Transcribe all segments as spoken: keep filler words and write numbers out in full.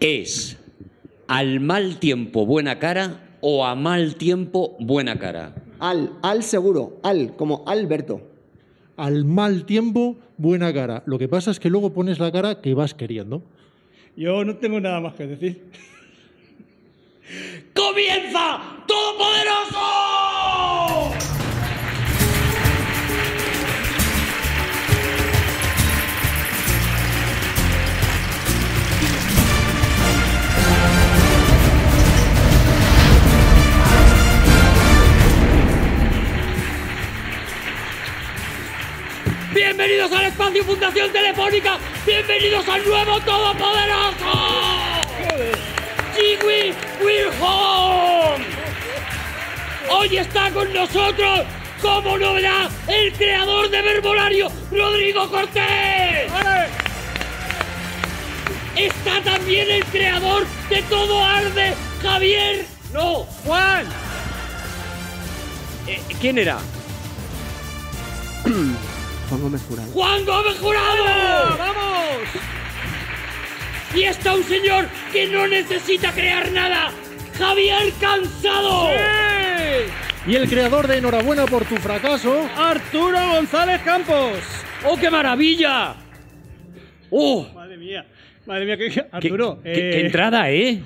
es al mal tiempo buena cara o a mal tiempo buena cara. Al, al seguro, al, como Alberto. Al mal tiempo buena cara. Lo que pasa es que luego pones la cara que vas queriendo. Yo no tengo nada más que decir. ¡Comienza Todopoderoso! ¡Bienvenidos al Espacio Fundación Telefónica! ¡Bienvenidos al nuevo Todopoderoso! We, we're home. Hoy está con nosotros, como novedad, el creador de Verbolario, Rodrigo Cortés. Está también el creador de Todo Arde, Javier... ¡No! ¡Juan! Eh, ¿Quién era? Juan Gómez Jurado. ¡Juan Gómez Jurado! ¡Vamos! ¡Vamos! Y está un señor que no necesita crear nada, Javier Cansado. ¡Sí! Y el creador de Enhorabuena por tu fracaso, Arturo González Campos. ¡Oh, qué maravilla! ¡Oh! Madre mía, madre mía, que, Arturo. ¿Qué, eh... qué, qué entrada, eh?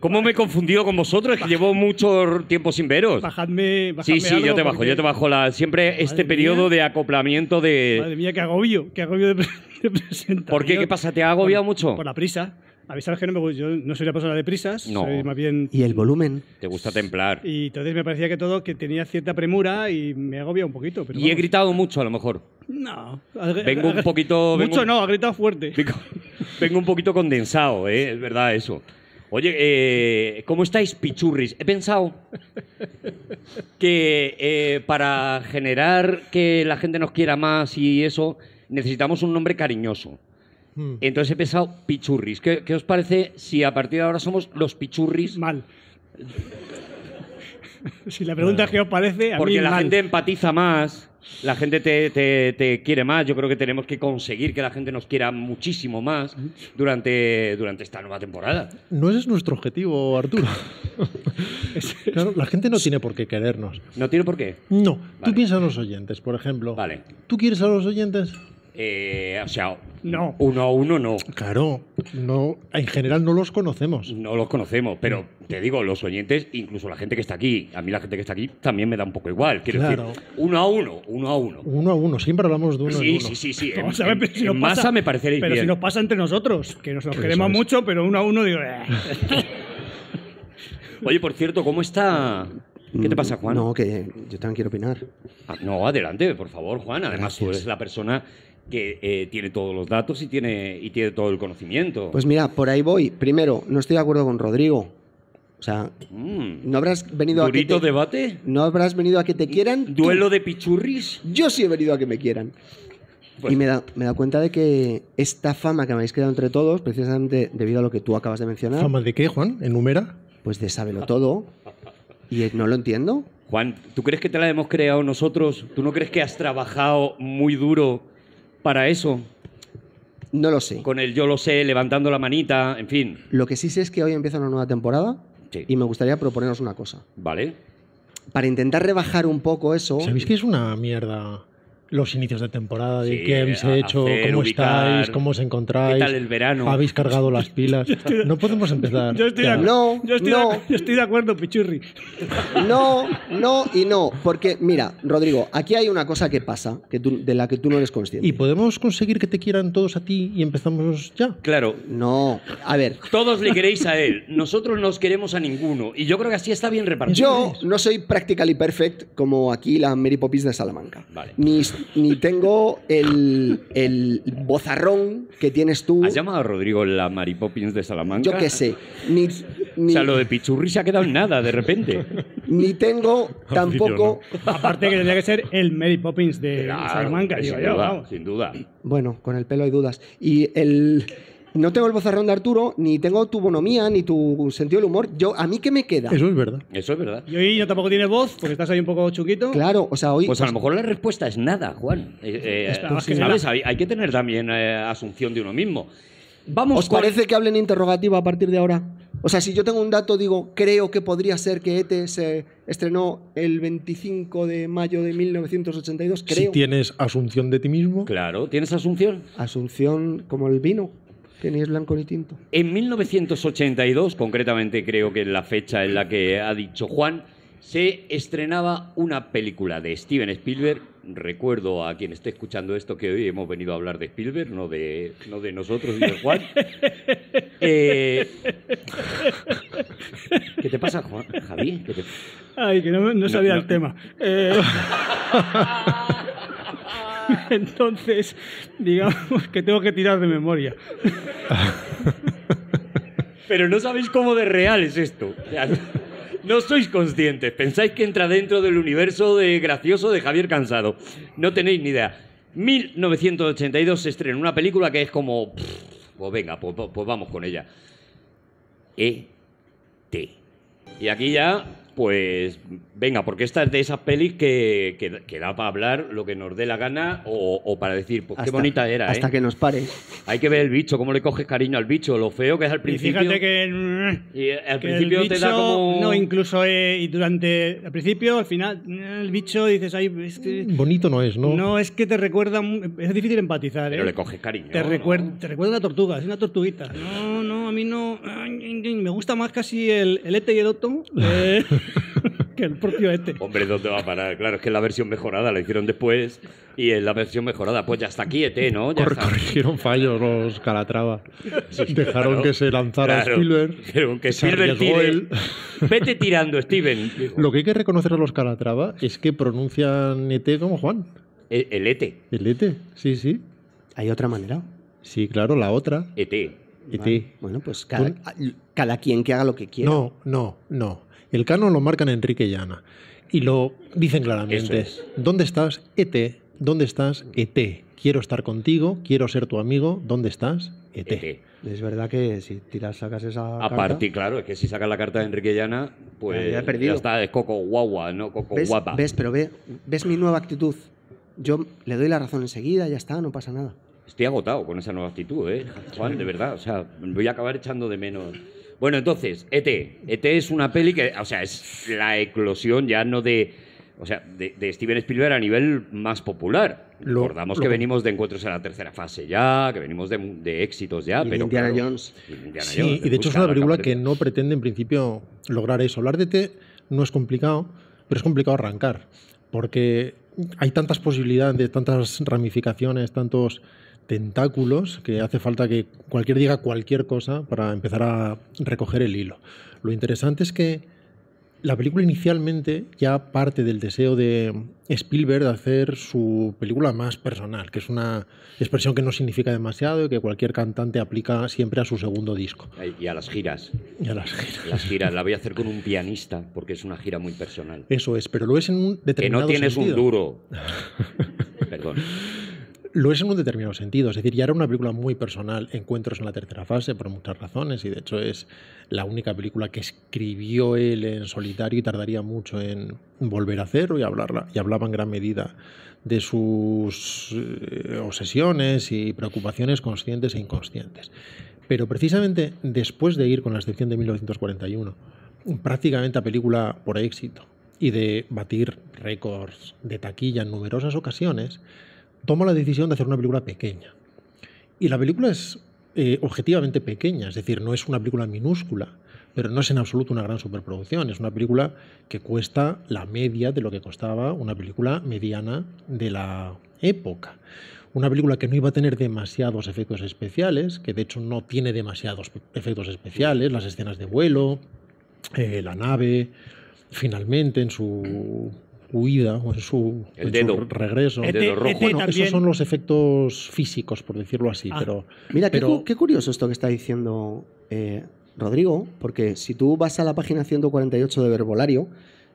¿Cómo me he confundido con vosotros? Es que llevo mucho tiempo sin veros. Bajadme, bajadme. Sí, sí, algo yo te bajo, porque... yo te bajo la, siempre madre este mía. Periodo de acoplamiento de... Madre mía, qué agobio, qué agobio de... ¿Por qué? ¿Qué pasa? ¿Te ha agobiado por, mucho? Por la prisa. A mí sabes que no me gusta. Yo no soy una persona de prisas. No. Soy más bien... Y el volumen. Te gusta templar. Y entonces me parecía que todo que tenía cierta premura y me agobia un poquito. Pero y vamos. He gritado mucho, a lo mejor. No. Vengo un poquito... Mucho vengo... no, ha gritado fuerte. Vengo un poquito condensado, ¿eh? Es verdad eso. Oye, eh, ¿cómo estáis, pichurris? He pensado que eh, para generar que la gente nos quiera más y eso... Necesitamos un nombre cariñoso. Hmm. Entonces he pensado pichurris. ¿Qué, ¿Qué os parece si a partir de ahora somos los pichurris? Mal. Si la pregunta bueno. es qué os parece, a porque mí la mal. Gente empatiza más, la gente te, te, te quiere más. Yo creo que tenemos que conseguir que la gente nos quiera muchísimo más durante, durante esta nueva temporada. No ese es nuestro objetivo, Arturo. Claro, la gente no tiene por qué querernos. ¿No tiene por qué? No. Vale. Tú piensas en los oyentes, por ejemplo. Vale. ¿Tú quieres a los oyentes? Eh, o sea, no. Uno a uno no. Claro, no, en general no los conocemos. No los conocemos, pero te digo, los oyentes, incluso la gente que está aquí, a mí la gente que está aquí también me da un poco igual. Quiero claro. decir, uno a uno, uno a uno. Uno a uno, siempre hablamos de uno sí, a uno. Sí, sí, sí. Vamos en, a ver, en, si en masa pasa, me parecería bien. Pero si nos pasa entre nosotros, que nos, nos queremos es? mucho, pero uno a uno digo... Oye, por cierto, ¿cómo está...? ¿Qué te pasa, Juan? No, que yo también quiero opinar. Ah, no, adelante, por favor, Juan. Además, gracias. Tú eres la persona... que eh, tiene todos los datos y tiene, y tiene todo el conocimiento. Pues mira, por ahí voy. Primero, no estoy de acuerdo con Rodrigo. O sea, mm. ¿no habrás venido ¿Durito a que te, debate? ¿No habrás venido a que te quieran? ¿Duelo de pichurris? Yo sí he venido a que me quieran. Pues. Y me he da, me dado cuenta de que esta fama que me habéis creado entre todos, precisamente debido a lo que tú acabas de mencionar... ¿Fama de qué, Juan? ¿Enumera? Pues de sábelo todo. Y no lo entiendo. Juan, ¿tú crees que te la hemos creado nosotros? ¿Tú no crees que has trabajado muy duro... para eso? No lo sé. Con el yo lo sé, levantando la manita, en fin. Lo que sí sé es que hoy empieza una nueva temporada sí. y me gustaría proponeros una cosa. Vale. Para intentar rebajar un poco eso... ¿Sabéis que es una mierda los inicios de temporada? De sí, ¿qué habéis hecho? Hacer, ¿Cómo ubicar, estáis? ¿Cómo os encontráis? ¿Qué tal el verano? ¿Habéis cargado las pilas? estoy, no podemos empezar. Yo estoy, de, no, yo estoy no. de Yo estoy de acuerdo, pichurri. No, no y no. Porque, mira, Rodrigo, aquí hay una cosa que pasa, que tú, de la que tú no eres consciente. ¿Y podemos conseguir que te quieran todos a ti y empezamos ya? Claro. No, a ver. Todos le queréis a él. Nosotros no os queremos a ninguno. Y yo creo que así está bien repartido. Yo no soy practically perfect como aquí la Mary Poppins de Salamanca. Vale. Ni Ni tengo el, el bozarrón que tienes tú. ¿Has llamado a Rodrigo la Mary Poppins de Salamanca? Yo qué sé. Ni, ni, o sea, lo de pichurri se ha quedado en nada de repente. Ni tengo tampoco... Sí, no. Aparte que tendría que ser el Mary Poppins de claro, Salamanca. Sin, digo, duda, yo, sin duda. Bueno, con el pelo hay dudas. Y el... No tengo el bozarrón de Arturo, ni tengo tu bonomía, ni tu sentido del humor. Yo, ¿a mí qué me queda? Eso es verdad. Eso es verdad. Y hoy no tampoco tienes voz, porque estás ahí un poco chuquito. Claro, o sea, hoy... Pues a lo mejor la respuesta es nada, Juan. Eh, eh, es ¿sabes? Hay, hay que tener también eh, asunción de uno mismo. Vamos ¿Os con... parece que hablen interrogativa a partir de ahora? O sea, si yo tengo un dato, digo, creo que podría ser que E T se estrenó el veinticinco de mayo de mil novecientos ochenta y dos, creo. Si tienes asunción de ti mismo. Claro, ¿tienes asunción? Asunción como el vino, que ni es blanco ni tinto. En mil novecientos ochenta y dos, concretamente creo que en la fecha en la que ha dicho Juan, se estrenaba una película de Steven Spielberg. Recuerdo a quien esté escuchando esto que hoy hemos venido a hablar de Spielberg, no de, no de nosotros y de Juan. Eh... ¿Qué te pasa, Juan? Javi? ¿Qué te... Ay, que no, no sabía no, no. el tema. Eh... Entonces, digamos que tengo que tirar de memoria. Pero no sabéis cómo de real es esto. No sois conscientes, pensáis que entra dentro del universo de gracioso de Javier Cansado. No tenéis ni idea. mil novecientos ochenta y dos se estrena una película que es como... Pff, pues venga, pues, pues vamos con ella. E T Y aquí ya, pues... Venga, porque esta es de esas pelis que, que, que da para hablar lo que nos dé la gana o, o para decir, pues hasta, qué bonita era, hasta ¿eh? que nos pare. Hay que ver el bicho, cómo le coges cariño al bicho, lo feo que es al principio. Y fíjate que, y al que principio el bicho te da como... No, incluso eh, y durante... Al principio, al final, el bicho dices... Ay, es que, bonito no es, ¿no? No, es que te recuerda... Es difícil empatizar, ¿eh? Pero le coges cariño. Te, recuer, ¿no? te recuerda una tortuga, es una tortuguita. No, no, a mí no... Me gusta más casi el, el E T y el Otto eh, que el propio E T. Hombre, ¿dónde va a parar? Claro, es que la versión mejorada la hicieron después y en la versión mejorada, pues ya está aquí E T, ¿no? Ya Cor corrigieron fallos los Calatrava. Sí, Dejaron claro, que se lanzara claro, Spielberg. Pero que Spielberg tire. Vete tirando, Steven. Lo que hay que reconocer a los Calatrava es que pronuncian E T como Juan. El, el E T. El E T, sí, sí. ¿Hay otra manera? Sí, claro, la otra. E T. Vale. Bueno, pues cada, cada quien que haga lo que quiera. No, no, no. El canon lo marcan Enrique y Ana. Y lo dicen claramente. Es. ¿Dónde estás, E T? ¿Dónde estás, E T? Quiero estar contigo, quiero ser tu amigo. ¿Dónde estás, E T? E T. Es verdad que si tiras, sacas esa a carta... Aparte, claro, es que si sacas la carta de Enrique y Ana, pues ya, ya está, es coco guagua, no coco ¿Ves? guapa. ¿Ves? Pero ve, ves mi nueva actitud. Yo le doy la razón enseguida, ya está, no pasa nada. Estoy agotado con esa nueva actitud, ¿eh? Juan, de verdad, o sea, voy a acabar echando de menos. Bueno, entonces, E T. E T es una peli que, o sea, es la eclosión ya no de, o sea, de, de Steven Spielberg a nivel más popular. Lo, Recordamos lo, que venimos de encuentros en la tercera fase ya, que venimos de, de éxitos ya. Y pero Indiana claro, Jones. Y Indiana sí, Jones, y de hecho es una película que no pretende en principio lograr eso. Hablar de E T no es complicado, pero es complicado arrancar, porque hay tantas posibilidades, tantas ramificaciones, tantos... tentáculos, que hace falta que cualquier diga cualquier cosa para empezar a recoger el hilo. Lo interesante es que la película inicialmente ya parte del deseo de Spielberg de hacer su película más personal, que es una expresión que no significa demasiado y que cualquier cantante aplica siempre a su segundo disco. Y a las giras. Y a las giras. Las giras, la voy a hacer con un pianista, porque es una gira muy personal. Eso es, pero lo es en un determinado sentido. Que no tienes sentido. un duro. Perdón. Lo es en un determinado sentido, es decir, ya era una película muy personal, Encuentros en la tercera fase, por muchas razones, y de hecho es la única película que escribió él en solitario y tardaría mucho en volver a hacerlo y hablarla, y hablaba en gran medida de sus eh, obsesiones y preocupaciones conscientes e inconscientes. Pero precisamente después de ir con la excepción de mil novecientos cuarenta y uno, prácticamente a película por éxito y de batir récords de taquilla en numerosas ocasiones, toma la decisión de hacer una película pequeña. Y la película es eh, objetivamente pequeña, es decir, no es una película minúscula, pero no es en absoluto una gran superproducción. Es una película que cuesta la media de lo que costaba una película mediana de la época. Una película que no iba a tener demasiados efectos especiales, que de hecho no tiene demasiados efectos especiales, las escenas de vuelo, eh, la nave, finalmente en su... huida o en su, el en dedo. su regreso. El dedo rojo. Bueno, esos son los efectos físicos, por decirlo así. Ah, pero Mira, pero... Qué, qué curioso esto que está diciendo eh, Rodrigo, porque si tú vas a la página ciento cuarenta y ocho de Verbolario,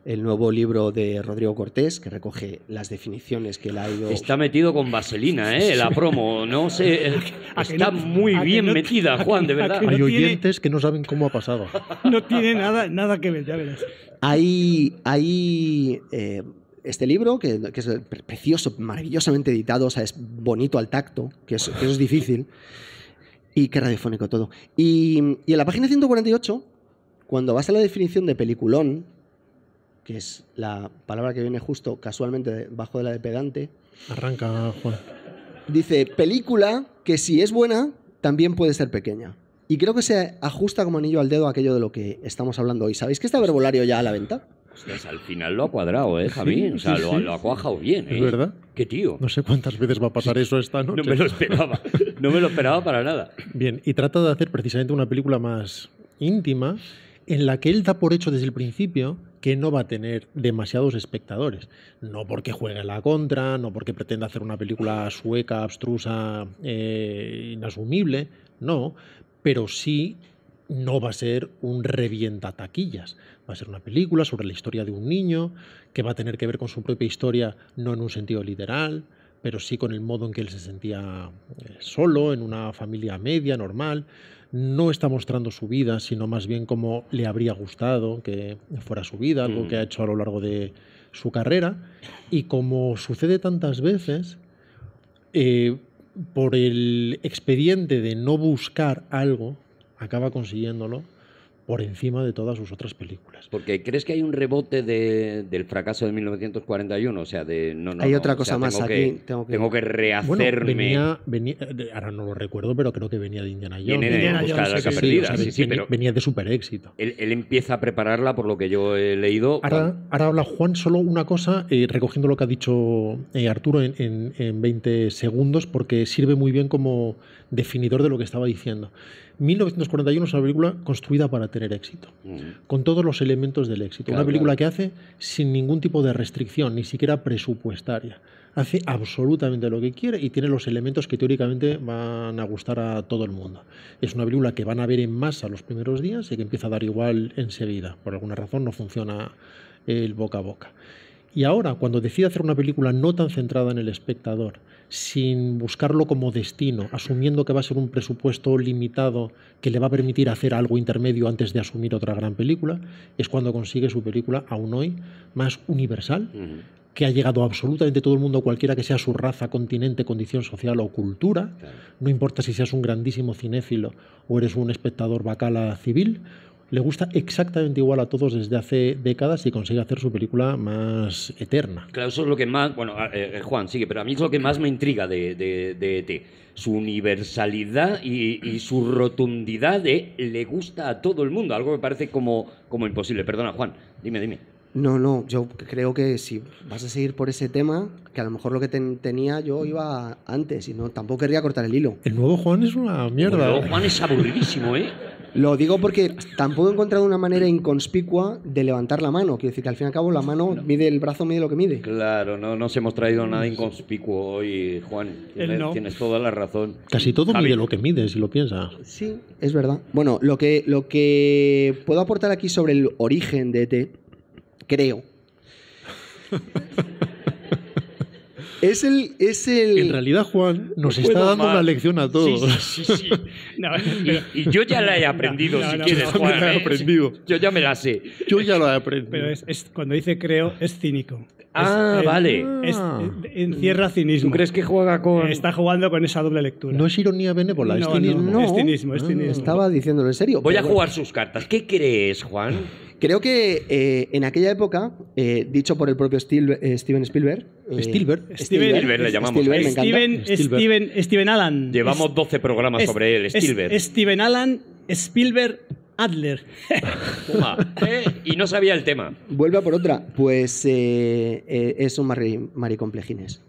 el nuevo libro de Rodrigo Cortés, que recoge las definiciones que él ha ido... Está metido con vaselina, ¿eh? La promo, no sé... Está muy bien no, metida, no, Juan, de verdad. No Hay oyentes tiene... que no saben cómo ha pasado. No tiene nada, nada que ver, ya verás. Hay, hay eh, este libro, que, que es precioso, maravillosamente editado, o sea, es bonito al tacto, que, es, que eso es difícil... Y qué radiofónico todo. Y, y en la página ciento cuarenta y ocho, cuando vas a la definición de peliculón, que es la palabra que viene justo casualmente debajo de la de pedante. Arranca, Juan. Dice, película que si es buena, también puede ser pequeña. Y creo que se ajusta como anillo al dedo a aquello de lo que estamos hablando hoy. ¿Sabéis que está Verbolario ya a la venta? Pues al final lo ha cuadrado, ¿eh, Javi? Sí, o sea, sí, lo, sí. lo ha cuajado bien, ¿eh? Es verdad. Qué tío. No sé cuántas veces va a pasar eso esta noche. No me lo esperaba. No me lo esperaba para nada. Bien, y trata de hacer precisamente una película más íntima en la que él da por hecho desde el principio que no va a tener demasiados espectadores. No porque juegue la contra, no porque pretenda hacer una película sueca, abstrusa, eh, inasumible, no. Pero sí... no va a ser un revienta taquillas. Va a ser una película sobre la historia de un niño que va a tener que ver con su propia historia, no en un sentido literal, pero sí con el modo en que él se sentía solo, en una familia media, normal. No está mostrando su vida, sino más bien cómo le habría gustado que fuera su vida, algo que ha hecho a lo largo de su carrera. Y como sucede tantas veces, eh, por el expediente de no buscar algo, acaba consiguiéndolo por encima de todas sus otras películas. Porque crees que hay un rebote de, del fracaso de mil novecientos cuarenta y uno, o sea, de no, no hay no, otra cosa, o sea, más tengo aquí. Que, tengo, que... tengo que rehacerme. Bueno, venía, venía, ahora no lo recuerdo, pero creo que venía de Indiana Jones. Viene de Indiana Jones, sí, sí, o sea, sí, sí, venía, pero venía de super éxito. Él, él empieza a prepararla por lo que yo he leído. Ahora, ahora habla Juan solo una cosa, eh, recogiendo lo que ha dicho eh, Arturo en, en, en veinte segundos, porque sirve muy bien como definidor de lo que estaba diciendo. mil novecientos cuarenta y uno es una película construida para tener éxito, mm. con todos los elementos del éxito. Claro, una película claro. que hace sin ningún tipo de restricción, ni siquiera presupuestaria. Hace absolutamente lo que quiere y tiene los elementos que teóricamente van a gustar a todo el mundo. Es una película que van a ver en masa los primeros días y que empieza a dar igual enseguida. Por alguna razón no funciona el boca a boca. Y ahora, cuando decide hacer una película no tan centrada en el espectador, sin buscarlo como destino, asumiendo que va a ser un presupuesto limitado que le va a permitir hacer algo intermedio antes de asumir otra gran película, es cuando consigue su película, aún hoy, más universal, uh-huh. que ha llegado a absolutamente todo el mundo, cualquiera que sea su raza, continente, condición social o cultura. Claro. No importa si seas un grandísimo cinéfilo o eres un espectador bacala civil, le gusta exactamente igual a todos desde hace décadas y consigue hacer su película más eterna. Claro, eso es lo que más... Bueno, eh, Juan, sigue, pero a mí es lo que más me intriga de, de, de E T. Su universalidad y, y su rotundidad de le gusta a todo el mundo, algo que parece como, como imposible. Perdona, Juan, dime, dime. No, no, yo creo que si vas a seguir por ese tema, que a lo mejor lo que ten, tenía yo iba antes y no, tampoco querría cortar el hilo. El nuevo Juan es una mierda. El nuevo Juan es aburridísimo, ¿eh? Lo digo porque tampoco he encontrado una manera inconspicua de levantar la mano. Quiero decir que al fin y al cabo la mano mide, el brazo mide lo que mide. Claro, no nos hemos traído nada inconspicuo hoy, Juan. Tienes, no. tienes toda la razón. Casi todo Javi. Mide lo que mide, si lo piensas. Sí, es verdad. Bueno, lo que, lo que puedo aportar aquí sobre el origen de E T, creo, Es el, es el... En realidad, Juan, nos no está dando mal. Una lección a todos. Sí, sí, sí, sí. No, pero... y, y yo ya la he aprendido, no, no, si no, quieres, no, Juan. La he aprendido. Yo ya me la sé. Yo ya la he aprendido. Pero es, es, cuando dice creo, es cínico. Ah, es, vale. Es, es, encierra cinismo. ¿Tú crees que juega con...? Está jugando con esa doble lectura. No es ironía benévola, no, es cinismo. No, no. Es cinismo, es cinismo. Ah, estaba diciéndolo en serio. Voy a jugar sus cartas. ¿Qué crees, Juan? Creo que eh, en aquella época, eh, dicho por el propio Steel, eh, Steven Spielberg... Eh, Spielberg. Steven Spielberg le llamamos. Spielberg, me Steven, Steven, Steven Allen. Llevamos doce programas es, sobre él, Spielberg. Es, Steven Allen, Spielberg, Adler. Toma, eh, y no sabía el tema. Vuelve a por otra. Pues eh, eh, es un maricomplejines.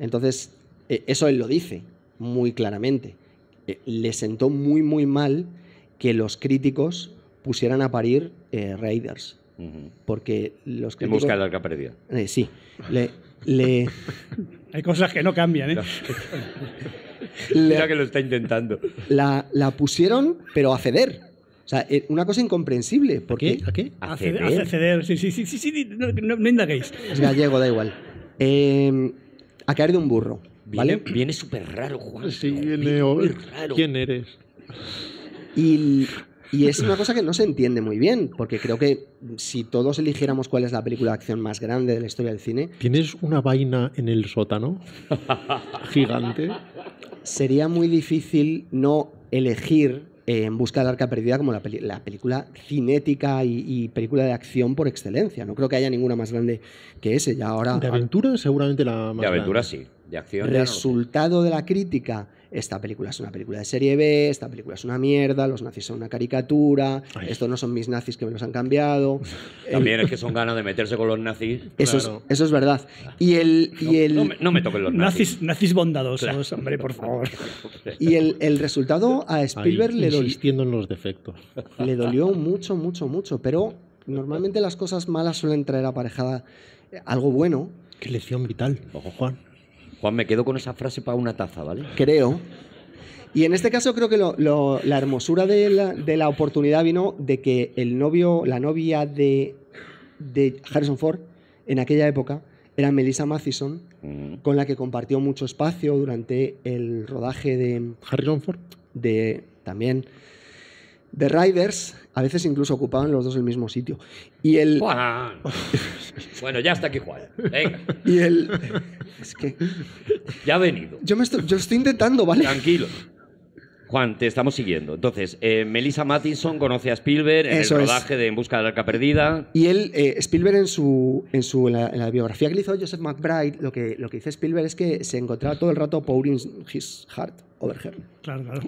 Entonces, eh, eso él lo dice muy claramente. Eh, le sentó muy, muy mal que los críticos... pusieran a parir eh, Raiders. Uh-huh. Porque los que... En busca de la arca perdida. Eh, sí. Le, le... Hay cosas que no cambian, ¿eh? No. La, Mira que lo está intentando. La, la pusieron, pero a ceder. O sea, una cosa incomprensible. Porque, ¿a qué? ¿A qué? A ceder. A ceder. Sí, sí, sí, sí, sí. No, no, no indaguéis. Es gallego, da igual. Eh, a caer de un burro. ¿Vale? Viene, viene súper raro, Juan. Sí, viene muy raro. ¿Quién eres? Y... Y es una cosa que no se entiende muy bien, porque creo que si todos eligiéramos cuál es la película de acción más grande de la historia del cine... ¿Tienes una vaina en el sótano? Gigante. Sería muy difícil no elegir eh, En busca del arca perdida como la, peli la película cinética y, y película de acción por excelencia. No creo que haya ninguna más grande que ese. Ya ahora, de aventura seguramente la más De aventura grande. sí. De acción. Resultado de la crítica: esta película es una película de serie B, esta película es una mierda, los nazis son una caricatura, Ay. estos no son mis nazis que me los han cambiado. También es que son ganas de meterse con los nazis. Eso, claro. es, eso es verdad. Y el, no, y el... No, me, no me toquen los nazis. Nazis, nazis bondadosos, claro. hombre, por favor. Y el, el resultado a Spielberg Ahí, le dolió... Insistiendo en los defectos. Le dolió mucho, mucho, mucho, pero normalmente las cosas malas suelen traer aparejada algo bueno. Qué lección vital, ojo, Juan. Juan, me quedo con esa frase para una taza, ¿vale? Creo. Y en este caso creo que lo, lo, la hermosura de la, de la oportunidad vino de que el novio, la novia de, de Harrison Ford en aquella época era Melissa Mathison, mm. con la que compartió mucho espacio durante el rodaje de... Harrison Ford. De, también... de Riders. A veces incluso ocupaban los dos el mismo sitio. Y el... Juan. Bueno, ya está aquí Juan. Venga. Y el... Es que... Ya ha venido. Yo, me estoy, yo estoy intentando, ¿vale? Tranquilo. Juan, te estamos siguiendo. Entonces, eh, Melissa Mathison conoce a Spielberg en Eso el rodaje es. de En busca del arca perdida. Y él, eh, Spielberg, en su, en su en la, en la biografía que le hizo Joseph McBride, lo que, lo que dice Spielberg es que se encontraba todo el rato pouring his heart over her. Claro, claro.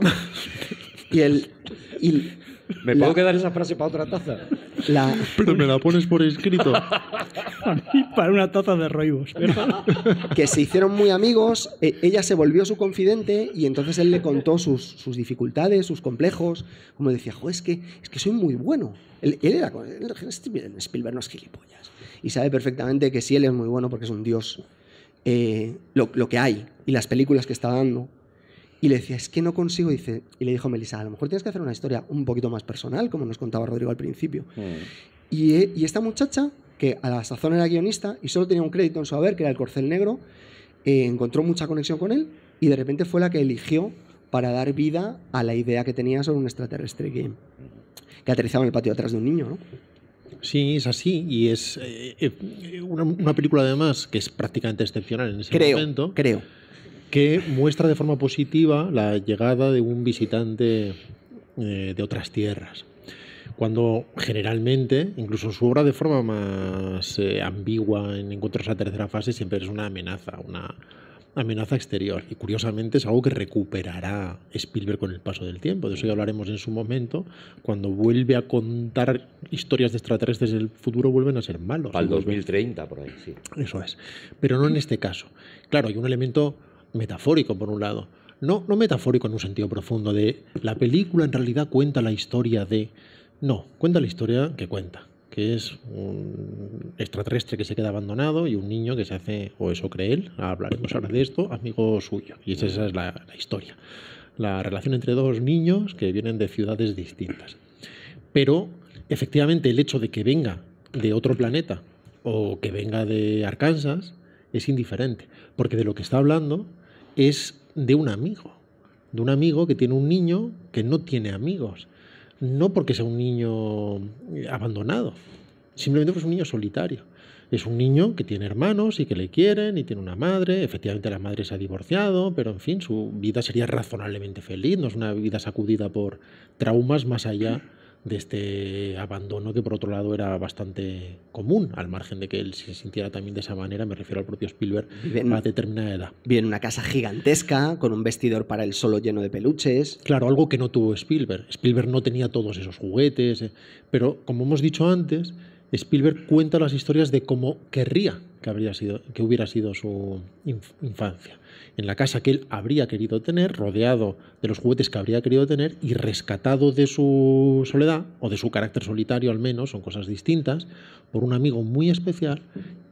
Y el... Y ¿Me la, puedo quedar esa frase para otra taza? La, Pero me la pones por escrito. Para una taza de roibos. Que se hicieron muy amigos, eh, ella se volvió su confidente y entonces él le contó sus, sus dificultades, sus complejos. Como decía, jo, es que, es que soy muy bueno. Él, él era Spielberg no es gilipollas. Y sabe perfectamente que sí, él es muy bueno porque es un dios. Eh, lo, lo que hay y las películas que está dando. Y le decía, es que no consigo, dice, y le dijo Melissa, a lo mejor tienes que hacer una historia un poquito más personal, como nos contaba Rodrigo al principio. Mm. Y, y esta muchacha, que a la sazón era guionista y solo tenía un crédito en su haber, que era El corcel negro, eh, encontró mucha conexión con él y de repente fue la que eligió para dar vida a la idea que tenía sobre un extraterrestre que, que aterrizaba en el patio atrás de un niño, ¿no? Sí, es así, y es eh, una, una película además que es prácticamente excepcional en ese creo, momento. Creo, creo. que muestra de forma positiva la llegada de un visitante eh, de otras tierras. Cuando generalmente, incluso en su obra de forma más eh, ambigua, en Encuentros a tercera fase, siempre es una amenaza, una amenaza exterior. Y curiosamente es algo que recuperará Spielberg con el paso del tiempo. De eso ya hablaremos en su momento. Cuando vuelve a contar historias de extraterrestres del futuro, vuelven a ser malos. Al dos mil treinta, por ahí, sí. Eso es. Pero no en este caso. Claro, hay un elemento... metafórico, por un lado. No, no metafórico en un sentido profundo de la película en realidad cuenta la historia de... No, cuenta la historia que cuenta, que es un extraterrestre que se queda abandonado y un niño que se hace, o eso cree él, hablaremos ahora de esto, amigo suyo. Y esa es la, la historia. La relación entre dos niños que vienen de ciudades distintas. Pero, efectivamente, el hecho de que venga de otro planeta o que venga de Arkansas es indiferente, porque de lo que está hablando es de un amigo, de un amigo que tiene un niño que no tiene amigos, no porque sea un niño abandonado, simplemente porque es un niño solitario, es un niño que tiene hermanos y que le quieren y tiene una madre, efectivamente la madre se ha divorciado, pero en fin, su vida sería razonablemente feliz, no es una vida sacudida por traumas más allá de este abandono que por otro lado era bastante común, al margen de que él se sintiera también de esa manera, me refiero al propio Spielberg, bien, a determinada edad. Vive en una casa gigantesca, con un vestidor para él solo lleno de peluches. Claro, algo que no tuvo Spielberg. Spielberg no tenía todos esos juguetes, eh, pero como hemos dicho antes, Spielberg cuenta las historias de cómo querría que, habría sido, que hubiera sido su inf infancia. En la casa que él habría querido tener, rodeado de los juguetes que habría querido tener y rescatado de su soledad, o de su carácter solitario al menos, son cosas distintas, por un amigo muy especial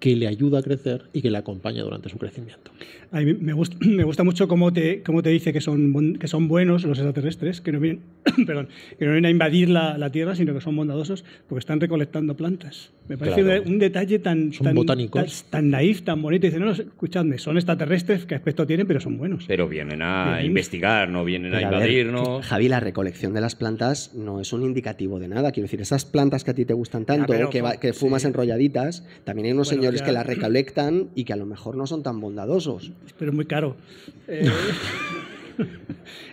que le ayuda a crecer y que le acompaña durante su crecimiento. Ay, me, gusta, me gusta mucho cómo te, cómo te dice que son, que son buenos los extraterrestres, que no vienen, perdón, que no vienen a invadir la, la Tierra, sino que son bondadosos porque están recolectando plantas. Me parece claro. un detalle tan, tan, tan, tan naif, tan bonito. Dicen, no, escuchadme, son extraterrestres, ¿qué aspecto tienen? Pero son buenos. Pero vienen a ¿Vienen? investigar, no vienen pero a invadirnos. Javi, la recolección de las plantas no es un indicativo de nada. Quiero decir, esas plantas que a ti te gustan tanto, ah, pero, que, va, que fumas sí. enrolladitas, también hay unos bueno, señores ya... que las recolectan y que a lo mejor no son tan bondadosos. Pero es muy caro. Eh...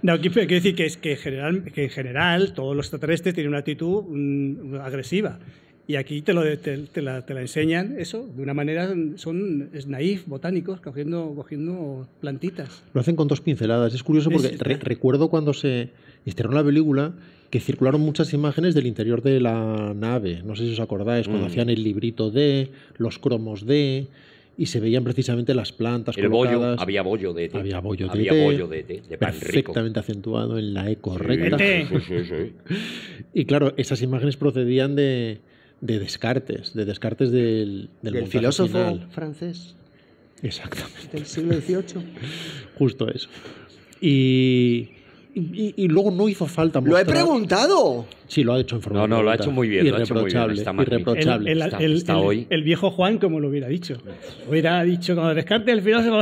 No, quiero decir que, es que, en general, que en general todos los extraterrestres tienen una actitud um, agresiva. Y aquí te, lo, te, te, la, te la enseñan, eso, de una manera, son naif, botánicos, cogiendo, cogiendo plantitas. Lo hacen con dos pinceladas. Es curioso porque es, re, recuerdo cuando se estrenó la película que circularon muchas imágenes del interior de la nave. No sé si os acordáis, mm. cuando hacían el librito de, los cromos de... Y se veían precisamente las plantas el colocadas. Bollo, había bollo de E T. Había bollo de había E T. Bollo de, E T, de pan perfectamente rico. Acentuado en la E correcta. Sí, sí, sí. Y claro, esas imágenes procedían de, de Descartes, de Descartes del, del, del filósofo final. Francés. Exactamente. Del siglo dieciocho. Justo eso. Y... Y, y luego no hizo falta mostrar... ¡Lo he preguntado! Sí, lo ha hecho en forma... No, no, lo ha hecho muy bien. Irreprochable, irreprochable. El, el, el, el, el, el viejo Juan, como lo hubiera dicho. Hubiera dicho, cuando descarte el filósofo...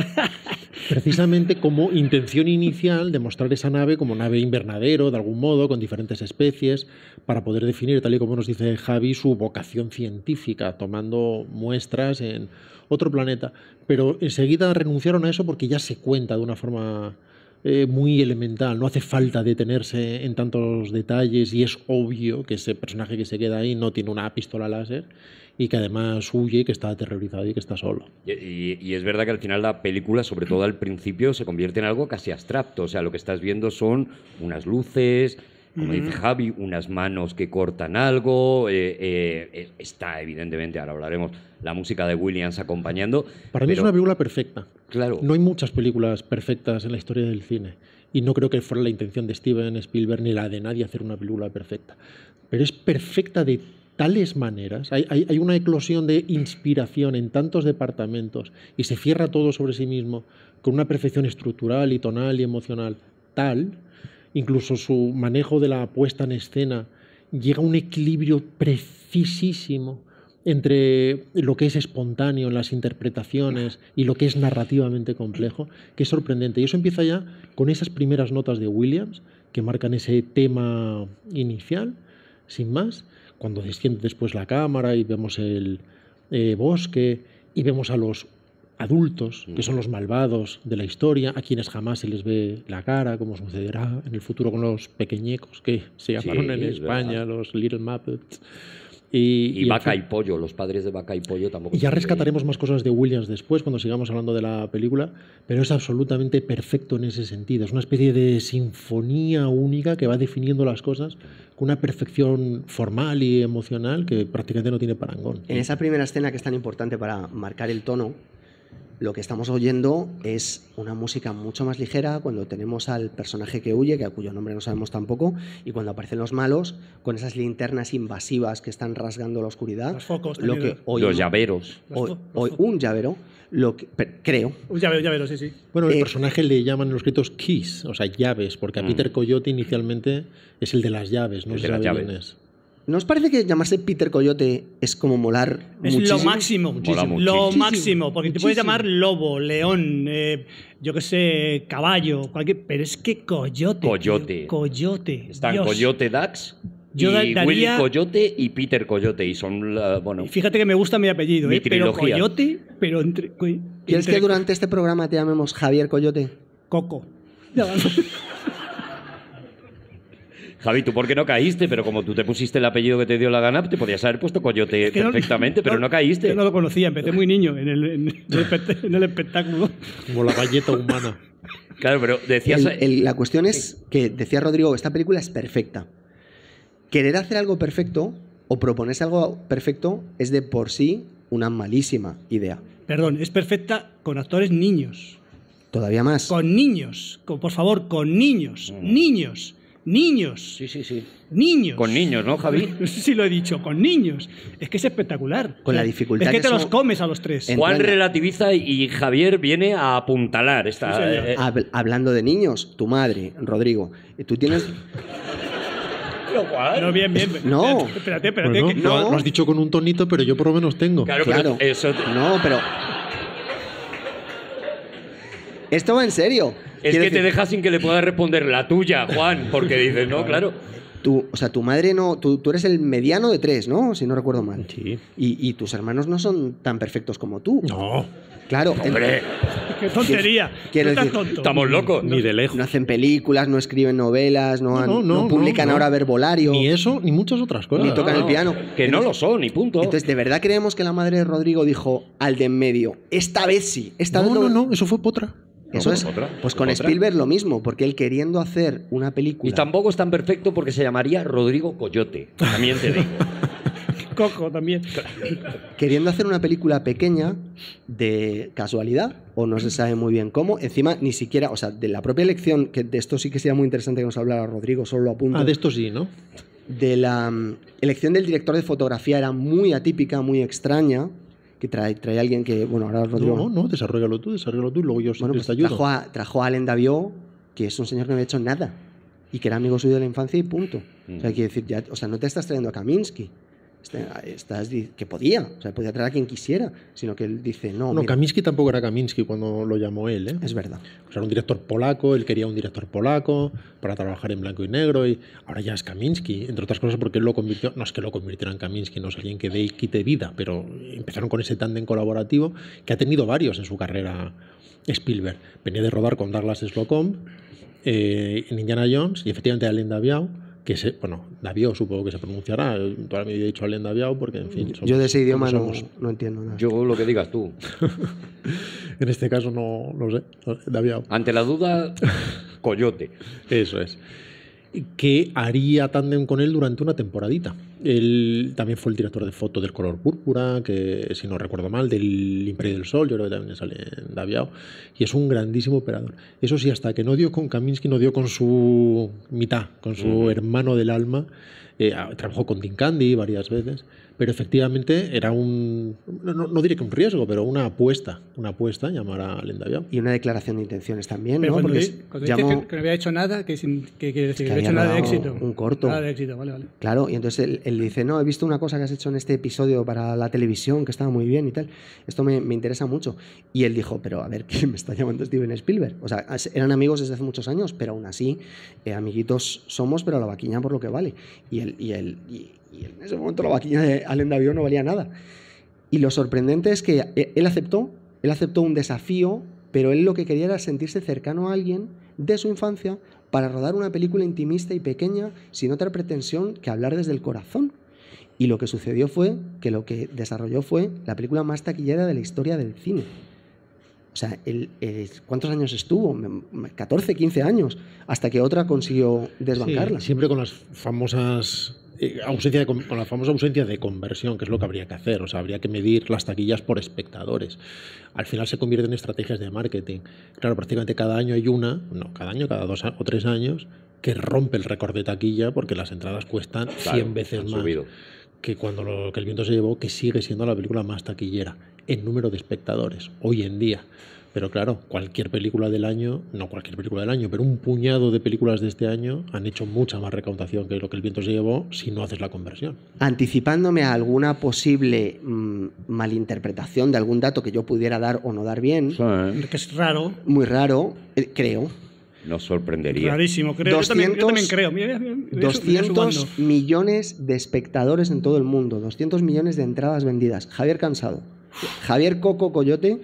Precisamente como intención inicial de mostrar esa nave como nave invernadero, de algún modo, con diferentes especies, para poder definir, tal y como nos dice Javi, su vocación científica, tomando muestras en otro planeta. Pero enseguida renunciaron a eso porque ya se cuenta de una forma... Eh, muy elemental, no hace falta detenerse en tantos detalles y es obvio que ese personaje que se queda ahí no tiene una pistola láser y que además huye, que está aterrorizado y que está solo. Y, y, y es verdad que al final la película, sobre todo al principio, se convierte en algo casi abstracto, o sea, lo que estás viendo son unas luces, como dice Javi, unas manos que cortan algo, eh, eh, está evidentemente, ahora hablaremos, la música de Williams acompañando. Para mí pero, es una película perfecta. Claro. No hay muchas películas perfectas en la historia del cine y no creo que fuera la intención de Steven Spielberg ni la de nadie hacer una película perfecta. Pero es perfecta de tales maneras, hay, hay, hay una eclosión de inspiración en tantos departamentos y se cierra todo sobre sí mismo con una perfección estructural y tonal y emocional tal... Incluso su manejo de la puesta en escena llega a un equilibrio precisísimo entre lo que es espontáneo en las interpretaciones y lo que es narrativamente complejo, que es sorprendente. Y eso empieza ya con esas primeras notas de Williams, que marcan ese tema inicial, sin más, cuando desciende después la cámara y vemos el eh, bosque y vemos a los adultos, que son los malvados de la historia, a quienes jamás se les ve la cara, como sucederá en el futuro con los pequeñecos que se llamaron sí, en es España, verdad. Los Little Muppets. Y, y, y Vaca y Pollo, los padres de Vaca y Pollo tampoco. Y ya rescataremos más cosas de Williams después, cuando sigamos hablando de la película, pero es absolutamente perfecto en ese sentido. Es una especie de sinfonía única que va definiendo las cosas con una perfección formal y emocional que prácticamente no tiene parangón. En esa primera escena que es tan importante para marcar el tono, lo que estamos oyendo es una música mucho más ligera cuando tenemos al personaje que huye, que a cuyo nombre no sabemos tampoco, y cuando aparecen los malos con esas linternas invasivas que están rasgando la oscuridad. Los focos. Lo que hoy, los llaveros. Hoy, hoy, un llavero, lo que, creo. Un llavero, llavero, sí, sí. Bueno, el eh, personaje le llaman en los créditos keys, o sea, llaves, porque a Peter Coyote inicialmente es el de las llaves, no el de las llaves. ¿No os parece que llamarse Peter Coyote es como molar es muchísimo? Es lo máximo, muchísimo. Muchísimo. Lo máximo, porque muchísimo. Te puedes llamar lobo, león, eh, yo qué sé, caballo, cualquier, pero es que Coyote. Coyote. Tío, Coyote. Están Dios. Coyote Dax. Yo y daría... Willy Coyote y Peter Coyote y son la, bueno. Fíjate que me gusta mi apellido, mi eh, pero Coyote, pero entre, entre... ¿Quieres que durante este programa te llamemos Javier Coyote? Coco. Ya vamos. Javi, tú porque no caíste, pero como tú te pusiste el apellido que te dio la gana, te podías haber puesto Coyote es que perfectamente, no, pero no caíste. Yo no lo conocía, empecé muy niño en el, en el, en el espectáculo. Como la galleta humana. Claro, pero decías... El, el, la cuestión es que, decía Rodrigo, esta película es perfecta. Querer hacer algo perfecto o proponerse algo perfecto es de por sí una malísima idea. Perdón, es perfecta con actores niños. Todavía más. Con niños, con, por favor, con niños, mm. niños. Niños. Sí, sí, sí. Niños. Con niños, ¿no, Javi? No sé si lo he dicho, con niños. Es que es espectacular. Con la dificultad. Es que, que te los comes a los tres. Juan relativiza y Javier viene a apuntalar esta. Sí, eh, Hab- hablando de niños, tu madre, Rodrigo, tú tienes. No, bien, bien. No. Espérate, espérate. Bueno, que... no. Lo has dicho con un tonito, pero yo por lo menos tengo. Claro, claro. Pero eso te... No, pero. Esto va en serio. Es Quiero que decir... te deja sin que le puedas responder la tuya, Juan, porque dices, no, claro. Tú, o sea, tu madre no... Tú, tú eres el mediano de tres, ¿no? Si no recuerdo mal. Sí. Y, y tus hermanos no son tan perfectos como tú. No. Claro. ¡Hombre! ¡Qué tontería! ¿Qué, ¿Qué tonto? Estamos locos. Ni de lejos. No hacen películas, no escriben novelas, no, han, no, no, no publican no, ahora no. Verbolario. Ni eso, ni muchas otras cosas. Ni tocan no, no. el piano. Que entonces, no lo son, ni punto. Entonces, ¿de verdad creemos que la madre de Rodrigo dijo al de en medio? Esta vez sí. Esta no, vez no, no, no, eso fue Potra. Eso no, es, otra, pues con otra. Spielberg lo mismo, porque él queriendo hacer una película... Y tampoco es tan perfecto porque se llamaría Rodrigo Coyote, también te digo. Coco también. Queriendo hacer una película pequeña, de casualidad, o no se sabe muy bien cómo, encima ni siquiera, o sea, de la propia elección, que de esto sí que sería muy interesante que nos hablara Rodrigo, solo lo apunto. Ah, de esto sí, ¿no? De la um, elección del director de fotografía era muy atípica, muy extraña, que trae, trae alguien que... Bueno, ahora Rodrigo... No, no, no, desarrollalo tú, desarrollalo tú, luego yo bueno, pues te ayudo. Trajo a, trajo a Allen Daviau, que es un señor que no había hecho nada, y que era amigo suyo de la infancia y punto. Mm. O sea, quiere decir, ya, o sea, no te estás trayendo a Kaminsky, estás, que podía, o sea, podía traer a quien quisiera, sino que él dice, no... No, mira. Kaminsky tampoco era Kaminsky cuando lo llamó él, ¿eh? Es verdad. O sea, era un director polaco, él quería un director polaco para trabajar en blanco y negro, y ahora ya es Kaminsky, entre otras cosas porque él lo convirtió... No es que lo convirtiera en Kaminsky, no es alguien que dé y quite vida, pero empezaron con ese tándem colaborativo que ha tenido varios en su carrera Spielberg. Venía de rodar con Douglas Slocombe, eh, en Indiana Jones, y efectivamente Allen Daviau, que se, bueno, Daviau supongo que se pronunciará. Todavía me he dicho Allen Daviau porque, en fin... Somos, yo de ese idioma no, no entiendo nada. Yo lo que digas tú. En este caso no lo sé, Daviau. Ante la duda, Coyote. Eso es. Que haría tándem con él durante una temporadita. Él también fue el director de foto del Color Púrpura, que, si no recuerdo mal, del Imperio del Sol, yo creo que también sale en Daviau, y es un grandísimo operador. Eso sí, hasta que no dio con Kaminsky, no dio con su mitad, con su uh-huh. hermano del alma. Eh, trabajó con Tim Candy varias veces, pero efectivamente era un... No, no, no diré que un riesgo, pero una apuesta, una apuesta llamar a Allen Daviau. Y una declaración de intenciones también, pero ¿no? Cuando, porque di, cuando llamó... dices que, que no había hecho nada, que, sin, que quiere decir que no había hecho nada de éxito. Un corto. Nada de éxito, vale, vale. Claro, y entonces él, él dice, no, he visto una cosa que has hecho en este episodio para la televisión, que estaba muy bien y tal. Esto me, me interesa mucho. Y él dijo, pero a ver, ¿quién me está llamando Steven Spielberg? O sea, eran amigos desde hace muchos años, pero aún así, eh, amiguitos somos, pero la vaquilla por lo que vale. Y él Y, el, y, y en ese momento la vaquilla de Allen Daviau no valía nada. Y lo sorprendente es que él aceptó, él aceptó un desafío, pero él lo que quería era sentirse cercano a alguien de su infancia para rodar una película intimista y pequeña sin otra pretensión que hablar desde el corazón. Y lo que sucedió fue que lo que desarrolló fue la película más taquillera de la historia del cine. O sea, el, el, ¿cuántos años estuvo? catorce, quince años, hasta que otra consiguió desbancarla. Sí, siempre con las famosas eh, ausencia de, con la famosa ausencia de conversión, que es lo que habría que hacer. O sea, habría que medir las taquillas por espectadores. Al final se convierten en estrategias de marketing. Claro, prácticamente cada año hay una, no, cada año, cada dos o tres años, que rompe el récord de taquilla porque las entradas cuestan claro, cien veces más subido. que cuando lo, que el viento se llevó, que sigue siendo la película más taquillera en número de espectadores hoy en día. Pero claro, cualquier película del año, no cualquier película del año, pero un puñado de películas de este año han hecho mucha más recaudación que lo que el viento se llevó si no haces la conversión. Anticipándome a alguna posible mmm, malinterpretación de algún dato que yo pudiera dar o no dar bien, sí, ¿eh? que es raro, muy raro, eh, creo. Nos sorprendería. Clarísimo, creo. doscientos, yo, también, yo también creo. Mira, mira, mira, doscientos millones de espectadores en todo el mundo, doscientos millones de entradas vendidas. Javier Cansado. Javier Coco Coyote,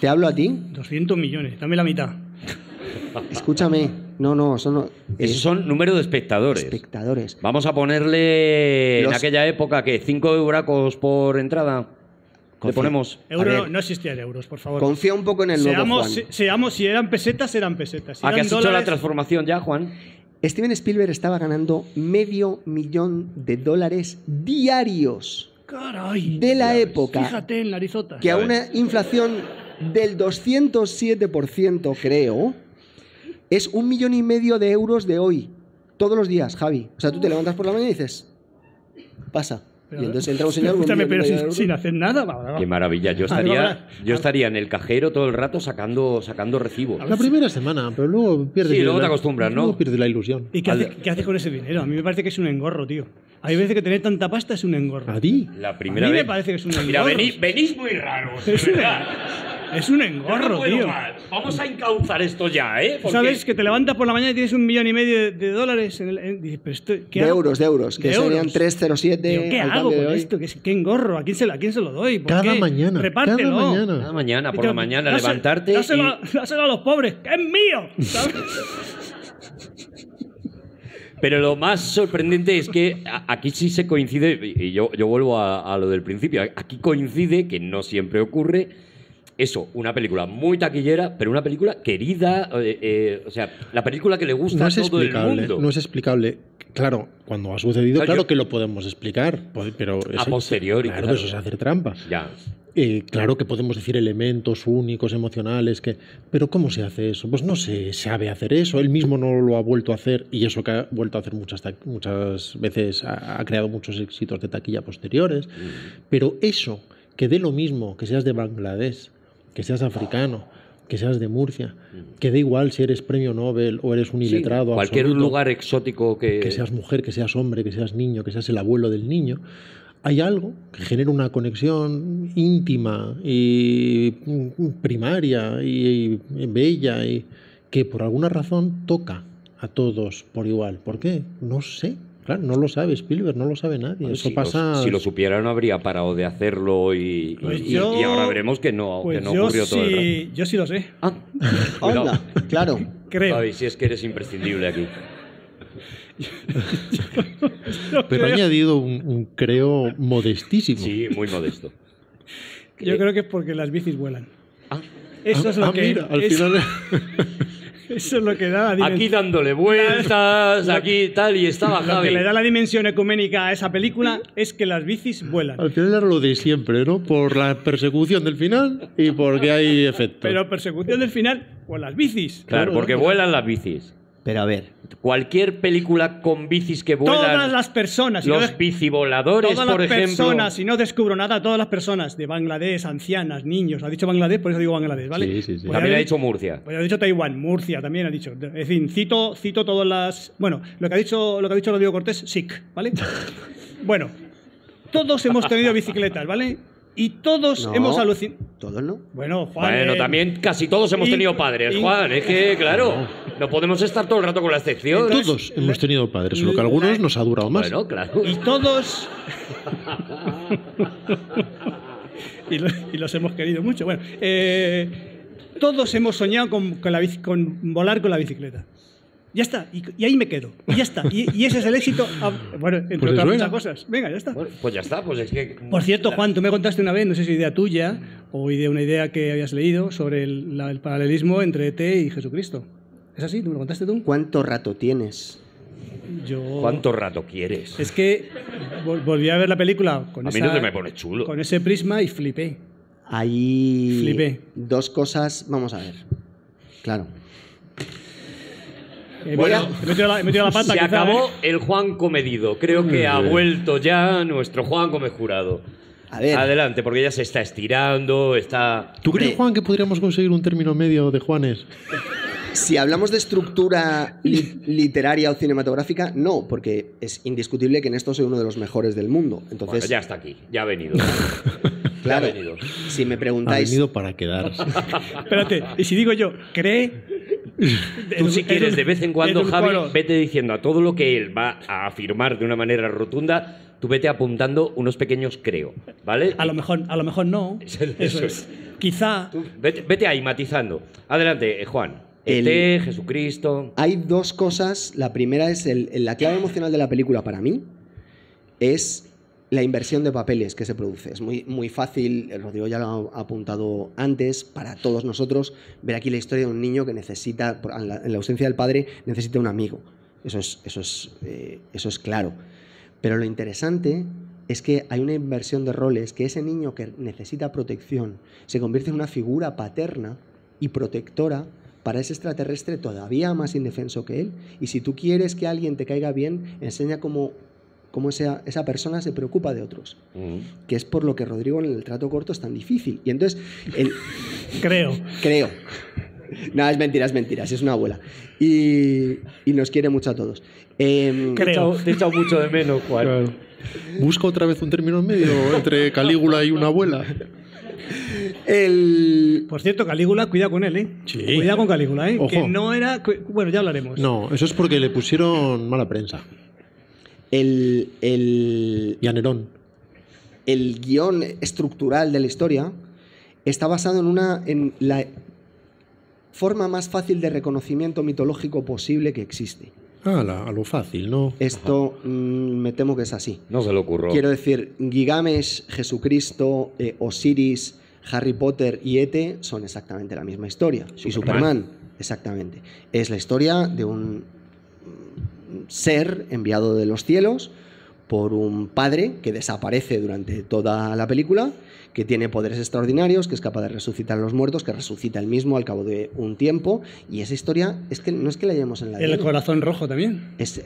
te hablo a ti. doscientos millones, dame la mitad. Escúchame, no, no, son... No, Esos es, son número de espectadores. Espectadores. Vamos a ponerle Los... en aquella época, ¿qué? cinco euros por entrada. Confía. Le ponemos... Euro, no existían euros, por favor. Confía un poco en el nuevo Juan. Se, seamos, si eran pesetas, eran pesetas. Si ¿A que has dólares... hecho la transformación ya, Juan? Steven Spielberg estaba ganando medio millón de dólares diarios. Caray, de la caray, época. Fíjate en la arizota. Que a una inflación del doscientos siete por ciento, creo, es un millón y medio de euros de hoy. Todos los días, Javi. O sea, tú Uf. te levantas por la mañana y dices... Pasa. Pero, y entonces entra un señor... Escúchame, pero sin, sin hacer nada. Va, va, va. Qué maravilla. Yo estaría, yo estaría en el cajero todo el rato sacando, sacando recibos. La primera semana, pero luego pierdes... Sí, luego te la, acostumbras, ¿no? Luego pierdes la ilusión. ¿Y qué haces qué hace con ese dinero? A mí me parece que es un engorro, tío. Hay veces que tener tanta pasta es un engorro. ¿A ti? La primera a mí vez. me parece que es un engorro. Mira, venís, venís muy raros, es verdad. Es un engorro, no tío. Mal. Vamos a encauzar esto ya, ¿eh? Porque... ¿Sabes? Que te levantas por la mañana y tienes un millón y medio de, de dólares. En el, en, pero estoy, ¿qué de hago? euros, de euros. Que de serían euros. tres cero siete. ¿Qué hago con esto? ¿Qué, ¿Qué engorro? ¿A quién se, a quién se lo doy? ¿Por cada, qué? Mañana, Repártelo. cada mañana. Cada mañana, por te, la mañana, dáselo, levantarte. Dáselo, y... dáselo a los pobres, que es mío. ¿Sabes? Pero lo más sorprendente es que aquí sí se coincide, y yo, yo vuelvo a, a lo del principio, aquí coincide, que no siempre ocurre, eso, una película muy taquillera, pero una película querida, eh, eh, o sea, la película que le gusta a todo el mundo. No es explicable. Claro, cuando ha sucedido, claro, claro yo, que lo podemos explicar, pero... Eso, a posteriori. Claro, claro, eso es hacer trampa. Ya. Eh, claro que podemos decir elementos únicos, emocionales, que... pero ¿cómo se hace eso? Pues no se sabe hacer eso, él mismo no lo ha vuelto a hacer, y eso que ha vuelto a hacer muchas, muchas veces ha, ha creado muchos éxitos de taquilla posteriores, mm. pero eso, que dé lo mismo, que seas de Bangladesh, que seas africano, que seas de Murcia, que da igual si eres premio Nobel o eres un iletrado, sí, cualquier absoluto, lugar exótico que... que seas mujer, que seas hombre, que seas niño, que seas el abuelo del niño, hay algo que genera una conexión íntima y primaria y bella y que por alguna razón toca a todos por igual. ¿Por qué? No sé. Claro, no lo sabe Spielberg, no lo sabe nadie. Bueno, eso si pasa... Lo, si lo supiera no habría parado de hacerlo y, pues y, yo, y ahora veremos que no, pues que no ocurrió sí, todo el rato. Yo sí lo sé. Ah, Onda, claro. Creo. Ay, si es que eres imprescindible aquí. Pero creo... ha añadido un, un creo modestísimo. Sí, muy modesto. Yo creo que es porque las bicis vuelan. Ah, eso ah, es lo ah, que... Mira, al es... final... Eso es lo que da la aquí dándole vueltas, la, aquí tal, y estaba Javi. Lo que le da la dimensión ecuménica a esa película es que las bicis vuelan. Al final era lo de siempre, ¿no? Por la persecución del final y porque hay efectos. Pero persecución del final por las bicis. Claro, porque vuelan las bicis. Pero a ver, cualquier película con bicis que vuelan... Todas las personas. Si los no bicivoladores, por ejemplo... Todas las personas, si no descubro nada, todas las personas de Bangladesh, ancianas, niños... Ha dicho Bangladesh, por eso digo Bangladesh, ¿vale? Sí, sí, sí. Pues también ha dicho Murcia. Pues ha dicho Taiwán, Murcia también ha dicho... Es decir, cito, cito todas las... Bueno, lo que ha dicho, lo que ha dicho Rodrigo Cortés, sic, ¿vale? Bueno, todos hemos tenido bicicletas, ¿vale? Y todos no, hemos alucinado. ¿Todos no? Bueno, Juan. Bueno, eh... también casi todos hemos tenido padres, y... Juan. Es que, claro, no podemos estar todo el rato con la excepción. Entonces, todos hemos tenido padres, solo que algunos nos ha durado más. Bueno, claro. Y todos. y, lo, y los hemos querido mucho. Bueno, eh, todos hemos soñado con, con, la, con volar con la bicicleta. Ya está, y, y ahí me quedo. Y ya está, y, y ese es el éxito. A, bueno, entre pues otras muchas cosas. Venga, ya está. Bueno, pues ya está, pues es que. Por cierto, Juan, tú me contaste una vez, no sé si idea tuya o idea, una idea que habías leído sobre el, la, el paralelismo entre E T y Jesucristo. ¿Es así? ¿Tú me lo contaste tú? ¿Cuánto rato tienes? Yo... ¿Cuánto rato quieres? Es que volví a ver la película con a esa, mí no te me pones chulo. Con ese prisma y flipé. Ahí. Flipé. Dos cosas, vamos a ver. Claro. Eh, bueno, he metido la, he metido la pata, se quizá, acabó ¿eh? el Juan Comedido. Creo que ha vuelto ya nuestro Juan Come Jurado. A ver. Adelante, porque ya se está estirando, está... ¿Tú crees, Juan, que podríamos conseguir un término medio de Juanes? Si hablamos de estructura li literaria o cinematográfica, no, porque es indiscutible que en esto soy uno de los mejores del mundo. Entonces... Bueno, ya está aquí, ya ha venido. Claro, ya ha venido. Si me preguntáis... Ha venido para quedarse. Espérate, y si digo yo, ¿cree...? Tú si quieres de vez en cuando, Javi, vete diciendo a todo lo que él va a afirmar de una manera rotunda, tú vete apuntando unos pequeños creo, ¿vale? A lo mejor, a lo mejor no. Eso, eso es. Quizá. Vete, vete ahí matizando. Adelante, Juan. El, E T, Jesucristo. Hay dos cosas. La primera es el, la clave emocional de la película para mí es la inversión de papeles que se produce. Es muy, muy fácil, Rodrigo ya lo ha apuntado antes, para todos nosotros, ver aquí la historia de un niño que necesita, en la, en la ausencia del padre, necesita un amigo. Eso es, eso es, eh, eso es claro. Pero lo interesante es que hay una inversión de roles, que ese niño que necesita protección se convierte en una figura paterna y protectora para ese extraterrestre todavía más indefenso que él. Y si tú quieres que alguien te caiga bien, enseña cómo... cómo esa, esa persona se preocupa de otros. Mm. Que es por lo que Rodrigo en el trato corto es tan difícil. Y entonces... El... creo. Creo. No, es mentira, es mentira. Es una abuela. Y, y nos quiere mucho a todos. Eh, creo. Te he echado mucho de menos, Juan. Claro. Busca otra vez un término medio entre Calígula y una abuela. El... Por cierto, Calígula, cuidado con él, ¿eh? Sí. Cuidado con Calígula, ¿eh? Ojo. Que no era... Bueno, ya hablaremos. No, eso es porque le pusieron mala prensa. El... el... Y a Nerón. El guión estructural de la historia está basado en una... en la forma más fácil de reconocimiento mitológico posible que existe. Ah, la, a lo fácil, ¿no? Esto mm, me temo que es así. No se le ocurrió. Quiero decir, Gilgamesh, Jesucristo, eh, Osiris, Harry Potter y E T son exactamente la misma historia. Superman. Y Superman, exactamente. Es la historia de un ser enviado de los cielos por un padre que desaparece durante toda la película, que tiene poderes extraordinarios, que es capaz de resucitar a los muertos, que resucita él mismo al cabo de un tiempo. Y esa historia, es que no es que la llevemos en la... El corazón rojo también. Es,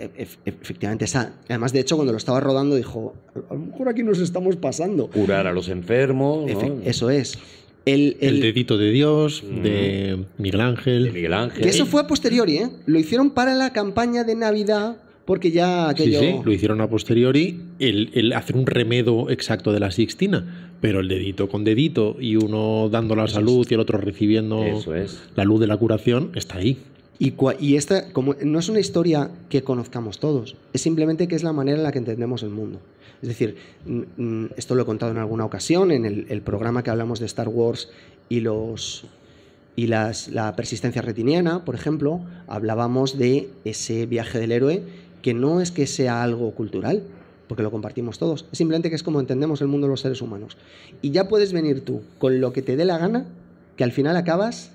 efectivamente, esa. Además, de hecho, cuando lo estaba rodando dijo, a lo mejor aquí nos estamos pasando. Curar a los enfermos. Efe, ¿no? Eso es. El, el... el dedito de Dios, mm. de Miguel Ángel. De Miguel Ángel. Que eso fue a posteriori, ¿eh? Lo hicieron para la campaña de Navidad... Porque ya aquello... Sí, sí, lo hicieron a posteriori, el, el hacer un remedo exacto de la Sixtina, pero el dedito con dedito y uno dando la salud y el otro recibiendo Eso es. la luz de la curación, está ahí. Y, cua, y esta, como no es una historia que conozcamos todos, es simplemente que es la manera en la que entendemos el mundo. Es decir, esto lo he contado en alguna ocasión, en el, el programa que hablamos de Star Wars y los... y las, la persistencia retiniana, por ejemplo, hablábamos de ese viaje del héroe, que no es que sea algo cultural, porque lo compartimos todos, simplemente que es como entendemos el mundo de los seres humanos. Y ya puedes venir tú con lo que te dé la gana, que al final acabas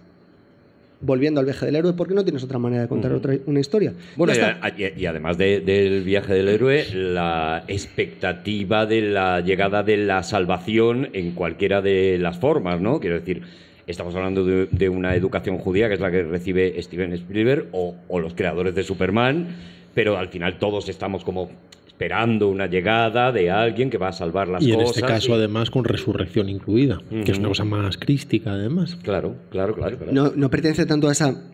volviendo al viaje del héroe, porque no tienes otra manera de contar uh-huh. otra, una historia. Bueno, y, y, y además de, del viaje del héroe, la expectativa de la llegada de la salvación en cualquiera de las formas, ¿no? Quiero decir... Estamos hablando de, de una educación judía, que es la que recibe Steven Spielberg, o, o los creadores de Superman, pero al final todos estamos como esperando una llegada de alguien que va a salvar las cosas. Y en este caso, y... además, con resurrección incluida, uh-huh. que es una cosa más crística, además. Claro, claro, claro. claro. No, no pertenece tanto a esa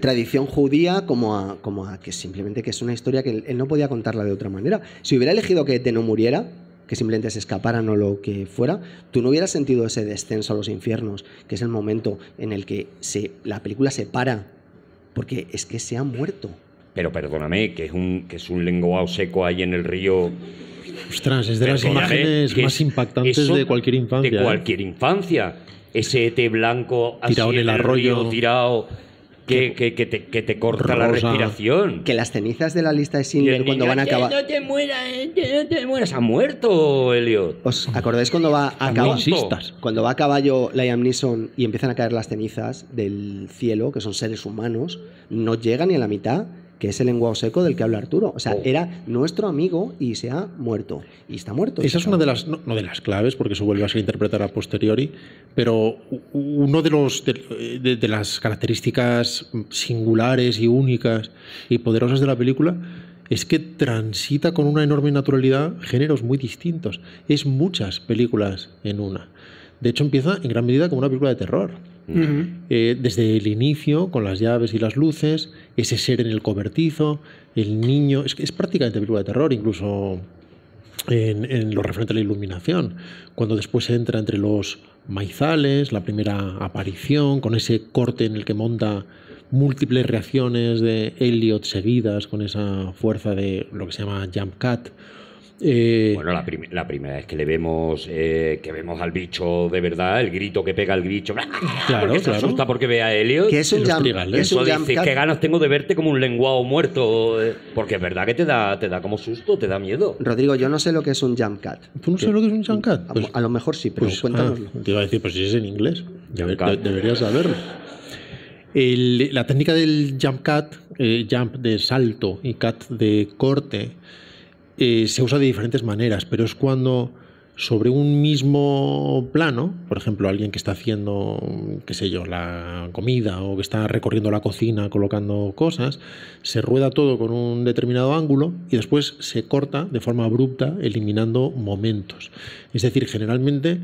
tradición judía como a, como a que simplemente que es una historia que él, él no podía contarla de otra manera. Si hubiera elegido que E T no muriera... que simplemente se escaparan o lo que fuera, tú no hubieras sentido ese descenso a los infiernos, que es el momento en el que se, la película se para, porque es que se ha muerto. Pero perdóname, que es un, que es un lenguao seco ahí en el río... Ostras, es de las imágenes más impactantes de cualquier infancia. De cualquier ¿eh? infancia. Ese E T blanco así tirado en el, el arroyo, río, tirado... Que, que, que, te, que te corta Rosa. la respiración. Que las cenizas de la lista de Schindler cuando van a acabar... No te mueras, no te mueras. Ha muerto, Elliot. ¿Os acordáis cuando va a caballo? Cuando va a caballo Liam Neeson y empiezan a caer las cenizas del cielo, que son seres humanos, no llega ni a la mitad, que es el lenguao seco del que habla Arturo. O sea, oh. era nuestro amigo y se ha muerto. Y está muerto. Esa es una de las, no, no de las claves, porque eso vuelve a ser interpretar a posteriori, pero uno de, los, de, de, de las características singulares y únicas y poderosas de la película es que transita con una enorme naturalidad géneros muy distintos. Es muchas películas en una. De hecho, empieza en gran medida como una película de terror. Uh-huh. Eh, desde el inicio, con las llaves y las luces, ese ser en el cobertizo, el niño... Es, es prácticamente película de terror, incluso en, en lo referente a la iluminación. Cuando después se entra entre los maizales, la primera aparición, con ese corte en el que monta múltiples reacciones de Elliot seguidas, con esa fuerza de lo que se llama jump cut. Eh, bueno, la, prim la primera vez que le vemos, eh, que vemos al bicho de verdad, el grito que pega el bicho, claro, porque se claro. asusta porque ve a Elliot. Que es un jump, trigales, es un jump dice, cut. Qué ganas tengo de verte como un lenguao muerto, porque es verdad que te da, te da como susto, te da miedo. Rodrigo, yo no sé lo que es un jump cut. ¿Tú no ¿Qué? sabes lo que es un jump cut? Pues, a, a lo mejor sí, pero pues, cuéntanoslo. Ah, te iba a decir, pues si es en inglés, de de deberías saberlo. El, la técnica del jump cut, eh, jump de salto y cut de corte, Eh, se usa de diferentes maneras, pero es cuando sobre un mismo plano, por ejemplo, alguien que está haciendo, qué sé yo, la comida o que está recorriendo la cocina colocando cosas, se rueda todo con un determinado ángulo y después se corta de forma abrupta, eliminando momentos. Es decir, generalmente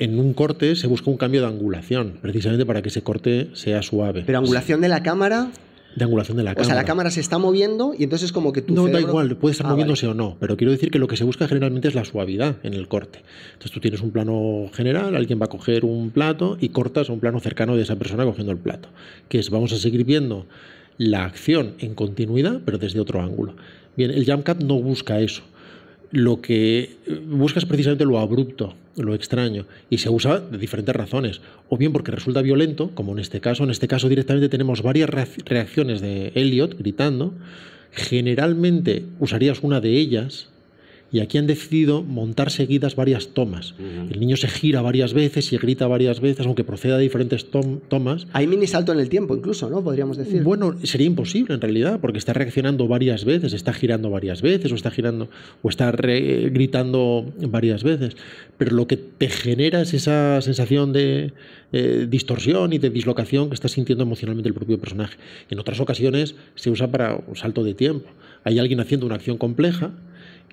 en un corte se busca un cambio de angulación, precisamente para que ese corte sea suave. Pero angulación de la cámara... de angulación de la cámara. O sea, la cámara se está moviendo y entonces como que tú... No, cerebro... da igual, puede estar ah, moviéndose vale. o no, pero quiero decir que lo que se busca generalmente es la suavidad en el corte. Entonces tú tienes un plano general, alguien va a coger un plato y cortas a un plano cercano de esa persona cogiendo el plato, que es vamos a seguir viendo la acción en continuidad, pero desde otro ángulo. Bien, el jump cut no busca eso. Lo que busca es precisamente lo abrupto, lo extraño, y se usa de diferentes razones, o bien porque resulta violento, como en este caso. En este caso directamente tenemos varias reacciones de Elliot gritando. Generalmente usarías una de ellas, y aquí han decidido montar seguidas varias tomas. Uh-huh. El niño se gira varias veces y grita varias veces, aunque proceda de diferentes tom- tomas. Hay mini salto en el tiempo incluso, ¿no? Podríamos decir. Bueno, sería imposible en realidad, porque está reaccionando varias veces, está girando varias veces, o está girando, o está re- gritando varias veces. Pero lo que te genera es esa sensación de eh, distorsión y de dislocación que está sintiendo emocionalmente el propio personaje. En otras ocasiones se usa para un salto de tiempo. Hay alguien haciendo una acción compleja,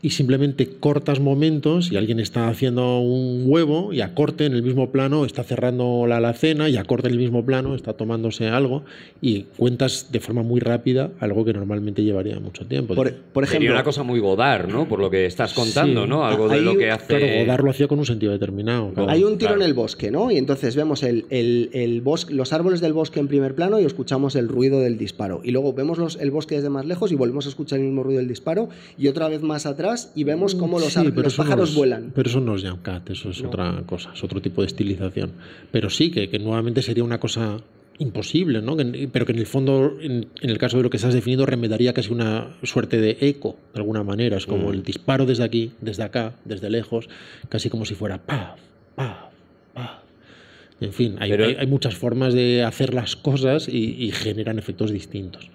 y simplemente cortas momentos y alguien está haciendo un huevo y a corte en el mismo plano está cerrando la alacena y a corte en el mismo plano está tomándose algo y cuentas de forma muy rápida algo que normalmente llevaría mucho tiempo. Por, por ejemplo, sería una cosa muy Godard, ¿no? Por lo que estás contando, sí, ¿no? Algo de lo que hace... Claro, Godard lo hacía con un sentido determinado. Claro. Hay un tiro claro. en el bosque, ¿no? Y entonces vemos el, el, el bosque, los árboles del bosque en primer plano y escuchamos el ruido del disparo. Y luego vemos los, el bosque desde más lejos y volvemos a escuchar el mismo ruido del disparo y otra vez más atrás y vemos cómo los, sí, los pájaros no es, vuelan. Pero eso no es jump cut, eso es no. otra cosa, es otro tipo de estilización. Pero sí, que, que nuevamente sería una cosa imposible, ¿no? Que, pero que en el fondo, en, en el caso de lo que estás definiendo, remedaría casi una suerte de eco, de alguna manera. Es como mm. el disparo desde aquí, desde acá, desde lejos, casi como si fuera paf, paf, paf. En fin, hay, pero, hay, hay muchas formas de hacer las cosas y, y generan efectos distintos.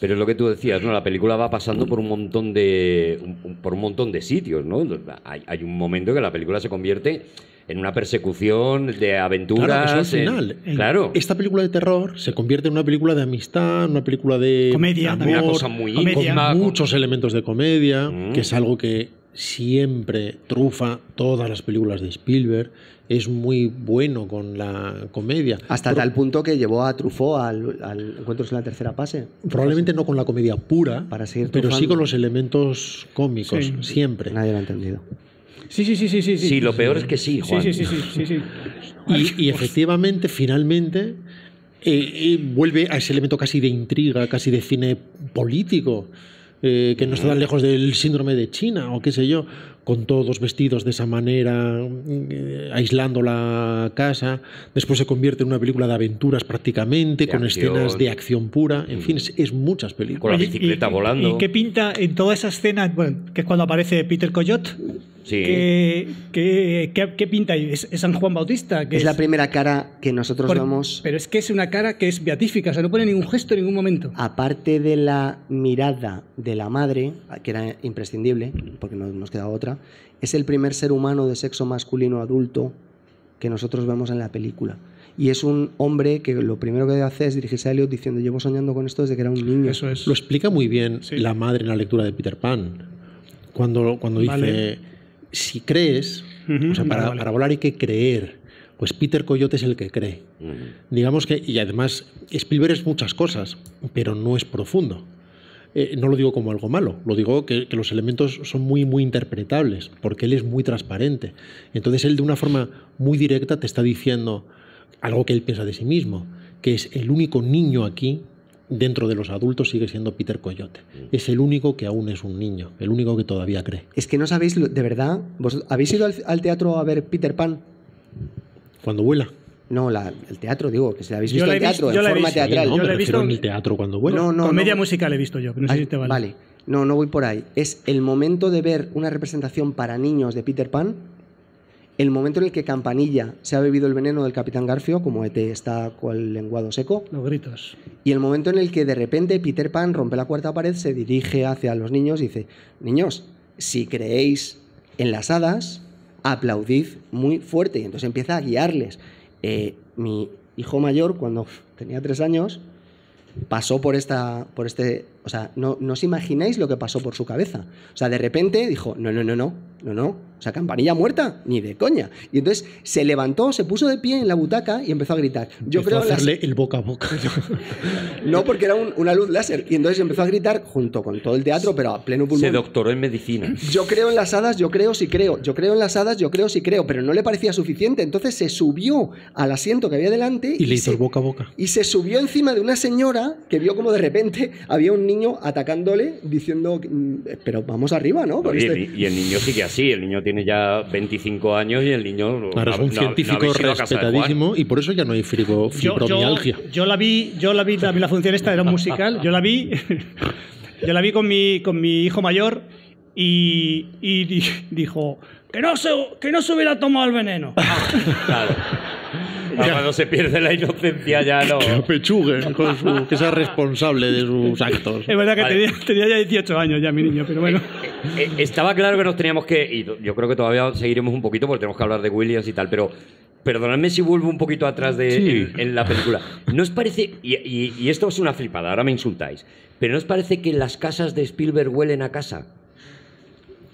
Pero es lo que tú decías, ¿no? La película va pasando por un montón de, un, por un montón de sitios, ¿no? Hay, hay un momento que la película se convierte en una persecución de aventuras. Claro, eso es el final. En, claro. Esta película de terror se convierte en una película de amistad, una película de comedia, amor, una cosa muy comedia. Con muchos elementos de comedia, mm. que es algo que siempre trufa todas las películas de Spielberg. Es muy bueno con la comedia. Hasta Pero, tal punto que llevó a Truffaut al, al Encuentros en la tercera fase. Probablemente no con la comedia pura, Para seguir pero sí con los elementos cómicos, sí. siempre. Nadie lo ha entendido. Sí, sí, sí, sí, sí. Sí, lo peor es que sí, Juan. Sí, sí, sí, sí, sí, sí. Y, y efectivamente, finalmente, eh, eh, vuelve a ese elemento casi de intriga, casi de cine político. Eh, que no está tan lejos del síndrome de China o qué sé yo, con todos vestidos de esa manera, eh, aislando la casa. Después se convierte en una película de aventuras prácticamente, de con acción. Escenas de acción pura, en mm. fin, es, es muchas películas. Con la bicicleta y, volando. ¿Y qué pinta en toda esa escena, bueno, que es cuando aparece Peter Coyote? Sí. ¿Qué, qué, qué, qué pinta? ¿Es, es San Juan Bautista? Que es, es la primera cara que nosotros Por, vemos. Pero es que es una cara que es beatífica, o sea, no pone ningún gesto en ningún momento. Aparte de la mirada de la madre, que era imprescindible, porque no nos quedaba otra, es el primer ser humano de sexo masculino adulto que nosotros vemos en la película. Y es un hombre que lo primero que hace es dirigirse a Elliot diciendo: llevo soñando con esto desde que era un niño. Eso es. Lo explica muy bien sí. la madre en la lectura de Peter Pan. Cuando, cuando vale. dice... Si crees, uh-huh, o sea, para, vale. para volar hay que creer. Pues Peter Coyote es el que cree. Uh-huh. Digamos que, y además, Spielberg es muchas cosas, pero no es profundo. Eh, no lo digo como algo malo, lo digo que, que los elementos son muy, muy interpretables, porque él es muy transparente. Entonces él de una forma muy directa te está diciendo algo que él piensa de sí mismo, que es el único niño aquí. Dentro de los adultos sigue siendo Peter Coyote. Es el único que aún es un niño, el único que todavía cree. Es que no sabéis, de verdad, ¿vos habéis ido al, al teatro a ver Peter Pan? Cuando vuela. No, la, el teatro, digo, que si la habéis visto en teatro, en forma teatral. Yo la he visto en el teatro cuando vuela. No, no, comedia no, musical he visto yo, no sé si te vale. Vale, no, no voy por ahí. Es el momento de ver una representación para niños de Peter Pan. El momento en el que Campanilla se ha bebido el veneno del Capitán Garfio, como E T está con el lenguado seco. Los gritos. Y el momento en el que de repente Peter Pan rompe la cuarta pared, se dirige hacia los niños y dice: niños, si creéis en las hadas, aplaudid muy fuerte. Y entonces empieza a guiarles. Eh, mi hijo mayor, cuando tenía tres años, pasó por, esta, por este O sea, no, no os imagináis lo que pasó por su cabeza. O sea, de repente dijo, no, no, no, no, no, no. O sea, campanilla muerta, ni de coña. Y entonces se levantó, se puso de pie en la butaca y empezó a gritar. Yo empezó creo a hacerle las... el boca a boca. No, porque era un, una luz láser. Y entonces empezó a gritar junto con todo el teatro, pero a pleno pulmón. Se doctoró en medicina. Yo creo en las hadas, yo creo, sí creo. Yo creo en las hadas, yo creo, sí creo. Pero no le parecía suficiente. Entonces se subió al asiento que había delante. Y, y le hizo se... el boca a boca. Y se subió encima de una señora que vio como de repente había un niño atacándole diciendo, pero vamos arriba, ¿no? Oye, este... Y el niño sigue así, el niño tiene ya veinticinco años y el niño... Ahora es un no, científico no respetadísimo y por eso ya no hay fibromialgia. Yo, yo, yo la vi, yo la vi, la, la función esta era un musical, yo la vi, yo la vi con mi, con mi hijo mayor y, y dijo, que no se, que no se hubiera tomado el veneno. Claro. Ah, cuando se pierde la inocencia ya no... Que apechugue, con su, que sea responsable de sus actos. Es verdad que vale. tenía, tenía ya dieciocho años ya mi niño, pero bueno. Eh, eh, estaba claro que nos teníamos que... Y yo creo que todavía seguiremos un poquito porque tenemos que hablar de Williams y tal, pero perdonadme si vuelvo un poquito atrás de, sí. en, en la película. ¿No os parece... Y, y, y esto es una flipada, ahora me insultáis, pero ¿no os parece que las casas de Spielberg huelen a casa?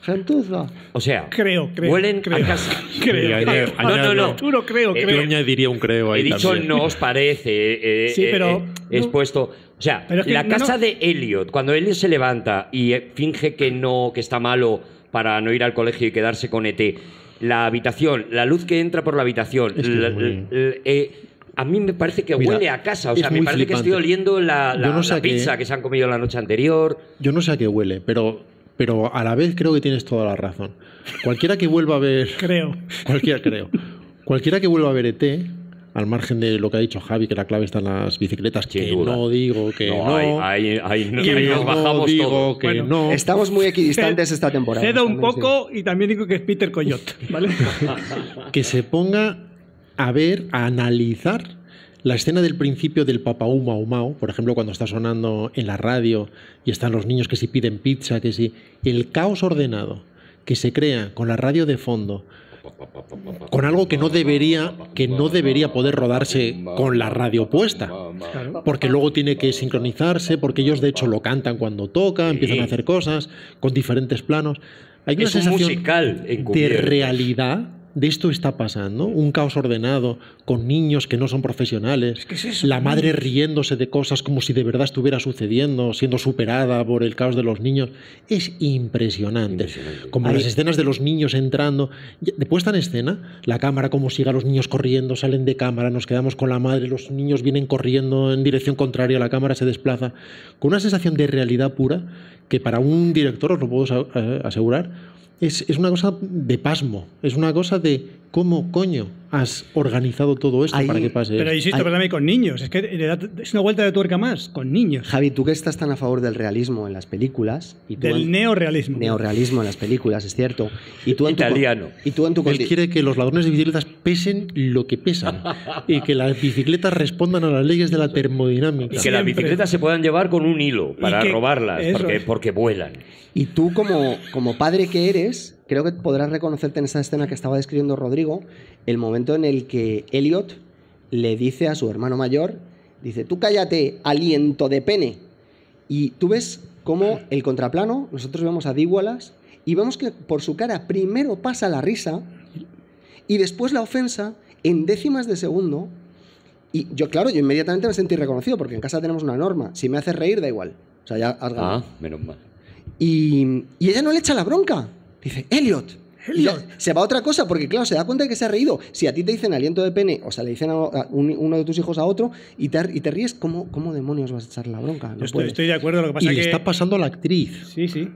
Gentuza. O sea, creo, creo, huelen creo, a casa. Creo, creo, creo. No, no, no. Tú no creo, creo. Eh, yo añadiría un creo ahí. He dicho también. No os parece. Eh, sí, pero. Eh, es no. puesto. O sea, pero es que la casa no, no. de Elliot, cuando Elliot se levanta y finge que no, que está malo para no ir al colegio y quedarse con E T, la habitación, la luz que entra por la habitación. Es que la, muy... la, eh, a mí me parece que Mira, huele a casa. O sea, me parece flipante. Que estoy oliendo la, la, no sé la pizza que... que se han comido la noche anterior. Yo no sé a qué huele, pero. Pero a la vez creo que tienes toda la razón. Cualquiera que vuelva a ver... Creo. Cualquiera, creo. Cualquiera que vuelva a ver E T, al margen de lo que ha dicho Javi, que la clave está en las bicicletas, Sin que duda. no digo que no... no ahí, ahí, ahí, que ahí no nos bajamos digo todo. Que bueno, no. Estamos muy equidistantes esta temporada. Cedo un poco y también digo que es Peter Coyote, ¿vale? Que se ponga a ver, a analizar... La escena del principio del Papaú Mau Mau, por ejemplo, cuando está sonando en la radio y están los niños que si piden pizza, que si... El caos ordenado que se crea con la radio de fondo, con algo que no debería, que no debería poder rodarse con la radio puesta. Porque luego tiene que sincronizarse, porque ellos de hecho lo cantan cuando toca, empiezan a hacer cosas con diferentes planos. Hay una sensación de realidad. De esto está pasando, un caos ordenado con niños que no son profesionales, ¿qué es eso? La madre riéndose de cosas como si de verdad estuviera sucediendo, siendo superada por el caos de los niños. Es impresionante, impresionante. Como Ahí... las escenas de los niños entrando, después está en escena, la cámara como sigue a los niños corriendo, salen de cámara, nos quedamos con la madre, los niños vienen corriendo en dirección contraria, la cámara se desplaza, con una sensación de realidad pura que para un director, os lo puedo asegurar, Es, es una cosa de pasmo, es una cosa de cómo coño has organizado todo esto ahí, para que pase. Pero insisto, perdóname, con niños, es que le da, es una vuelta de tuerca más, con niños. Javi, tú que estás tan a favor del realismo en las películas... Y tú del neorealismo. Neorealismo en las películas, es cierto. Y tú en Italiano. Tu, y tú en tu Él quiere que los ladrones de bicicletas pesen lo que pesan y que las bicicletas respondan a las leyes de la termodinámica. Y que las bicicletas se puedan llevar con un hilo para que, robarlas, porque, porque vuelan. Y tú, como, como padre que eres, creo que podrás reconocerte en esa escena que estaba describiendo Rodrigo, el momento en el que Elliot le dice a su hermano mayor, dice, tú cállate, aliento de pene. Y tú ves cómo el contraplano, nosotros vemos a Dígualas y vemos que por su cara primero pasa la risa y después la ofensa en décimas de segundo. Y yo, claro, yo inmediatamente me sentí reconocido porque en casa tenemos una norma. Si me haces reír, da igual. O sea, ya has ganado. Ah, menos mal. Y, y ella no le echa la bronca. Dice, Elliot. Elliot. Se va a otra cosa, porque claro, se da cuenta de que se ha reído. Si a ti te dicen aliento de pene, o sea, le dicen a un, uno de tus hijos a otro, y te, y te ríes, ¿cómo, ¿cómo demonios vas a echar la bronca? No estoy, estoy de acuerdo. Lo que pasa y es que... le está pasando a la actriz. Sí, sí.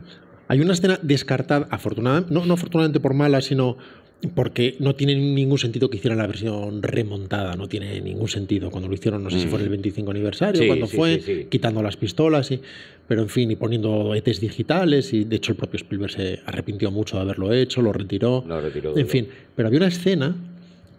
Hay una escena descartada, afortunadamente, no, no afortunadamente por mala, sino porque no tiene ningún sentido que hicieran la versión remontada, no tiene ningún sentido. Cuando lo hicieron, no sé mm. si fue en el veinticinco aniversario, sí, cuando sí, fue, sí, sí. quitando las pistolas, y, pero en fin, y poniendo E Tes digitales, y de hecho el propio Spielberg se arrepintió mucho de haberlo hecho, lo retiró, no, retiró en fin. Pero había una escena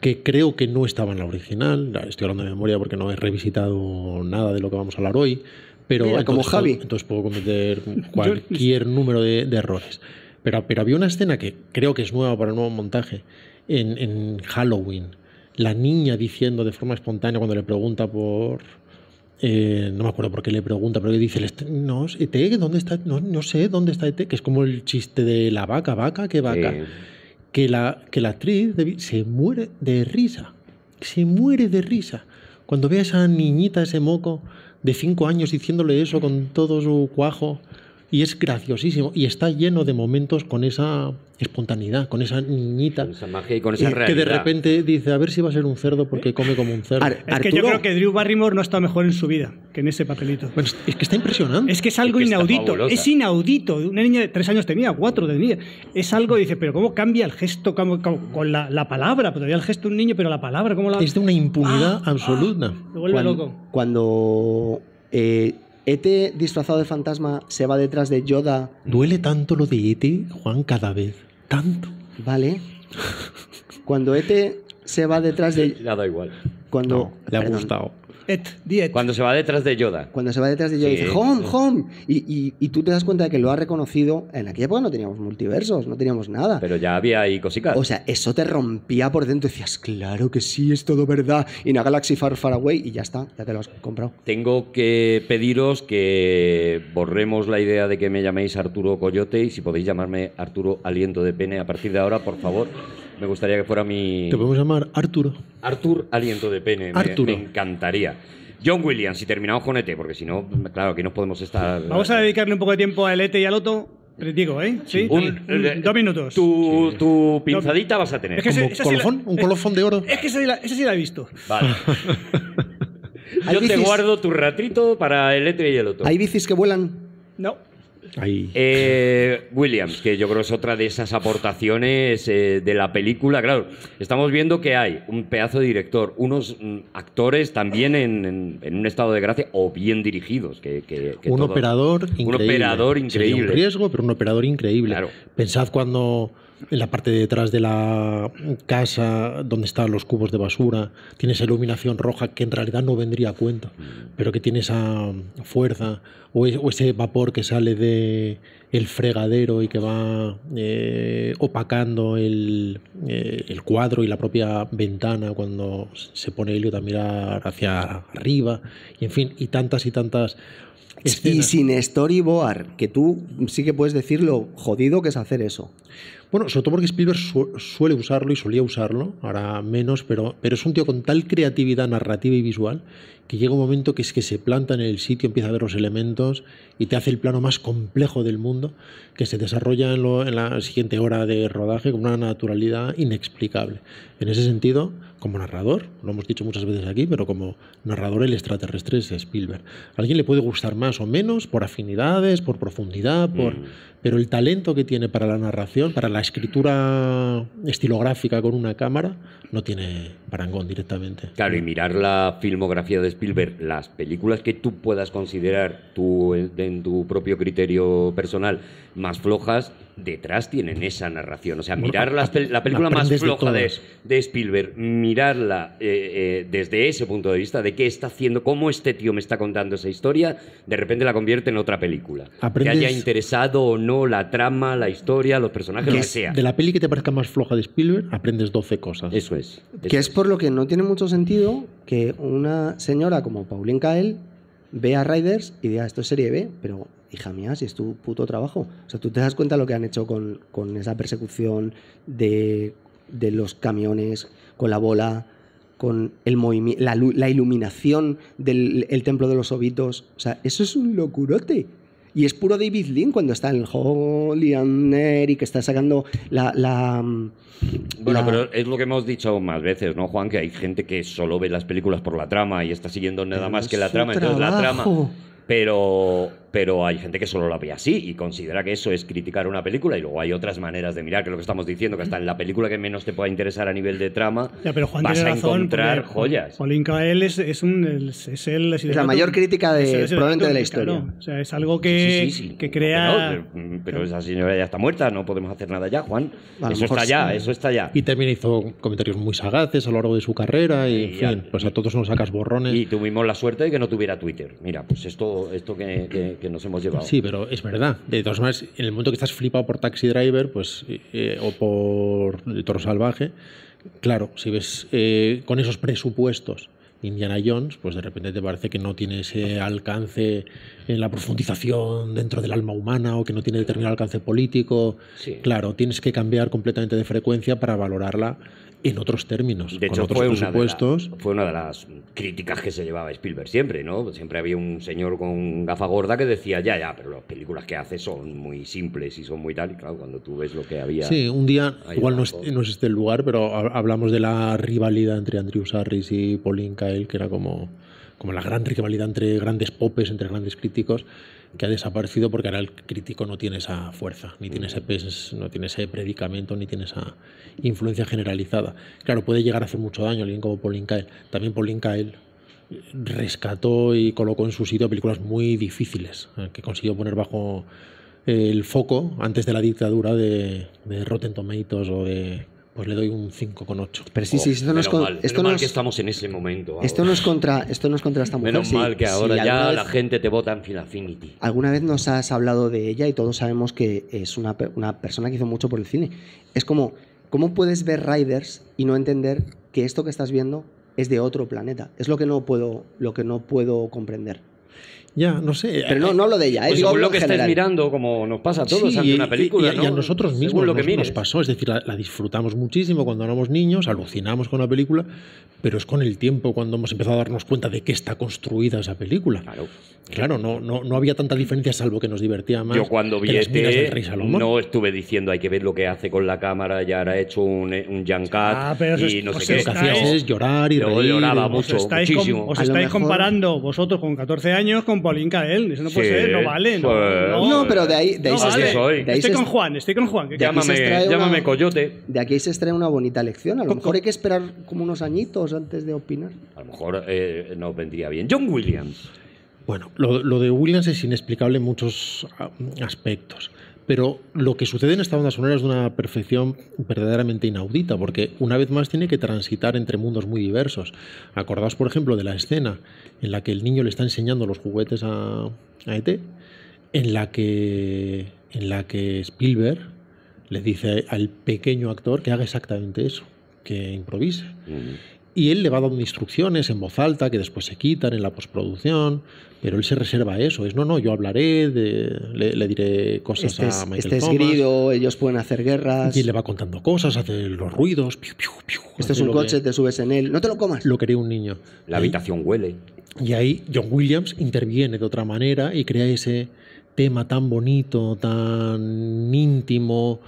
que creo que no estaba en la original, estoy hablando de memoria porque no he revisitado nada de lo que vamos a hablar hoy, pero Mira, entonces, como Javi. entonces puedo cometer cualquier número de, de errores. Pero, pero había una escena que creo que es nueva para el nuevo montaje, en, en Halloween, la niña diciendo de forma espontánea cuando le pregunta por, Eh, no me acuerdo por qué le pregunta, pero que dice, no, E T, ¿dónde está? No, no sé dónde está E T, que es como el chiste de la vaca, vaca, qué vaca. Sí. Que, la, que la actriz de, se muere de risa, se muere de risa. Cuando ve a esa niñita, ese moco de cinco años diciéndole eso con todo su cuajo, y es graciosísimo, y está lleno de momentos con esa espontaneidad, con esa niñita. Con esa magia y con esa eh, realidad. Que de repente dice, a ver si va a ser un cerdo porque come como un cerdo. Ar es que yo creo que Drew Barrymore no está mejor en su vida que en ese papelito. Bueno, es que está impresionante. Es que es algo es que inaudito, es inaudito. Una niña de tres años tenía, cuatro tenía. Es algo, dice, pero ¿cómo cambia el gesto cómo, cómo, con la, la palabra? Todavía el gesto de un niño, pero la palabra, ¿cómo la...? Es de una impunidad ah, absoluta. Ah, me vuelve cuando, loco. Cuando... Eh, E T disfrazado de fantasma se va detrás de Yoda. Duele tanto lo de E T, Juan, cada vez. Tanto. Vale. Cuando E T se va detrás de... Le ha dado igual. Cuando... No, le ha Perdón. gustado. Et, di et. Cuando se va detrás de Yoda. Cuando se va detrás de Yoda sí, dice, home, sí. home. Y, y, y tú te das cuenta de que lo ha reconocido. En aquella época no teníamos multiversos, no teníamos nada. Pero ya había ahí cositas. O sea, eso te rompía por dentro. Decías, claro que sí, es todo verdad. Y una Galaxy Far Far Away y ya está, ya te lo has comprado. Tengo que pediros que borremos la idea de que me llaméis Arturo Coyote y si podéis llamarme Arturo Aliento de Pene a partir de ahora, por favor. Me gustaría que fuera mi... Te podemos llamar Arturo. Artur, aliento de pene. Arturo. Me, me encantaría. John Williams, si terminamos con E T, porque si no, claro, que no podemos estar... Vamos a dedicarle un poco de tiempo al E T y al Otto. Les digo, ¿eh? Sí. Un, un, dos minutos. Tu, sí. tu pinzadita vas a tener. Es que ese, esa colofón, sí la, ¿Un colofón de oro? Es que esa sí la, esa sí la he visto. Vale. Yo te guardo tu ratito para el E T y el Otto. ¿Hay bicis que vuelan? No. Eh, Williams, que yo creo es otra de esas aportaciones eh, de la película. Claro, estamos viendo que hay un pedazo de director, unos mm, actores también en, en, en un estado de gracia o bien dirigidos. Que, que, que un, todo, operador un operador increíble. Sería un riesgo, pero un operador increíble. Claro. Pensad cuando en la parte de detrás de la casa donde están los cubos de basura tiene esa iluminación roja que en realidad no vendría a cuento, pero que tiene esa fuerza o, es, o ese vapor que sale de el fregadero y que va eh, opacando el, eh, el cuadro y la propia ventana cuando se pone Elliot a mirar hacia arriba y en fin, y tantas y tantas escenas. Y sin storyboard, que tú sí que puedes decir lo jodido que es hacer eso. Bueno, sobre todo porque Spielberg su suele usarlo y solía usarlo, ahora menos, pero, pero es un tío con tal creatividad narrativa y visual que llega un momento que es que se planta en el sitio, empieza a ver los elementos y te hace el plano más complejo del mundo que se desarrolla en, lo, en la siguiente hora de rodaje con una naturalidad inexplicable. En ese sentido, como narrador, lo hemos dicho muchas veces aquí, pero como narrador el extraterrestre es Spielberg. A alguien le puede gustar más o menos por afinidades, por profundidad, por... Mm. Pero el talento que tiene para la narración, para la escritura estilográfica con una cámara, no tiene parangón directamente. Claro, y mirar la filmografía de Spielberg, las películas que tú puedas considerar tú, en tu propio criterio personal más flojas, detrás tienen esa narración. O sea, mirar la, la película más floja de, de Spielberg, mirarla eh, eh, desde ese punto de vista, de qué está haciendo, cómo este tío me está contando esa historia, de repente la convierte en otra película. Aprendes... Que haya interesado o no la trama, la historia, los personajes, lo que sea. De la peli que te parezca más floja de Spielberg, aprendes doce cosas. Eso es. Eso que es, es por lo que no tiene mucho sentido que una señora como Pauline Kael vea Riders y diga, esto es serie B, pero... hija mía, si es tu puto trabajo. O sea, tú te das cuenta de lo que han hecho con, con esa persecución de, de los camiones, con la bola, con el movimiento, la, la iluminación del el templo de los obitos. O sea, eso es un locurote. Y es puro David Lean cuando está en el Holy and Eric, que está sacando la, la... Bueno, la... pero es lo que hemos dicho más veces, ¿no, Juan? Que hay gente que solo ve las películas por la trama y está siguiendo nada pero más que la trama. Trabajo. Entonces la trama... Pero, pero hay gente que solo la ve así y considera que eso es criticar una película, y luego hay otras maneras de mirar, que es lo que estamos diciendo, que hasta en la película que menos te pueda interesar a nivel de trama ya, pero Juan vas tiene a razón, encontrar porque, joyas. Pauline Kael es, es, un, es, es, el, es la mayor crítica de, es el, es el probablemente de la historia. Claro. O sea, es algo que, sí, sí, sí, que crea... No, pero, pero esa señora ya está muerta, no podemos hacer nada ya, Juan. A eso está sí. ya, eso está ya. Y también hizo comentarios muy sagaces a lo largo de su carrera y, y en fin, pues a todos nos sacas borrones. Y tuvimos la suerte de que no tuviera Twitter. Mira, pues esto esto que, que, que nos hemos llevado. Sí, pero es verdad. De todas maneras, en el momento que estás flipado por Taxi Driver pues eh, o por El Toro Salvaje, claro, si ves eh, con esos presupuestos Indiana Jones, pues de repente te parece que no tiene ese alcance en la profundización dentro del alma humana, o que no tiene determinado alcance político. Sí. Claro, tienes que cambiar completamente de frecuencia para valorarla en otros términos, de con hecho, otros fue presupuestos. Una la, fue una de las críticas que se llevaba Spielberg siempre, ¿no? Siempre había un señor con gafa gorda que decía, ya, ya, pero las películas que hace son muy simples y son muy tal, y claro, cuando tú ves lo que había... Sí, un día, igual no es, no es este el lugar, pero hablamos de la rivalidad entre Andrew Sarris y Pauline Kael, que era como, como la gran rivalidad entre grandes popes, entre grandes críticos, que ha desaparecido porque ahora el crítico no tiene esa fuerza, ni tiene ese pes, no tiene ese predicamento, ni tiene esa influencia generalizada. Claro, puede llegar a hacer mucho daño alguien como Pauline Kael. También Pauline Kael rescató y colocó en su sitio películas muy difíciles, que consiguió poner bajo el foco antes de la dictadura de, de Rotten Tomatoes o de... Pues le doy un cinco coma ocho. Pero sí, sí, esto no es contra... Esto no es que estamos en ese momento. Esto no es contra esta mujer. Menos mal que ahora ya la gente te vota en Affinity. Alguna vez nos has hablado de ella y todos sabemos que es una, una persona que hizo mucho por el cine. Es como, ¿cómo puedes ver Riders y no entender que esto que estás viendo es de otro planeta? Es lo que no puedo, lo que no puedo comprender. Ya, no sé. Pero no, no lo de ella. ¿eh? Pues según lo que estés mirando, como nos pasa a todos, sí, ante una película. Y, y, ¿no? y a nosotros mismos según lo que nos, nos pasó. Es decir, la, la disfrutamos muchísimo cuando éramos niños, alucinamos con la película, pero es con el tiempo cuando hemos empezado a darnos cuenta de qué está construida esa película. Claro. Claro, no, no, no había tanta diferencia, salvo que nos divertía más. Yo cuando vi E T no estuve diciendo hay que ver lo que hace con la cámara, ya ha hecho un, un Jankat ah, y no sé qué. Lo que hacías es llorar y reír. Yo lloraba mucho, muchísimo. Os estáis comparando vosotros con catorce años con Pauline Kael. Eso no puede ser, no vale. No, pero de ahí... Estoy con Juan, estoy con Juan. Llámame Coyote. De aquí se extrae una bonita lección. A lo mejor hay que esperar como unos añitos antes de opinar. A lo mejor nos vendría bien. John Williams. Bueno, lo, lo de Williams es inexplicable en muchos aspectos, pero lo que sucede en esta banda sonora es de una perfección verdaderamente inaudita, porque una vez más tiene que transitar entre mundos muy diversos. Acordaos, por ejemplo, de la escena en la que el niño le está enseñando los juguetes a, a E T, en la que, en la que Spielberg le dice al pequeño actor que haga exactamente eso, que improvise. Mm. Y él le va dando instrucciones en voz alta que después se quitan en la postproducción, pero él se reserva eso. Es, no, no, yo hablaré, de, le, le diré cosas este es, a Michael Este es Thomas, grido, ellos pueden hacer guerras. Y él le va contando cosas, hace los ruidos. Piu, piu, piu, este es un coche, que, te subes en él. No te lo comas. Lo quería un niño. La ahí, habitación huele. Y ahí John Williams interviene de otra manera y crea ese tema tan bonito, tan íntimo.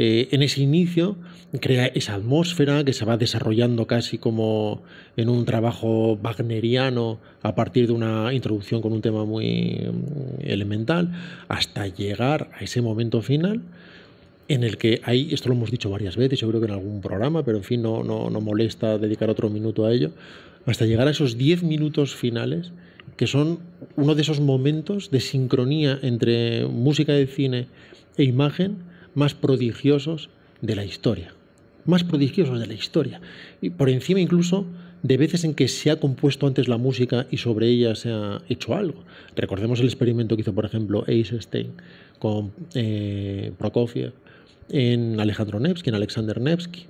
Eh, en ese inicio crea esa atmósfera que se va desarrollando casi como en un trabajo wagneriano a partir de una introducción con un tema muy elemental hasta llegar a ese momento final en el que hay, esto lo hemos dicho varias veces, yo creo que en algún programa, pero en fin, no, no, no molesta dedicar otro minuto a ello, hasta llegar a esos diez minutos finales que son uno de esos momentos de sincronía entre música de cine e imagen más prodigiosos de la historia, más prodigiosos de la historia, y por encima incluso de veces en que se ha compuesto antes la música y sobre ella se ha hecho algo. Recordemos el experimento que hizo, por ejemplo, Einstein con eh, Prokofiev en Alejandro Nevsky, en Alexander Nevsky,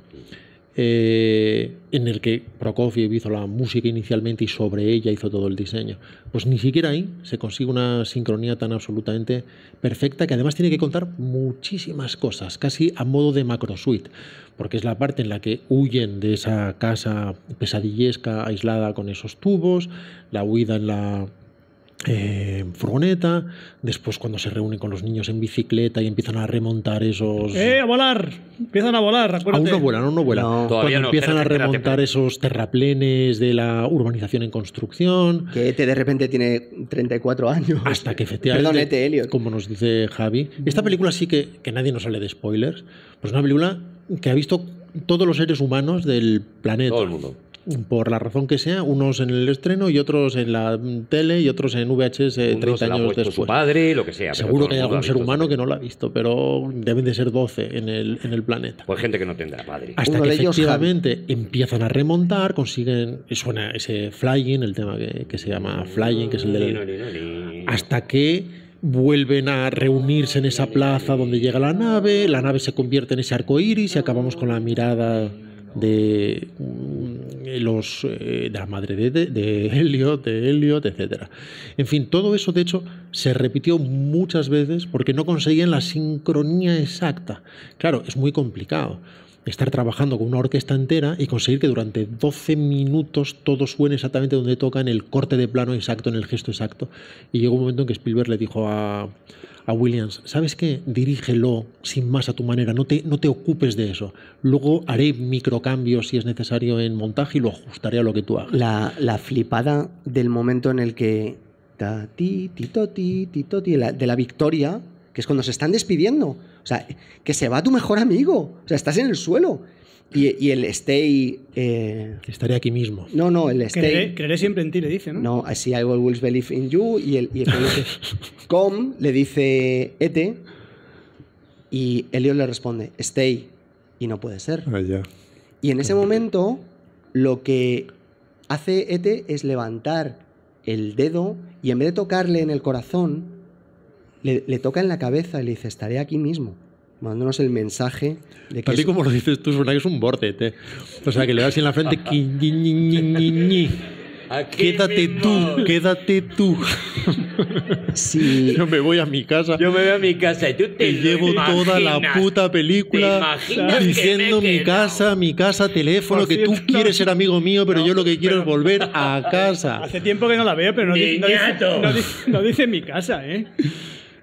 eh, en el que Prokofiev hizo la música inicialmente y sobre ella hizo todo el diseño. Pues ni siquiera ahí se consigue una sincronía tan absolutamente perfecta, que además tiene que contar muchísimas cosas, casi a modo de macrosuite, porque es la parte en la que huyen de esa casa pesadillesca aislada con esos tubos, la huida en la eh, furgoneta, después cuando se reúnen con los niños en bicicleta y empiezan a remontar esos... ¡Eh, a volar! Empiezan a volar, acuérdate. Aún no vuelan, aún no vuelan. No, todavía no, empiezan espérate, a remontar espérate, espérate. esos terraplenes de la urbanización en construcción. Que E T de repente tiene treinta y cuatro años. Hasta que efectivamente... Perdón, E T Elliot. Como nos dice Javi, esta película sí que, que nadie nos sale de spoilers, pues es una película que ha visto todos los seres humanos del planeta. Todo el mundo. Por la razón que sea, unos en el estreno y otros en la tele y otros en V H S treinta años después. Su padre, lo que sea. Seguro que hay algún ser humano que no lo ha visto, pero deben de ser doce en el, en el planeta. Pues gente que no tendrá padre. Hasta que efectivamente empiezan a remontar, consiguen, suena ese flying, el tema que, que se llama flying, que es el de... Hasta que... vuelven a reunirse en esa plaza donde llega la nave, la nave se convierte en ese arco iris y acabamos con la mirada de los eh, de la madre de, de, de Elliot, de Elliot, etcétera. En fin, todo eso, de hecho, se repitió muchas veces porque no conseguían la sincronía exacta. Claro, es muy complicado estar trabajando con una orquesta entera y conseguir que durante doce minutos todo suene exactamente donde toca, en el corte de plano exacto, en el gesto exacto. Y llegó un momento en que Spielberg le dijo a, a Williams, ¿sabes qué? Dirígelo sin más a tu manera, no te, no te ocupes de eso. Luego haré microcambios si es necesario en montaje y lo ajustaré a lo que tú hagas. La, la flipada del momento en el que... Ta, ti, ti, to, ti, ti, to, ti, de la, de la victoria... que es cuando se están despidiendo, o sea, que se va tu mejor amigo, o sea, estás en el suelo, y, y el stay... Eh... Estaré aquí mismo. No, no, el stay... Creeré, creeré siempre en ti, le dice, ¿no? No, sí, I always believe in you, y el... Y el Com le dice, ete, y Elliot le responde, stay, y no puede ser. Ah, ya. Y en ese momento, lo que hace ete es levantar el dedo, y en vez de tocarle en el corazón... Le, le toca en la cabeza y le dice, estaré aquí mismo, mandándonos el mensaje de que... Así es... como lo dices tú, suena que es un vortet, ¿eh? O sea, que le das en la frente... Quédate mismo. Tú, quédate tú. Sí. Yo me voy a mi casa. Yo me voy a mi casa y tú te... Y llevo imaginas, toda la puta película diciendo mi casa, mi casa, teléfono, por que cierto, tú quieres ser amigo mío, pero no, yo lo que quiero pero, es volver a casa. Hace tiempo que no la veo, pero no, di, no, dice, no, dice, no dice mi casa, ¿eh?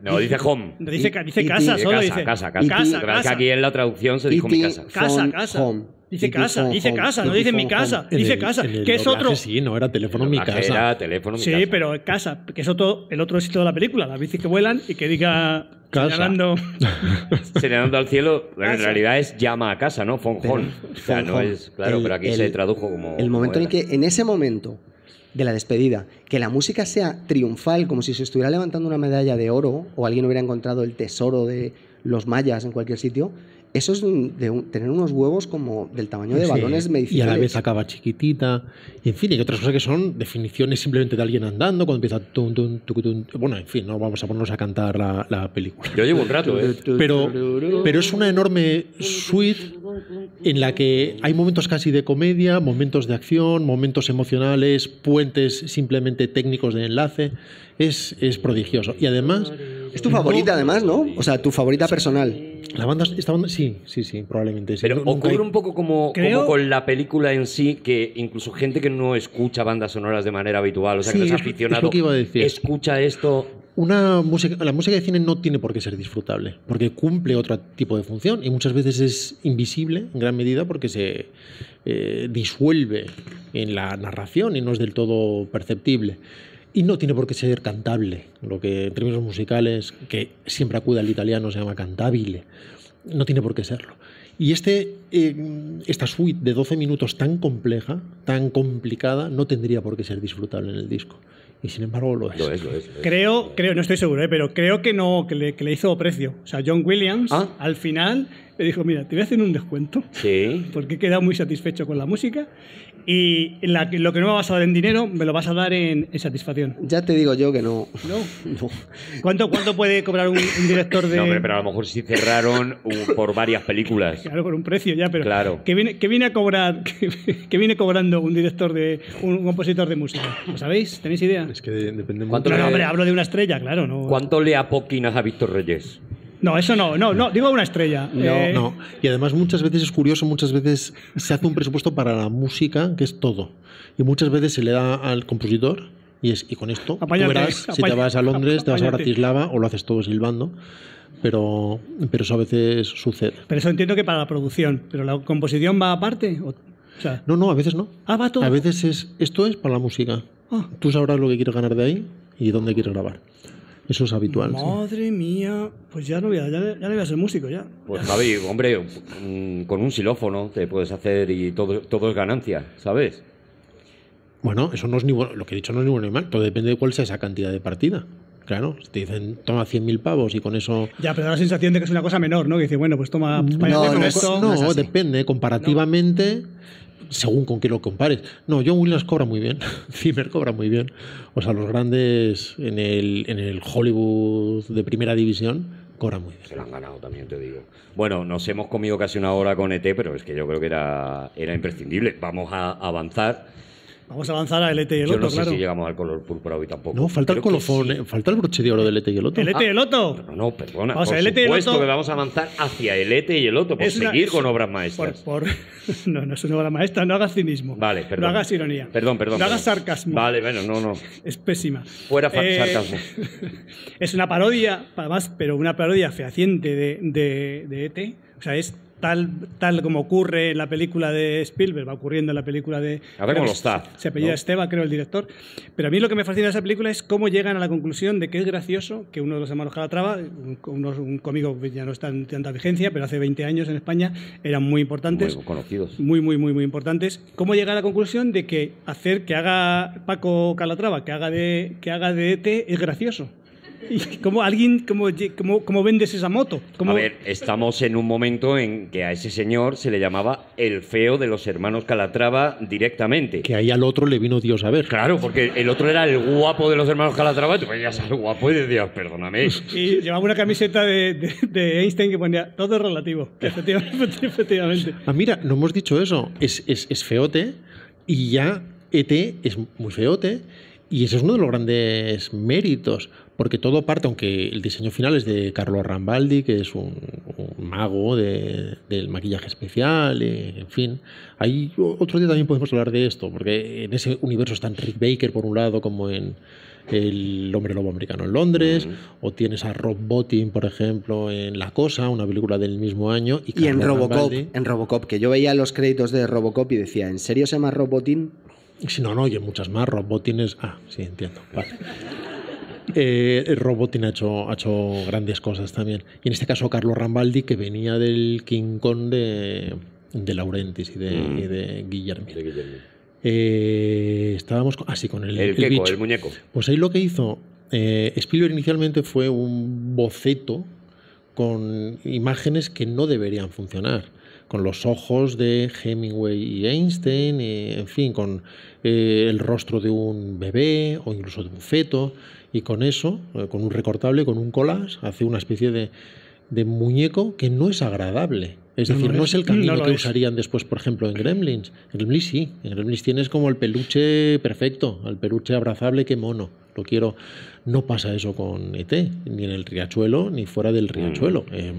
No, dice home. No, dice, dice y, casa, y, solo dice. Casa, casa, casa. Claro que aquí en la traducción se dijo mi casa. Casa, casa. Home. Dice casa, dice casa, no dice mi casa, dice casa, que es otro... Sí, no, era teléfono mi casa. Era teléfono mi casa. Sí, pero casa, que es otro, el otro éxito de la película, las bicis que vuelan y que diga... Señalando... Señalando al cielo, pero en realidad es llama a casa, ¿no? Phone home. O sea, no es... Claro, pero aquí se tradujo como... El momento en que, en ese momento de la despedida, que la música sea triunfal, como si se estuviera levantando una medalla de oro o alguien hubiera encontrado el tesoro de los mayas en cualquier sitio... Eso es de un, tener unos huevos como del tamaño de balones sí, medicinales. Y a la vez acaba chiquitita. Y en fin, hay otras cosas que son definiciones simplemente de alguien andando, cuando empieza... Tum, tum, tum, tum. Bueno, en fin, no vamos a ponernos a cantar la, la película. Yo llevo un rato, ¿eh? Pero, pero es una enorme suite en la que hay momentos casi de comedia, momentos de acción, momentos emocionales, puentes simplemente técnicos de enlace. Es, es prodigioso. Y además... Es tu favorita, no, además, ¿no? O sea, tu favorita personal. La banda, esta banda, sí, sí, sí, probablemente. Sí. Pero ocurre un poco como, creo... como con la película en sí, que incluso gente que no escucha bandas sonoras de manera habitual, o sea, sí, que es aficionado, es lo que iba a decir. Escucha esto... Una música, la música de cine no tiene por qué ser disfrutable, porque cumple otro tipo de función y muchas veces es invisible en gran medida porque se eh, disuelve en la narración y no es del todo perceptible. Y no tiene por qué ser cantable, lo que en términos musicales, que siempre acude al italiano, se llama cantabile. No tiene por qué serlo. Y este, eh, esta suite de doce minutos tan compleja, tan complicada, no tendría por qué ser disfrutable en el disco. Y sin embargo lo es. Lo es, lo es, lo es. Creo, creo, no estoy seguro, ¿eh? Pero creo que no, que le, que le hizo precio. O sea, John Williams, ¿ah? Al final le dijo, mira, te voy a hacer un descuento. Sí. Porque he quedado muy satisfecho con la música. Y la, lo que no me vas a dar en dinero, me lo vas a dar en, en satisfacción. Ya te digo yo que no. ¿No? No. ¿Cuánto, cuánto puede cobrar un, un director de...? No, hombre, pero a lo mejor sí cerraron un, por varias películas. Claro, por un precio ya, pero... Claro. ¿Qué viene, qué viene a cobrar, qué, qué viene cobrando un director de... un compositor de música? ¿Lo sabéis? ¿Tenéis idea? Es que depende mucho. No, no, hombre, hablo de una estrella, claro. No. ¿Cuánto le apoquinas a Víctor Reyes? No, eso no, no, no, digo una estrella. No, eh... no. Y además muchas veces es curioso, muchas veces se hace un presupuesto para la música, que es todo. Y muchas veces se le da al compositor y es, y con esto, apáñate, tú verás, apáñate, si te vas a Londres, apáñate. Te vas a Bratislava o lo haces todo silbando. Pero, pero eso a veces sucede. Pero eso entiendo que para la producción, pero la composición va aparte. O, o sea... No, no, a veces no. Ah, va todo. A veces es, esto es para la música. Ah. Tú sabrás lo que quieres ganar de ahí y dónde quieres grabar. Eso es habitual. Madre sí. mía, pues ya no voy a, ya, ya no voy a ser músico ya. Pues Javi, hombre, con un xilófono te puedes hacer y todo, todo es ganancia, ¿sabes? Bueno, eso no es ni bueno, lo que he dicho no es ni bueno ni mal, todo depende de cuál sea esa cantidad de partida. Claro, te dicen, toma cien mil pavos y con eso... Ya, pero da la sensación de que es una cosa menor, ¿no? Que dice, bueno, pues toma... No, no, esto. No, no depende, comparativamente... No. Según con qué lo compares. No, John Williams cobra muy bien, Zimmer cobra muy bien. O sea, los grandes en el, en el Hollywood de primera división Cobra muy bien. Se la han ganado también, te digo. Bueno, nos hemos comido casi una hora con E T, pero es que yo creo que era, era imprescindible. Vamos a avanzar. Vamos a avanzar al E T y el Yo Loto, no sé claro. si llegamos al color púrpura hoy tampoco. No, falta creo el colofón, sí. falta el broche de oro del E T y el Loto. ¡El E T y el Loto! Ah, no, no, perdona. Vamos por supuesto el que vamos a avanzar hacia el E T y el Loto, por es seguir una, con obras maestras. Por, por... No, no es una obra maestra, no hagas cinismo. Vale, perdón. No hagas ironía. Perdón, perdón. No hagas sarcasmo. Vale, bueno, no, no. Es pésima. Fuera eh, sarcasmo. Es una parodia, además, pero una parodia fehaciente de, de, de E T. O sea, es... Tal, tal como ocurre en la película de Spielberg, va ocurriendo en la película de... A ver cómo lo está. Se apellida ¿no? Esteban, creo, el director. Pero a mí lo que me fascina de esa película es cómo llegan a la conclusión de que es gracioso que uno de los hermanos Calatrava, un, un cómico que ya no está en tanta vigencia, pero hace veinte años en España, eran muy importantes. Muy conocidos. Muy, muy, muy, muy importantes. Cómo llegan a la conclusión de que hacer que haga Paco Calatrava, que haga de, que haga de E T, es gracioso. Y como alguien, como, como, como vendes esa moto. Como... A ver, estamos en un momento en que a ese señor se le llamaba el feo de los hermanos Calatrava directamente. Que ahí al otro le vino Dios a ver. Claro, porque el otro era el guapo de los hermanos Calatrava, tú veías al guapo y decías, perdóname. Y llevaba una camiseta de, de, de Einstein que ponía, todo es relativo. Efectivamente, efectivamente. Ah, mira, no hemos dicho eso. Es, es, es feote y ya E T es muy feote. Y ese es uno de los grandes méritos, porque todo parte, aunque el diseño final es de Carlo Rambaldi, que es un, un mago de, del maquillaje especial, eh, en fin. Ahí otro día también podemos hablar de esto, porque en ese universo están Rick Baker por un lado, como en El Hombre Lobo Americano en Londres, uh-huh. o tienes a Rob Bottin, por ejemplo, en La Cosa, una película del mismo año. Y, y en Robocop, en Robocop, que yo veía los créditos de Robocop y decía, ¿en serio se llama Rob Bottin? Si no, no, y en muchas más. Rob Bottin es... Ah, sí, entiendo. Vale. Eh, Rob Bottin ha hecho, ha hecho grandes cosas también. Y en este caso, Carlo Rambaldi, que venía del King Kong de, de Laurentis y de, mm. y de Guillermo. De Guillermo. Eh, estábamos con, ah, sí, con el, el, el, queco, bicho. el muñeco. Pues ahí lo que hizo eh, Spielberg inicialmente fue un boceto con imágenes que no deberían funcionar. Con los ojos de Hemingway y Einstein, y, en fin, con eh, el rostro de un bebé o incluso de un feto, y con eso, eh, con un recortable, con un collage, hace una especie de, de muñeco que no es agradable. Es decir, no, no, no es el camino no que es. usarían después, por ejemplo, en Gremlins. En Gremlins sí, en Gremlins tienes como el peluche perfecto, el peluche abrazable, qué mono. Lo quiero. No pasa eso con E T, ni en el riachuelo, ni fuera del riachuelo. Mm. Es eh,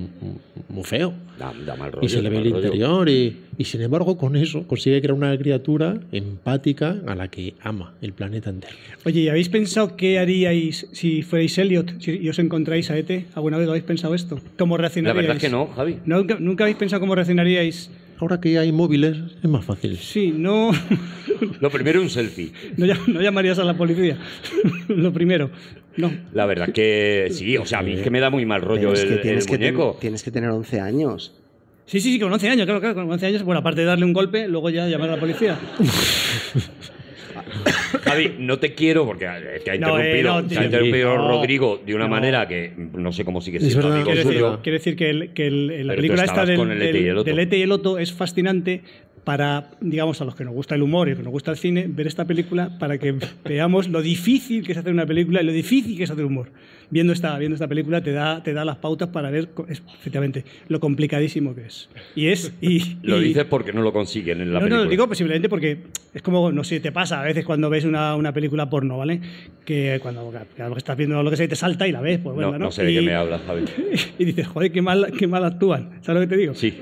muy feo. Da, da mal rollo, y se le ve el interior. Y, y sin embargo, con eso consigue crear una criatura empática a la que ama el planeta entero. Oye, ¿y habéis pensado qué haríais si fuerais Elliot si, y os encontráis a E T? ¿Alguna vez habéis pensado esto? ¿Cómo reaccionaríais? La verdad es que no, Javi. ¿Nunca, nunca habéis pensado cómo reaccionaríais? Ahora que hay móviles, es más fácil. Sí, no... Lo primero, un selfie. No, no llamarías a la policía. Lo primero, no. La verdad que sí, o sea, a mí es que me da muy mal rollo el, que el muñeco. Ten, tienes que tener once años. Sí, sí, sí, con once años, claro, claro, con once años. Bueno, aparte de darle un golpe, luego ya llamar a la policía. Javi, no te quiero porque te ha interrumpido, no, eh, no, te ha interrumpido no, Rodrigo de una no. manera que no sé cómo sigue siendo amigo quiero suyo. Decir, quiero decir que, el, que el, la película esta del, el del, del E T y el Loto es fascinante para, digamos, a los que nos gusta el humor y a los que nos gusta el cine, ver esta película para que veamos lo difícil que es hacer una película y lo difícil que es hacer humor. Viendo esta, viendo esta película te da, te da las pautas para ver es, efectivamente lo complicadísimo que es. Y es y, lo y, dices porque no lo consiguen en la no, película. No, lo digo posiblemente porque es como, no sé, te pasa a veces cuando ves una, una película porno, ¿vale? Que cuando claro, estás viendo lo que sea te salta y la ves. Pues, bueno, no, no, no sé de qué me hablas, Javi. Y dices, joder, qué mal, qué mal actúan. ¿Sabes lo que te digo? Sí.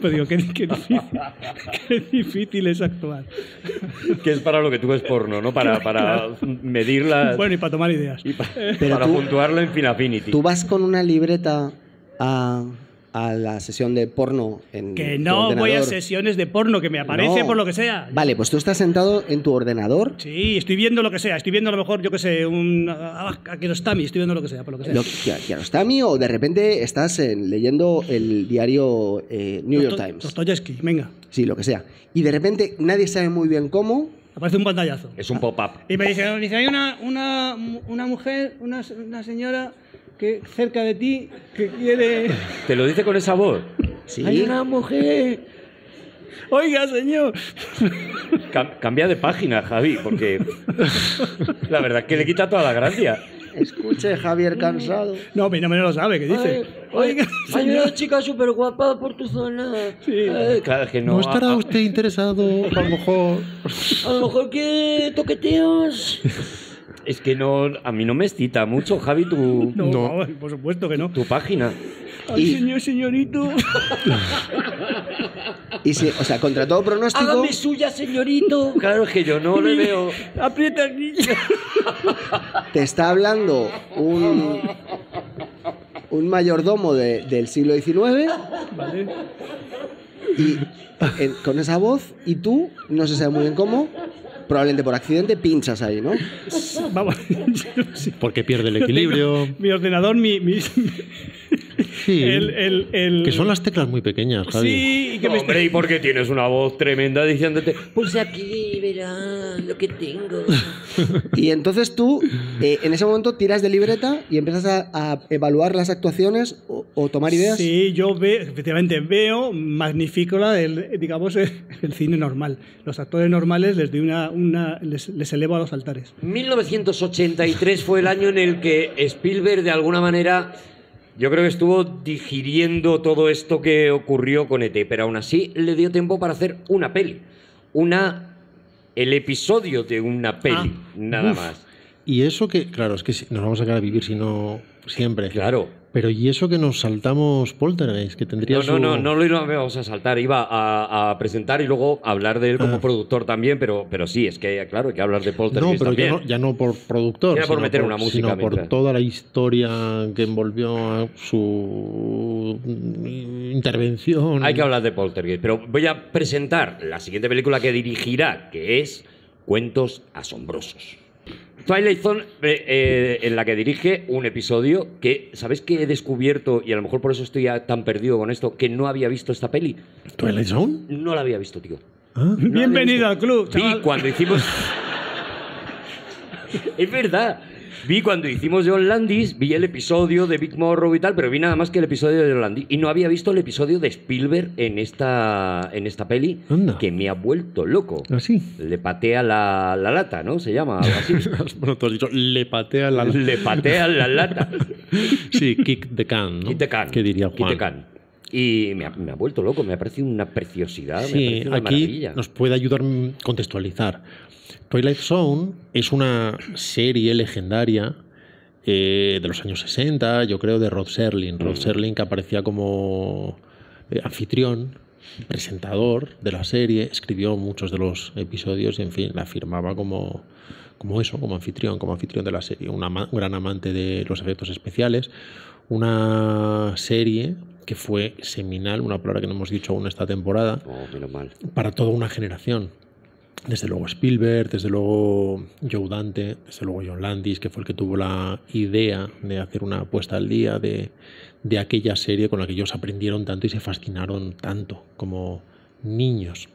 Pues digo, qué, qué, difícil, qué difícil es actuar. Que es para lo que tú ves porno, ¿no? Para, para medir las... Bueno, y para tomar ideas. Y pa, Pero para tú, puntuarlo en Finafinity. ¿Tú vas con una libreta a, a la sesión de porno en Que no tu voy a sesiones de porno, que me aparece no. por lo que sea. Vale, pues tú estás sentado en tu ordenador. Sí, estoy viendo lo que sea. Estoy viendo a lo mejor, yo qué sé, un... Kiarostami, estoy viendo lo que sea, por lo que sea. Kiarostami o de repente estás eh, leyendo el diario eh, New York Times. Dostoyevsky, venga. Sí, lo que sea. Y de repente nadie sabe muy bien cómo... Aparece un pantallazo. Es un pop-up. Y me dice, dice hay una, una, una mujer, una, una señora que cerca de ti que quiere... ¿Te lo dice con esa voz? Sí. Hay una mujer... Oiga, señor. Cam- cambia de página, Javi, porque la verdad es que le quita toda la gracia. Escuche, Javier Cansado. No, mi nombre no lo sabe, ¿qué dice? Ay, oiga, hay una chica súper guapa por tu zona. Sí. Ay, claro que no. ¿No estará a... usted interesado? A lo mejor. A lo mejor que toqueteos. Es que no, a mí no me excita mucho, Javi, tu... No, no, por supuesto que no. Tu página. Ay, y... señor, señorito. Y si, o sea, contra todo pronóstico... Hágame suya, señorito. Claro, es que yo no le veo... Aprieta el niño. Te está hablando un... un mayordomo de, del siglo diecinueve. Vale. Y el, con esa voz, y tú, no se sabe muy bien cómo... Probablemente por accidente pinchas ahí, ¿no? Vamos. Porque pierde el equilibrio. Mi ordenador, mi... mi... Sí, el, el, el... que son las teclas muy pequeñas, Javi. Sí, y que no, me hombre, y porque tienes una voz tremenda diciéndote, pues aquí verás lo que tengo. Y entonces tú, eh, en ese momento, tiras de libreta y empiezas a, a evaluar las actuaciones o, o tomar ideas. Sí, yo ve, efectivamente veo, magnifico la del, digamos, el cine normal. Los actores normales les doy una, una les, les elevo a los altares. mil novecientos ochenta y tres fue el año en el que Spielberg, de alguna manera... Yo creo que estuvo digiriendo todo esto que ocurrió con E T, pero aún así le dio tiempo para hacer una peli. Una... el episodio de una peli, ah, nada uf. más. Y eso que... Claro, es que nos vamos a quedar a vivir si no... Siempre. Claro. Pero ¿y eso que nos saltamos Poltergeist? Que tendría no, su... no, no, no lo íbamos a saltar. Iba a, a presentar y luego a hablar de él como ah. productor también, pero, pero sí, es que, claro, hay que hablar de Poltergeist. No, pero también. Ya, no, ya no por productor. Ya por meter por, una música. Sino por claro. toda la historia que envolvió su intervención. Hay que hablar de Poltergeist. Pero voy a presentar la siguiente película que dirigirá, que es Cuentos Asombrosos. Twilight Zone, eh, eh, en la que dirige un episodio que, ¿sabéis qué he descubierto? Y a lo mejor por eso estoy tan perdido con esto, que no había visto esta peli. ¿Twilight Zone? No la había visto, tío. ¿Ah? No Bienvenido al club, chaval. Vi cuando hicimos... Es verdad. Vi cuando hicimos John Landis, vi el episodio de Big Morrow y tal, pero vi nada más que el episodio de John Landis. Y no había visto el episodio de Spielberg en esta, en esta peli, Anda. que me ha vuelto loco. ¿Así? Le patea la, la lata, ¿no? Se llama algo así. Bueno, tú has dicho, le patea la lata. Le patea la lata. Sí, Kick the Can, ¿no? Kick the Can. ¿Qué diría Juan? Kick the Can. Y me ha, me ha vuelto loco, me ha parecido una preciosidad, sí, me ha parecido una maravilla. Aquí nos puede ayudar a contextualizar. Twilight Zone es una serie legendaria eh, de los años sesenta, yo creo, de Rod Serling. Rod Serling, que aparecía como eh, anfitrión, presentador de la serie, escribió muchos de los episodios y, en fin, la firmaba como, como eso, como anfitrión, como anfitrión de la serie. Una, un gran amante de los efectos especiales. Una serie que fue seminal, una palabra que no hemos dicho aún esta temporada, oh, pero mal. para toda una generación. Desde luego Spielberg, desde luego Joe Dante, desde luego John Landis, que fue el que tuvo la idea de hacer una puesta al día de, de aquella serie con la que ellos aprendieron tanto y se fascinaron tanto como niños.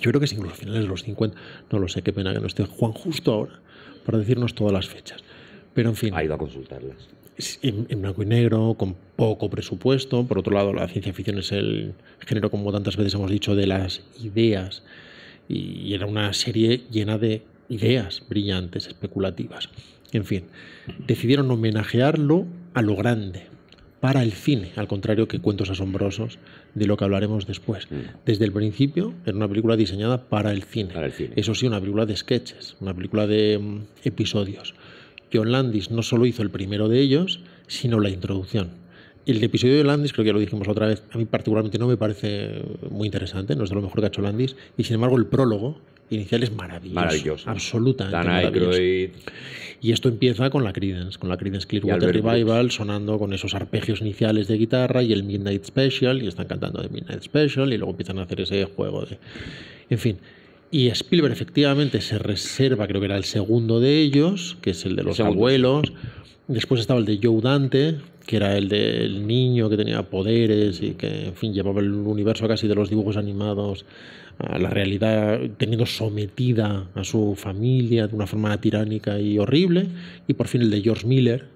Yo creo que es incluso a finales de los cincuenta, no lo sé, qué pena que no esté Juan justo ahora para decirnos todas las fechas. Pero en fin. Ha ido a consultarlas. En, en blanco y negro, con poco presupuesto. Por otro lado, la ciencia ficción es el género, como tantas veces hemos dicho, de las ideas. Y era una serie llena de ideas brillantes, especulativas. En fin, decidieron homenajearlo a lo grande, para el cine, al contrario que Cuentos Asombrosos, de lo que hablaremos después. Desde el principio era una película diseñada para el cine. Para el cine. Eso sí, una película de sketches, una película de um, episodios. John Landis no solo hizo el primero de ellos, sino la introducción. El episodio de Landis, creo que ya lo dijimos otra vez, a mí particularmente no me parece muy interesante, no es de lo mejor que ha hecho Landis, y sin embargo el prólogo inicial es maravilloso. Maravilloso. Absolutamente Dan maravilloso. Y... y esto empieza con la Creedence, con la Creedence Clearwater Revival, Brooks. sonando con esos arpegios iniciales de guitarra y el Midnight Special, y están cantando de Midnight Special, y luego empiezan a hacer ese juego de... En fin... Y Spielberg efectivamente se reserva, creo que era el segundo de ellos, que es el de los segundo. abuelos. Después estaba el de Joe Dante, que era el del niño que tenía poderes y que, en fin, llevaba el universo casi de los dibujos animados a la realidad, teniendo sometida a su familia de una forma tiránica y horrible. Y por fin el de George Miller,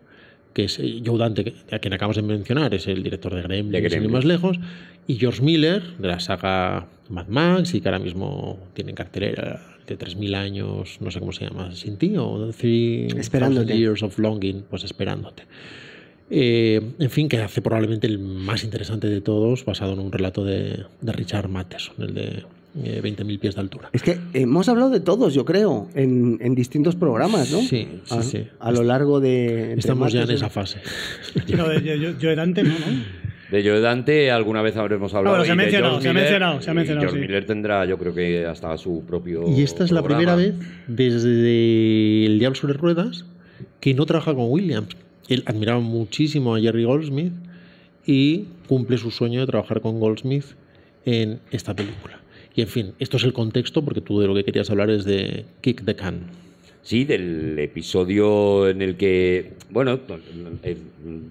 que es Joe Dante, a quien acabamos de mencionar, es el director de Gremlins, de Gremlins. Sin ir más lejos, y George Miller, de la saga Mad Max, y que ahora mismo tiene en cartelera de tres mil años, no sé cómo se llama, sin ti, o three thousand Years of Longing, pues esperándote. Eh, en fin, que hace probablemente el más interesante de todos, basado en un relato de, de Richard Matheson, el de eh, veinte mil pies de altura. Es que hemos hablado de todos, yo creo, en, en distintos programas, ¿no? Sí, sí, a, sí. A lo largo de... Estamos ya en esa fase. No, yo, yo, yo era antes, ¿no? ¿no? De Joe Dante alguna vez habremos hablado. Claro, se ha mencionado, se ha mencionado, se ha mencionado. George sí. Miller tendrá, yo creo que hasta su propio. Y esta es programa. La primera vez desde El Diablo sobre Ruedas que no trabaja con Williams. Él admiraba muchísimo a Jerry Goldsmith y cumple su sueño de trabajar con Goldsmith en esta película. Y en fin, esto es el contexto, porque tú de lo que querías hablar es de Kick the Can. Sí, del episodio en el que, bueno, eh,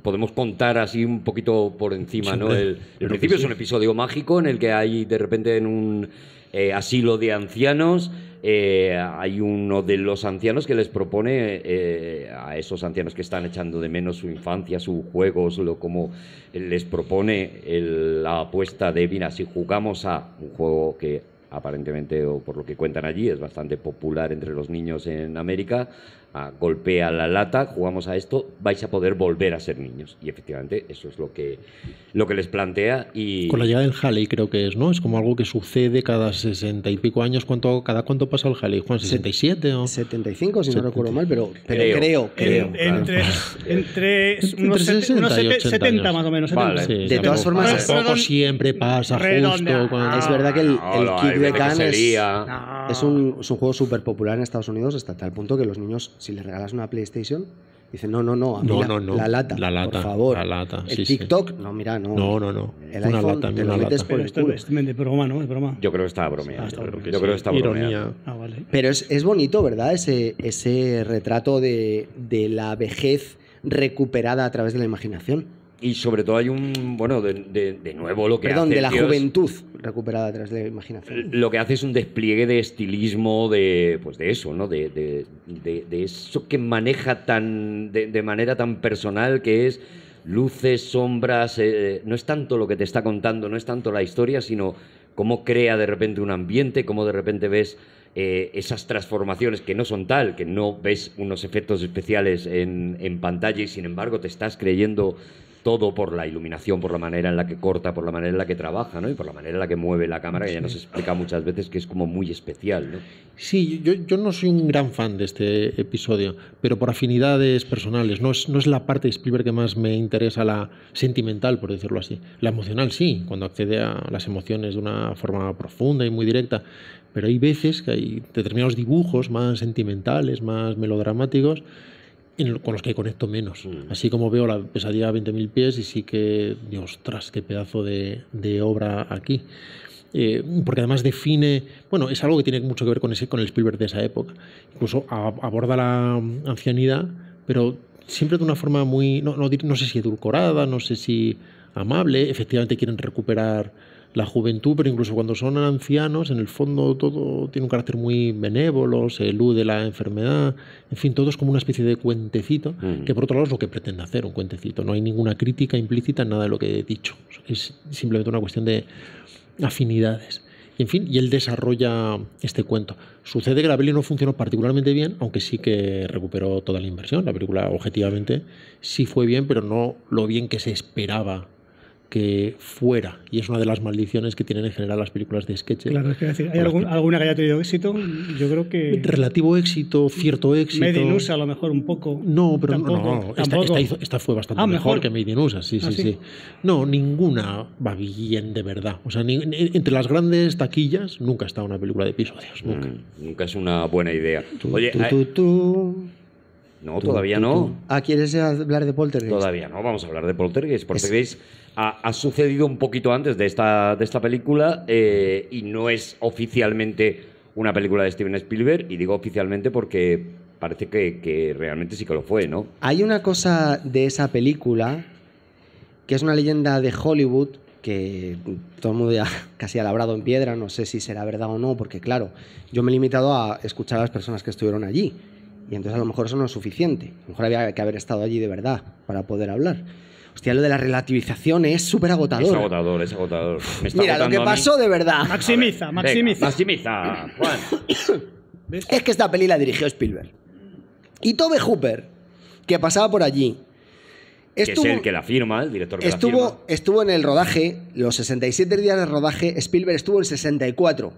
podemos contar así un poquito por encima, sí, ¿no? El, el principio sí. Es un episodio mágico en el que hay de repente en un eh, asilo de ancianos, eh, hay uno de los ancianos que les propone eh, a esos ancianos que están echando de menos su infancia, sus juegos, lo como les propone el, la apuesta de, mira, si jugamos a un juego que... aparentemente, o por lo que cuentan allí, es bastante popular entre los niños en América, a golpea la lata, jugamos a esto, vais a poder volver a ser niños. Y efectivamente eso es lo que, lo que les plantea. Y... con la llegada del Halley, creo que es, ¿no? Es como algo que sucede cada sesenta y pico años. ¿Cuánto, ¿Cada cuánto pasa el Halley? ¿Juan, sesenta y siete o...? setenta y cinco, si setenta. No recuerdo mal, pero, pero creo, creo, creo. Entre, claro. entre, entre unos, sesenta unos setenta más o menos. setenta. Vale, de sí, todas formas... Poco redonde, siempre pasa redonde, justo... Cuando... Es verdad que el, el no, Kick the Can es, es, un, es un juego súper popular en Estados Unidos hasta tal punto que los niños... Si le regalas una PlayStation, dice no, no, no, a mí no, la, no, no. La, lata, la lata, por favor. La lata, sí, el TikTok, sí. No, mira, no. No, no, no. El una iPhone lata, te lo metes lata. Por el culo. Es broma, ¿no? Es broma. Yo creo que está bromeado. Yo creo que, yo creo que está bromeado. Ah, vale. Pero es, es bonito, ¿verdad? Ese, ese retrato de, de la vejez recuperada a través de la imaginación. Y sobre todo hay un, bueno, de, de, de nuevo lo que Perdón, hace... Perdón, de la juventud recuperada tras la imaginación. Lo que hace es un despliegue de estilismo de, pues de eso, ¿no? De, de, de, de eso que maneja tan de, de manera tan personal, que es luces, sombras... Eh, no es tanto lo que te está contando, no es tanto la historia, sino cómo crea de repente un ambiente, cómo de repente ves... Eh, esas transformaciones que no son tal, que no ves unos efectos especiales en, en pantalla y sin embargo te estás creyendo todo por la iluminación, por la manera en la que corta, por la manera en la que trabaja, ¿no? Y por la manera en la que mueve la cámara, que sí. Ya nos explica muchas veces que es como muy especial, ¿no? Sí, yo, yo no soy un gran fan de este episodio, pero por afinidades personales. No es, no es la parte de Spielberg que más me interesa, la sentimental, por decirlo así. La emocional sí, cuando accede a las emociones de una forma profunda y muy directa. Pero hay veces que hay determinados dibujos más sentimentales, más melodramáticos, con los que conecto menos. Así como veo La pesadilla a veinte mil pies y sí que, Dios, ostras, qué pedazo de, de obra aquí. Eh, porque además define, bueno, es algo que tiene mucho que ver con, ese, con el Spielberg de esa época. Incluso a, aborda la ancianidad, pero siempre de una forma muy, no, no, no sé si edulcorada, no sé si amable. Efectivamente quieren recuperar la juventud, pero incluso cuando son ancianos, en el fondo todo tiene un carácter muy benévolo, se elude la enfermedad, en fin, todo es como una especie de cuentecito, mm. que por otro lado es lo que pretende hacer un cuentecito, no hay ninguna crítica implícita en nada de lo que he dicho, es simplemente una cuestión de afinidades. Y en fin, y él desarrolla este cuento. Sucede que la peli no funcionó particularmente bien, aunque sí que recuperó toda la inversión, la película objetivamente sí fue bien, pero no lo bien que se esperaba que fuera, y es una de las maldiciones que tienen en general las películas de sketches. Claro, es que decir, ¿hay algún, alguna que haya tenido éxito? Yo creo que... Relativo éxito, cierto éxito... Made in U S A a lo mejor un poco. No, pero tampoco, no, no. Esta, esta, hizo, esta fue bastante ah, mejor. mejor que Made in U S A, sí, ¿Ah, sí, sí, sí. No, ninguna va bien de verdad. O sea, ni, entre las grandes taquillas nunca está una película de episodios, nunca. Mm, nunca es una buena idea. Tú, Oye, tú, hay... tú, tú. No, tú, todavía tú, no. Tú. Ah, ¿quieres hablar de Poltergeist? Todavía no, vamos a hablar de Poltergeist. Poltergeist es... ha, ha sucedido un poquito antes de esta, de esta película eh, y no es oficialmente una película de Steven Spielberg. Y digo oficialmente porque parece que, que realmente sí que lo fue, ¿no? Hay una cosa de esa película que es una leyenda de Hollywood que todo el mundo ya casi ha labrado en piedra. No sé si será verdad o no, porque claro, yo me he limitado a escuchar a las personas que estuvieron allí. Y entonces a lo mejor eso no es suficiente. A lo mejor había que haber estado allí de verdad para poder hablar. Hostia, lo de la relativización es súper agotador. Es agotador, es agotador. Me está Mira, lo que pasó de verdad. Maximiza, ver, maximiza. Venga, maximiza, Juan. ¿Ves? Es que esta peli la dirigió Spielberg. Y Tobe Hooper, que pasaba por allí, estuvo, que es el que la firma, el director que estuvo, la firma. Estuvo en el rodaje, los sesenta y siete días de rodaje. Spielberg estuvo en sesenta y cuatro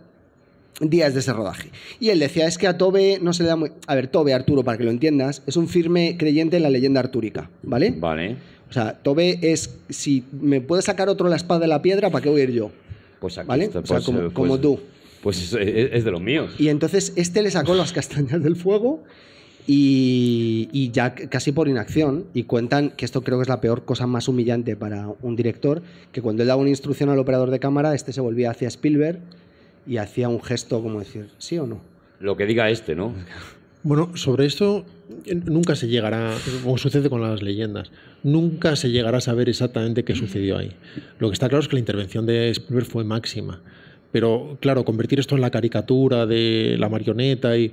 días de ese rodaje. Y él decía, es que a Tobe no se le da muy... A ver, Tobe, Arturo, para que lo entiendas, es un firme creyente en la leyenda artúrica, ¿vale? Vale. O sea, Tobe es, si me puede sacar otro la espada de la piedra, ¿para qué voy a ir yo? Pues aquí, ¿vale? Está, pues, o sea, como, pues, como tú. Pues es, es de los míos. Y entonces este le sacó las castañas del fuego... Y, y ya casi por inacción. Y cuentan que esto creo que es la peor cosa más humillante para un director, que cuando él daba una instrucción al operador de cámara, este se volvía hacia Spielberg y hacía un gesto como decir sí o no, lo que diga este, ¿no? Bueno, sobre esto nunca se llegará, como sucede con las leyendas, nunca se llegará a saber exactamente qué sucedió ahí. Lo que está claro es que la intervención de Spielberg fue máxima, pero claro, convertir esto en la caricatura de la marioneta y...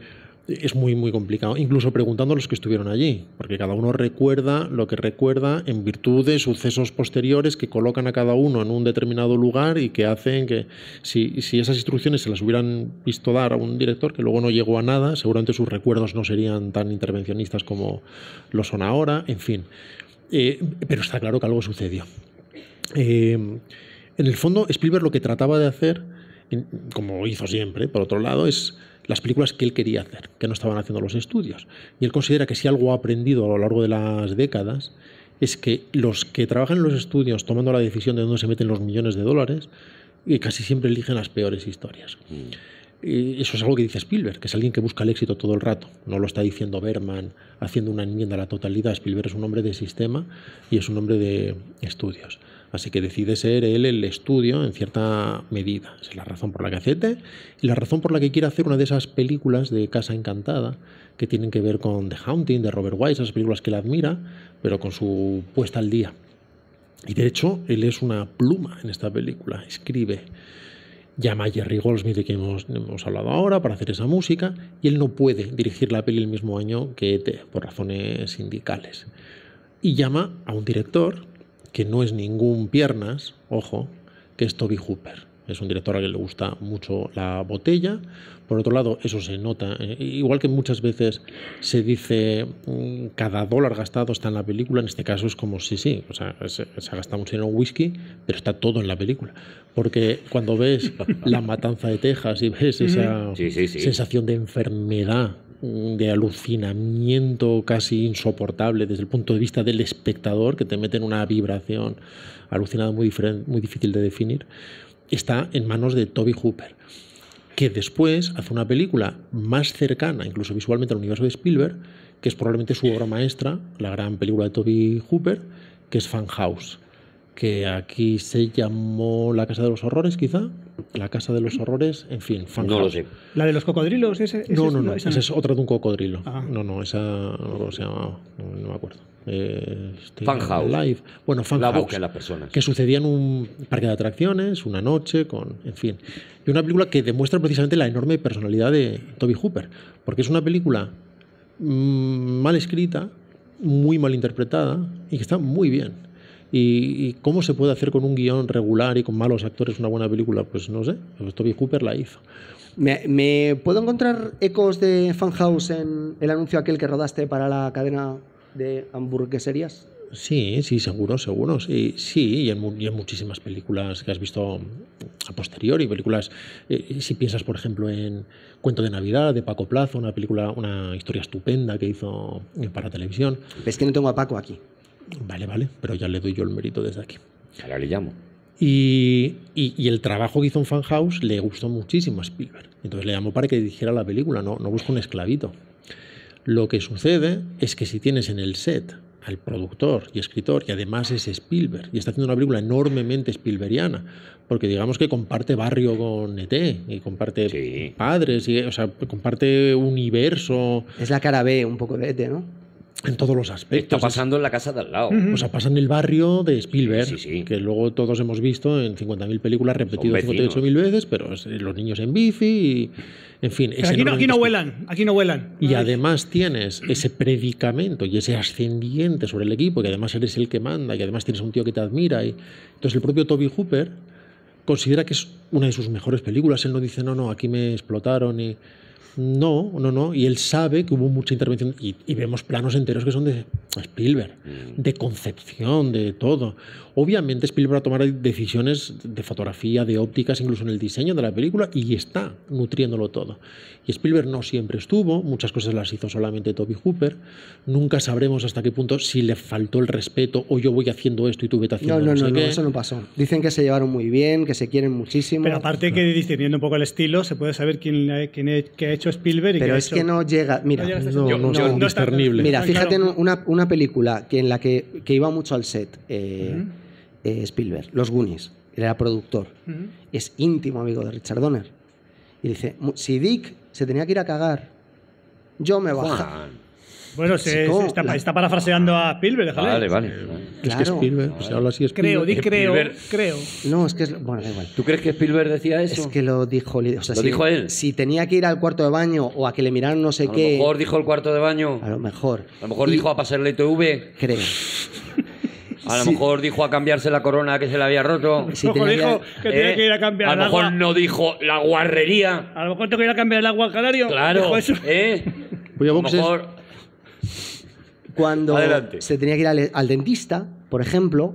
es muy, muy complicado, incluso preguntando a los que estuvieron allí, porque cada uno recuerda lo que recuerda en virtud de sucesos posteriores que colocan a cada uno en un determinado lugar y que hacen que, si, si esas instrucciones se las hubieran visto dar a un director que luego no llegó a nada, seguramente sus recuerdos no serían tan intervencionistas como lo son ahora, en fin. Eh, pero está claro que algo sucedió. Eh, en el fondo, Spielberg lo que trataba de hacer, como hizo siempre, por otro lado, es... las películas que él quería hacer, que no estaban haciendo los estudios. Y él considera que si algo ha aprendido a lo largo de las décadas es que los que trabajan en los estudios tomando la decisión de dónde se meten los millones de dólares casi siempre eligen las peores historias. Y eso es algo que dice Spielberg, que es alguien que busca el éxito todo el rato. No lo está diciendo Bergman haciendo una enmienda a la totalidad. Spielberg es un hombre de sistema y es un hombre de estudios. Así que decide ser él el estudio en cierta medida. Esa es la razón por la que hace y la razón por la que quiere hacer una de esas películas de Casa Encantada que tienen que ver con The Haunting, de Robert Wise, esas películas que él admira, pero con su puesta al día. Y de hecho, él es una pluma en esta película. Escribe, llama a Jerry Goldsmith, de quien hemos, hemos hablado ahora, para hacer esa música, y él no puede dirigir la peli el mismo año que E T, por razones sindicales. Y llama a un director... que no es ningún piernas, ojo, que es Tobe Hooper. Es un director al que le gusta mucho la botella. Por otro lado, eso se nota. Igual que muchas veces se dice cada dólar gastado está en la película, en este caso es como sí, sí, o sea, se, se ha gastado mucho dinero en whisky, pero está todo en la película. Porque cuando ves La Matanza de Texas y ves esa sí, sí, sí. sensación de enfermedad, de alucinamiento casi insoportable desde el punto de vista del espectador, que te mete en una vibración alucinada muy, muy difícil de definir, está en manos de Tobe Hooper, que después hace una película más cercana, incluso visualmente, al universo de Spielberg, que es probablemente su obra maestra, la gran película de Tobe Hooper, que es Fan House, que aquí se llamó La Casa de los Horrores, quizá. La Casa de los Horrores, en fin, Fan no House. Lo sé. ¿La de los cocodrilos? ¿Ese, ese no, no, no, esa no. es otra de un cocodrilo. Ah. No, no, esa no se llama, no, no me acuerdo. Eh, Fan House. Live. Bueno, Fan la House. Boca de las personas. Que sucedía en un parque de atracciones, una noche, con, en fin. Y una película que demuestra precisamente la enorme personalidad de Tobe Hooper, porque es una película mmm, mal escrita, muy mal interpretada y que está muy bien. ¿Y cómo se puede hacer con un guión regular y con malos actores una buena película? Pues no sé, pues Tobe Hooper la hizo. ¿Me, ¿Me puedo encontrar ecos de Fan House en el anuncio aquel que rodaste para la cadena de hamburgueserías? Sí, sí, seguro, seguro. Sí, sí y, en, y en muchísimas películas que has visto a posteriori, películas, eh, si piensas, por ejemplo, en Cuento de Navidad, de Paco Plaza, una película, una historia estupenda que hizo para televisión. Es que no tengo a Paco aquí. Vale, vale, pero ya le doy yo el mérito desde aquí. Ahora le llamo. Y, y, y el trabajo que hizo en Fan House le gustó muchísimo a Spielberg. Entonces le llamó para que dirigiera la película, no, no busca un esclavito. Lo que sucede es que si tienes en el set al productor y escritor, y además es Spielberg, y está haciendo una película enormemente spielbergiana, porque digamos que comparte barrio con E T, y comparte sí. padres, y, o sea, comparte universo. Es la cara B un poco de E T, ¿no? En todos los aspectos. Está pasando en la casa de al lado. Uh-huh. O sea, pasa en el barrio de Spielberg, sí, sí. que luego todos hemos visto en cincuenta mil películas repetidas cincuenta y ocho mil veces, pero es, los niños en bici, y, en fin. Es aquí, no, aquí no vuelan, aquí no vuelan. Y además tienes ese predicamento y ese ascendiente sobre el equipo, que además eres el que manda, y además tienes a un tío que te admira. Y... entonces el propio Tobe Hooper considera que es una de sus mejores películas. Él no dice, no, no, aquí me explotaron y... No, no, no. Y él sabe que hubo mucha intervención. Y, y vemos planos enteros que son de Spielberg, de concepción, de todo. Obviamente Spielberg va a tomar decisiones de fotografía, de ópticas, incluso en el diseño de la película, y está nutriéndolo todo. Y Spielberg no siempre estuvo, muchas cosas las hizo solamente Tobe Hooper. Nunca sabremos hasta qué punto si le faltó el respeto o yo voy haciendo esto y tú vete haciendo... No, no, no, no, no, eso no pasó. Dicen que se llevaron muy bien, que se quieren muchísimo. Pero aparte que discerniendo un poco el estilo, se puede saber quién, quién es, qué ha hecho Spielberg. Y pero es hecho... que no llega... Mira, no, no, yo, no, yo, no, no está discernible. Mira, fíjate en una, una película que en la que, que iba mucho al set, eh, uh-huh. eh, Spielberg, Los Goonies, era productor, uh-huh. es íntimo amigo de Richard Donner. Y dice, si Dick se tenía que ir a cagar, yo me bajaba. Bueno, se, se está, la... está parafraseando a Spielberg, déjale. Vale, vale. Es claro. que Spielberg, vale. pues habla así Spielberg. Creo, di creo, Spielberg. creo. No, es que es... Bueno, da igual. ¿Tú crees que Spielberg decía eso? Es que lo dijo, o sea, ¿Lo si, dijo él? Si tenía que ir al cuarto de baño o a que le miraran no sé a qué... A lo mejor dijo el cuarto de baño. A lo mejor. A lo mejor y... dijo a pasar la I T V. Creo. A lo sí. mejor dijo a cambiarse la corona que se le había roto. Si a lo mejor dijo que eh, tenía que ir a cambiar el agua. A lo mejor no dijo la guarrería. A lo mejor tengo que ir a cambiar el agua al canario. Claro. Eso. ¿Eh? Voy a, a lo mejor... Cuando Adelante. se tenía que ir al, al dentista, por ejemplo,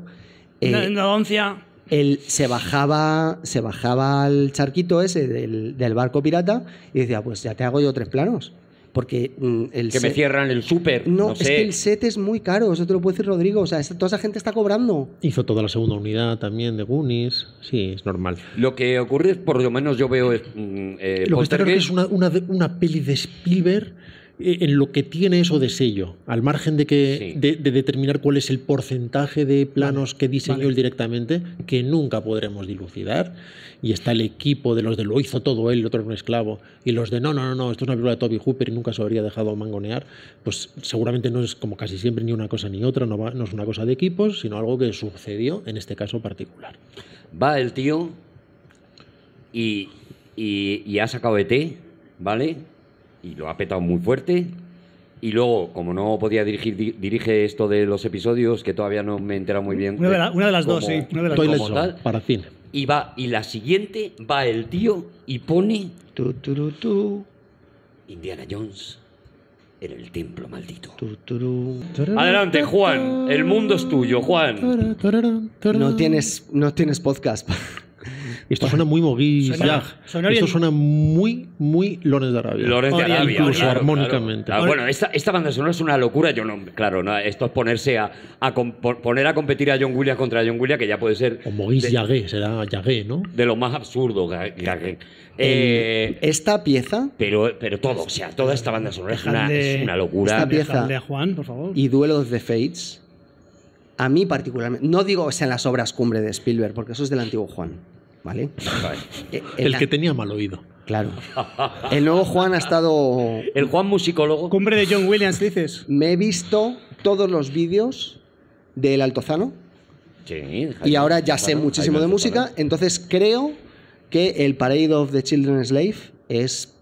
eh, la endodoncia. Él se bajaba, se bajaba al charquito ese del, del barco pirata y decía, pues ya te hago yo tres planos. Porque el que set... me cierran el súper. No, no sé. Es que el set es muy caro, eso te lo puede decir Rodrigo. O sea, toda esa gente está cobrando. Hizo toda la segunda unidad también de Goonies. Sí, es normal. Lo que ocurre es, por lo menos yo veo... Es, eh, lo que está claro que es una, una, una peli de Spielberg... en lo que tiene eso de sello, al margen de que sí. de, de determinar cuál es el porcentaje de planos vale, que diseñó vale. él directamente, que nunca podremos dilucidar, y está el equipo de los de lo hizo todo él, el otro era un esclavo, y los de no, no, no, no, esto es una película de Tobe Hooper y nunca se habría dejado mangonear, pues seguramente no es como casi siempre ni una cosa ni otra, no, va, no es una cosa de equipos, sino algo que sucedió en este caso particular. Va el tío y, y, y ha sacado E T, ¿vale? Y lo ha petado muy fuerte. Y luego, como no podía dirigir, di, dirige esto de los episodios, que todavía no me he enterado muy bien. Una de, la, una de las como, dos, sí. Una de las Toilet dos. Zone, para cine. Y, va, y la siguiente va el tío y pone... Tu, tu, tu, tu. Indiana Jones en el templo maldito. Tu, tu, tu, tu. Adelante, Juan. El mundo es tuyo, Juan. No tienes, no tienes podcast. Esto suena muy moguis, suena, suena esto suena muy, muy Lorenz de Arabia. Lorenz de Arabia. Incluso claro, armónicamente. Claro. Ah, bueno, esta, esta banda sonora es una locura. Yo no, claro, no, esto es ponerse a, a poner a competir a John Williams contra John Williams, que ya puede ser... O Moguis Yagué, será Yagué, ¿no? De lo más absurdo, Yagué. Eh, esta pieza... Pero, pero todo, o sea, toda esta banda sonora es una, de, es una locura. Esta pieza de Juan, por favor. Y Duelos de Fates, a mí particularmente... No digo que sean las obras cumbre de Spielberg, porque eso es del antiguo Juan. ¿Vale? El, el que tenía mal oído. Claro. El nuevo Juan ha estado... El Juan musicólogo. Cumbre de John Williams, dices. Me he visto todos los vídeos del Altozano. Sí. Y ahora ya sé muchísimo de música. Entonces creo que el Parade of the Children's Slave es,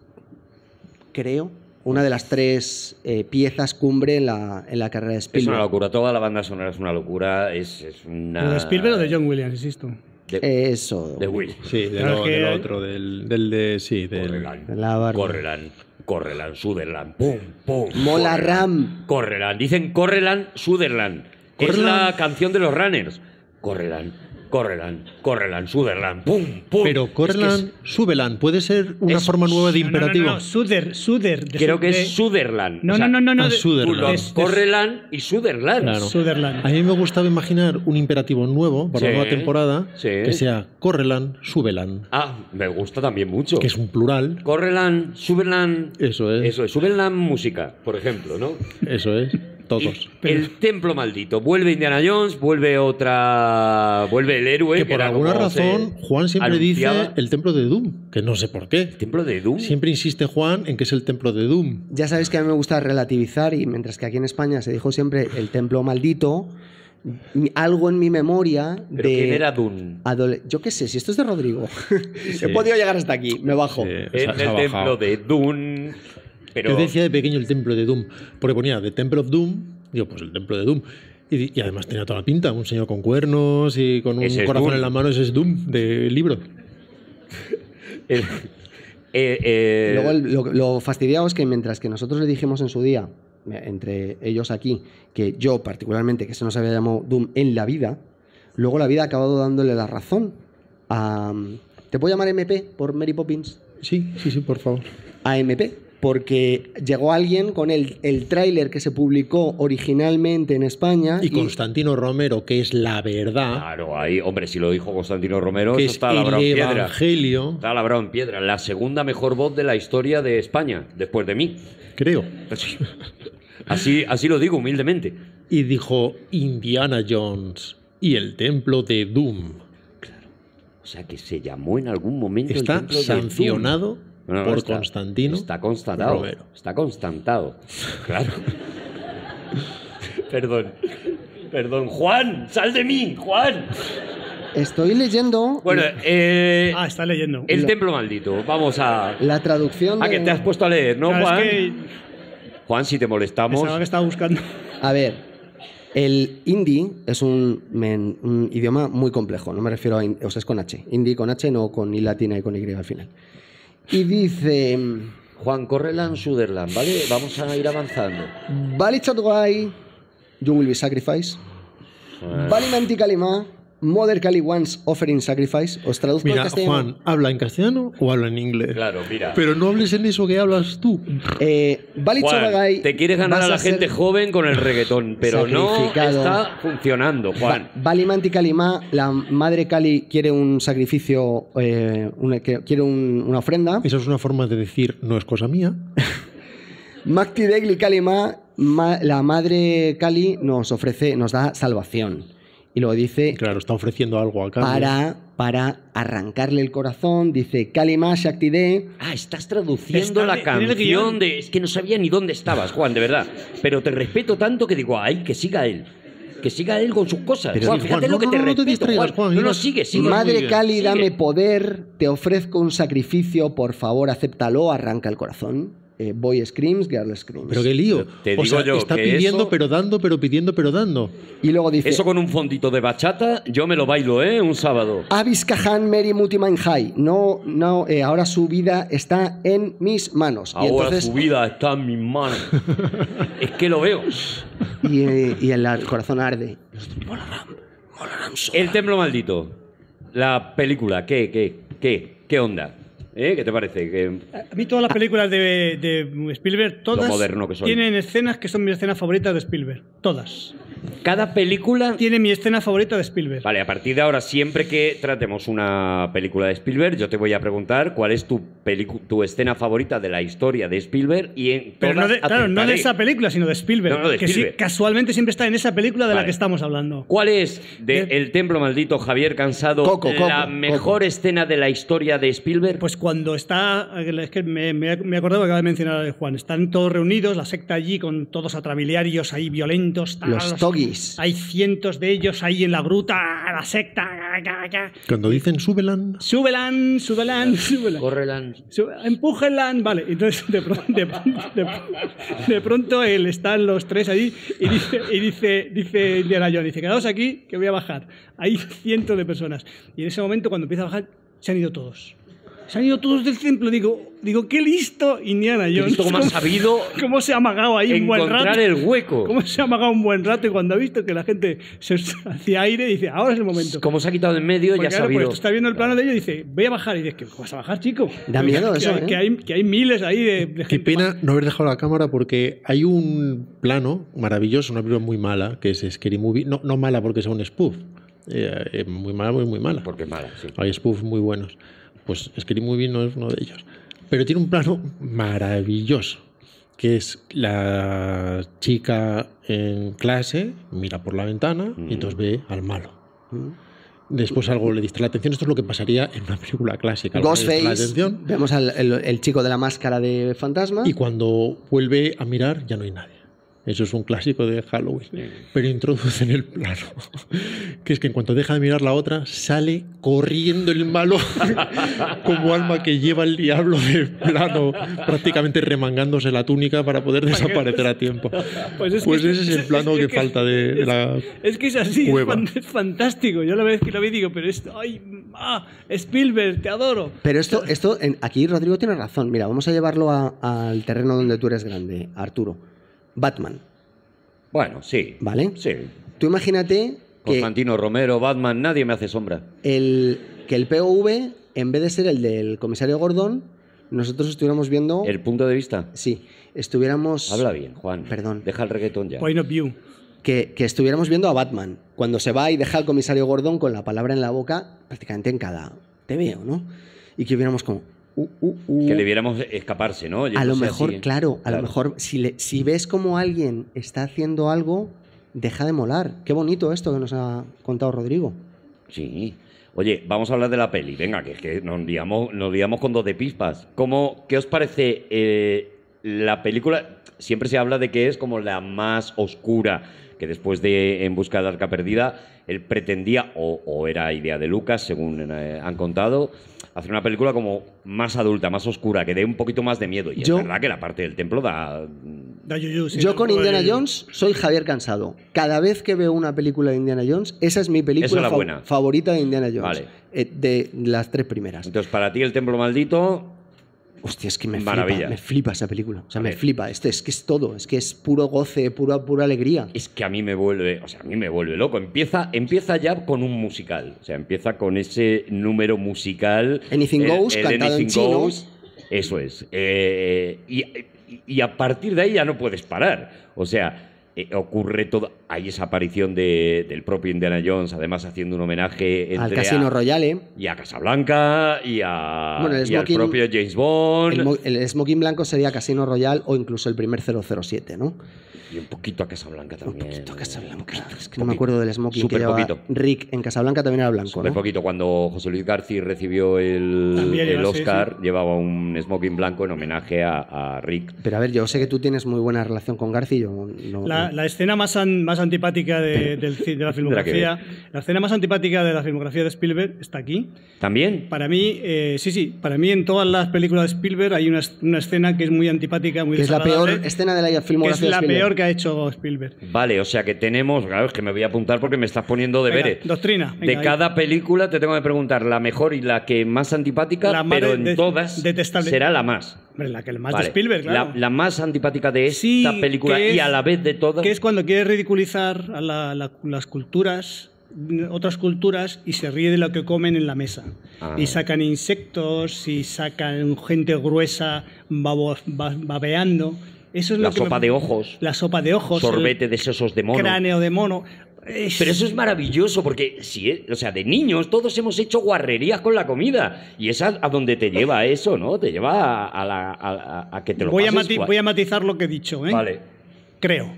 creo, una de las tres eh, piezas cumbre en la, en la carrera de Spielberg. Es una locura. Toda la banda sonora es una locura. Es, es una... ¿De Spielberg o de John Williams, insisto? De, Eso. De Will. Sí, de lo, que... del otro, del, del de. Sí, del. Correrán. La correrán, correrán, Sutherland. Pum, pum. Mola correrán, Ram. Correrán. Dicen Correrán, Sutherland. Correrán. Es la canción de los runners. Correrán, correrán, correrán, Sutherland. Pum, pum. Pero Correrán, es que es... Subeland. Puede ser una es... forma nueva de imperativo. No, no, no, no. Suther, Suther. Creo que de... es Sutherland. No, o sea, no, no, no. no de... Correrán y Sutherland. Claro. Sutherland. A mí me gustaba imaginar un imperativo nuevo para sí, una nueva temporada sí. que sea Correrán, Subeland. Ah, me gusta también mucho. Que es un plural. Correrán, Subeland. Eso es. Eso es. Subeland música, por ejemplo, ¿no? Eso es. Todos. El templo maldito. Vuelve Indiana Jones, vuelve otra. Vuelve el héroe. Que por que alguna razón, Juan siempre anunciaba. dice el templo de Doom. Que no sé por qué. ¿El templo de Doom? Siempre insiste Juan en que es el templo de Doom. Ya sabéis que a mí me gusta relativizar, y mientras que aquí en España se dijo siempre el templo maldito, algo en mi memoria de... ¿Pero quién era Doom? Adole... Yo qué sé, si esto es de Rodrigo. Sí. He podido llegar hasta aquí, me bajo. Sí, en el bajado. templo de Doom. Pero... Yo decía de pequeño el templo de Doom, porque ponía The Temple of Doom, digo, pues el templo de Doom. Y, y además tenía toda la pinta, un señor con cuernos y con un corazón Doom. en la mano, ese es Doom, del libro. El, Eh, eh... Luego el, lo, lo fastidiado es que mientras que nosotros le dijimos en su día, entre ellos aquí, que yo particularmente, que se nos había llamado Doom en la vida, luego la vida ha acabado dándole la razón a... ¿Te puedo llamar M P por Mary Poppins? Sí, sí, sí, por favor. A M P, porque llegó alguien con el, el tráiler que se publicó originalmente en España. Y, y Constantino Romero, que es la verdad. Claro, ahí, hombre, si lo dijo Constantino Romero, que eso está labrado en piedra. Evangelio. Está labrado en piedra. La segunda mejor voz de la historia de España, después de mí. Creo. Así, así, así lo digo humildemente. Y dijo Indiana Jones y el templo de Doom. Claro. O sea, que se llamó en algún momento el templo de Doom. Está sancionado. No, no, por está, Constantino está constatado Romero. Está constatado, claro. Perdón, perdón, Juan, sal de mí, Juan. Estoy leyendo. Bueno, eh, ah, está leyendo. El Lo... templo maldito. Vamos a la traducción. De... Ah, que te has puesto a leer, ¿no, claro, Juan? Es que... Juan, si te molestamos. Pensaba que estaba buscando. A ver. El hindi es un, men, un idioma muy complejo. No me refiero a, in... o sea, es con H. Hindi con H, no con i latina y con y al final. Y dice... Juan, Correland, Suderland, ¿vale? Vamos a ir avanzando. Bali Chatwai, you will be sacrificed. Ah. Bali Mantikalima, mother Kali once offering sacrifice. Os traduzco mira, en castellano. Juan, ¿habla en castellano o habla en inglés? Claro, mira. Pero no hables en eso que hablas tú. Eh, Bali Chatwai, te quieres ganar a la gente joven con el reggaetón, pero no está funcionando, Juan. Ba Bali Mantikalima, la madre Kali quiere un sacrificio, eh, una, quiere un, una ofrenda. Eso es una forma de decir, no es cosa mía. Makti Degli Kalima, ma, la madre Kali nos ofrece, nos da salvación. Y luego dice... Claro, está ofreciendo algo a cambio. Para, para arrancarle el corazón, dice... Kalima Shaktide... Ah, estás traduciendo está la de, canción de... Es que no sabía ni dónde estabas, Juan, de verdad. Pero te respeto tanto que digo... Ay, que siga él. Que siga él con sus cosas. Pero Juan, fíjate Juan, no, lo que no, te no, respeto, no te distraigas, Juan. Juan no, no, sigue, sigue. Madre Kali, dame poder. Te ofrezco un sacrificio. Por favor, acéptalo. Arranca el corazón. Eh, boy screams, girl screams. Pero qué lío. Te digo o sea, yo, está que pidiendo, eso... pero dando, pero pidiendo, pero dando. Y luego dice... Eso con un fondito de bachata, yo me lo bailo, ¿eh? Un sábado. Avis Kahan, Mary Mutiman High. No, no, eh, ahora su vida está en mis manos. Ahora y entonces... su vida está en mis manos. Es que lo veo. Y, eh, y el corazón arde. El templo maldito. La película, ¿qué, qué, qué, qué onda? ¿Eh? ¿Qué te parece? ¿Qué... A mí todas las películas de, de Spielberg, todas tienen escenas que son mis escenas favoritas de Spielberg. Todas. Cada película... Tiene mi escena favorita de Spielberg. Vale, a partir de ahora, siempre que tratemos una película de Spielberg, yo te voy a preguntar cuál es tu, tu escena favorita de la historia de Spielberg y en todas. Pero no de, claro, no de esa película, sino de Spielberg. No, no de que Spielberg. Sí, casualmente siempre está en esa película de vale. la que estamos hablando. ¿Cuál es, de El templo maldito, Javier Cansado, Coco, la Coco, mejor Coco. escena de la historia de Spielberg? Pues cuando está... Es que me, me acordaba que acaba de mencionar a Juan. Están todos reunidos, la secta allí, con todos atrabiliarios ahí violentos. Tal, los Toggies. Hay cientos de ellos ahí en la gruta, la secta. Cuando dicen súbelan... Súbelan, súbelan, súbelan. Correlan. Empújenlan. Vale, entonces de pronto, de, de, de pronto él, están los tres allí y dice, y dice, dice Indiana Jones, dice, quedaos aquí que voy a bajar. Hay cientos de personas. Y en ese momento, cuando empieza a bajar, se han ido todos. Se han ido todos del templo. Digo, digo qué listo Indiana Jones. Qué listo, ¿cómo, ¿Cómo, ha sabido ¿Cómo se ha amagado ahí un buen rato? Encontrar el hueco. ¿Cómo se ha amagado un buen rato? Y cuando ha visto que la gente se hacía aire, dice, ahora es el momento. Como se ha quitado de en medio, porque ya ha claro, sabido. Porque está viendo el plano de ellos y dice, voy a bajar. Y dices, ¿qué vas a bajar, chico? Da miedo que, eso, ¿eh? que, hay, que hay miles ahí de, de gente. Qué pena más. No haber dejado la cámara porque hay un plano maravilloso, una película muy mala, que es Scary Movie. No, no mala porque sea un spoof. Eh, eh, muy mala, muy, muy mala. Porque es mala, sí. Hay spoofs muy buenos. Pues Scary Movie no es uno de ellos. Pero tiene un plano maravilloso, que es la chica en clase, mira por la ventana mm. y entonces ve al malo. Mm. Después algo le distrae la atención. Esto es lo que pasaría en una película clásica. Ghostface, vemos al el, el chico de la máscara de fantasma. Y cuando vuelve a mirar ya no hay nadie. Eso es un clásico de Halloween. Pero introducen el plano, que es que en cuanto deja de mirar la otra, sale corriendo el malo como alma que lleva el diablo de plano, prácticamente remangándose la túnica para poder desaparecer a tiempo. Pues, es pues ese es, es el plano es que, que falta de, es, de la Es que es así, cueva. Es fantástico. Yo la vez que lo vi digo, pero esto... ¡Ay, ah, Spielberg, te adoro! Pero esto, esto en, aquí Rodrigo tiene razón. Mira, vamos a llevarlo a, al terreno donde tú eres grande, Arturo. Batman. Bueno, sí. ¿Vale? Sí. Tú imagínate que... Constantino Romero, Batman, nadie me hace sombra. El, que el P O V, en vez de ser el del comisario Gordon, nosotros estuviéramos viendo... ¿El punto de vista? Sí. Estuviéramos... Habla bien, Juan. Perdón. Deja el reggaetón ya. Point of view. Que, que estuviéramos viendo a Batman, cuando se va y deja al comisario Gordon con la palabra en la boca prácticamente en cada... Te veo, ¿no? Y que hubiéramos como... Uh, uh, uh. Que le viéramos escaparse, ¿no? Yo a no lo mejor, así. claro, a claro. lo mejor si, le, si ves como alguien está haciendo algo, deja de molar. Qué bonito esto que nos ha contado Rodrigo. Sí. Oye, vamos a hablar de la peli. Venga, que, que nos liamos, nos liamos con dos de pispas. ¿Cómo, ¿Qué os parece eh, la película? Siempre se habla de que es como la más oscura, que después de En busca del arca perdida, él pretendía, o, o era idea de Lucas, según eh, han contado, hacer una película como más adulta, más oscura, que dé un poquito más de miedo. Y yo, es verdad que la parte del templo da... da yuyu, sí, yo con Indiana yuyu. Jones soy Javier Cansado. Cada vez que veo una película de Indiana Jones, esa es mi película es fa buena. favorita de Indiana Jones. Vale. Eh, de las tres primeras. Entonces, para ti, El templo maldito... Hostia, es que me Maravilla. flipa, me flipa esa película. O sea, me flipa. Este es que es todo. Es que es puro goce, pura, pura alegría. Es que a mí me vuelve, o sea, a mí me vuelve loco. Empieza, empieza ya con un musical. O sea, empieza con ese número musical. Anything el, Goes, el cantado Anything en Goes. Eso es. Eh, y, y a partir de ahí ya no puedes parar. O sea, eh, ocurre todo. Hay esa aparición de, del propio Indiana Jones, además haciendo un homenaje entre al Casino a, Royale y a Casablanca y, a, bueno, el smoking, y al propio James Bond. El, el smoking blanco sería Casino Royale o incluso el primer cero cero siete, ¿no? Y un poquito a Casablanca también. Un poquito a Casablanca. Eh, es que no me acuerdo del smoking super que llevaba poquito. Rick en Casablanca también era blanco, super ¿no? poquito. Cuando José Luis García recibió el, el Oscar, sí, sí. llevaba un smoking blanco en homenaje a, a Rick. Pero a ver, yo sé que tú tienes muy buena relación con García. Yo no, la, no... la escena más... An, más antipática de, de, de la filmografía. La escena más antipática de la filmografía de Spielberg está aquí. ¿También? Para mí, eh, sí, sí. Para mí, en todas las películas de Spielberg hay una, una escena que es muy antipática, muy desagradable. Es la peor escena de la filmografía de Spielberg. Es la peor que ha hecho Spielberg. Vale, o sea que tenemos... Claro, es que me voy a apuntar porque me estás poniendo deberes. Venga, doctrina. Venga, de cada ahí. película te tengo que preguntar la mejor y la que más antipática, la pero en de, todas detestable. será la más. Hombre, la que más vale. de Spielberg, claro. La, la más antipática de esta sí, película es, y a la vez de todas. Que es cuando quiere ridiculizar a la, la, las culturas, otras culturas, y se ríe de lo que comen en la mesa. Ah. Y sacan insectos, y sacan gente gruesa babo, babeando. Eso es la lo sopa que me... de ojos. La sopa de ojos. Sorbete de sesos de mono. Cráneo de mono. Es... Pero eso es maravilloso porque, sí, o sea, de niños todos hemos hecho guarrerías con la comida y es a, a donde te lleva eso, ¿no? Te lleva a, a, la, a, a que te lo voy pases. A mati voy a matizar lo que he dicho, ¿eh? Vale. Creo.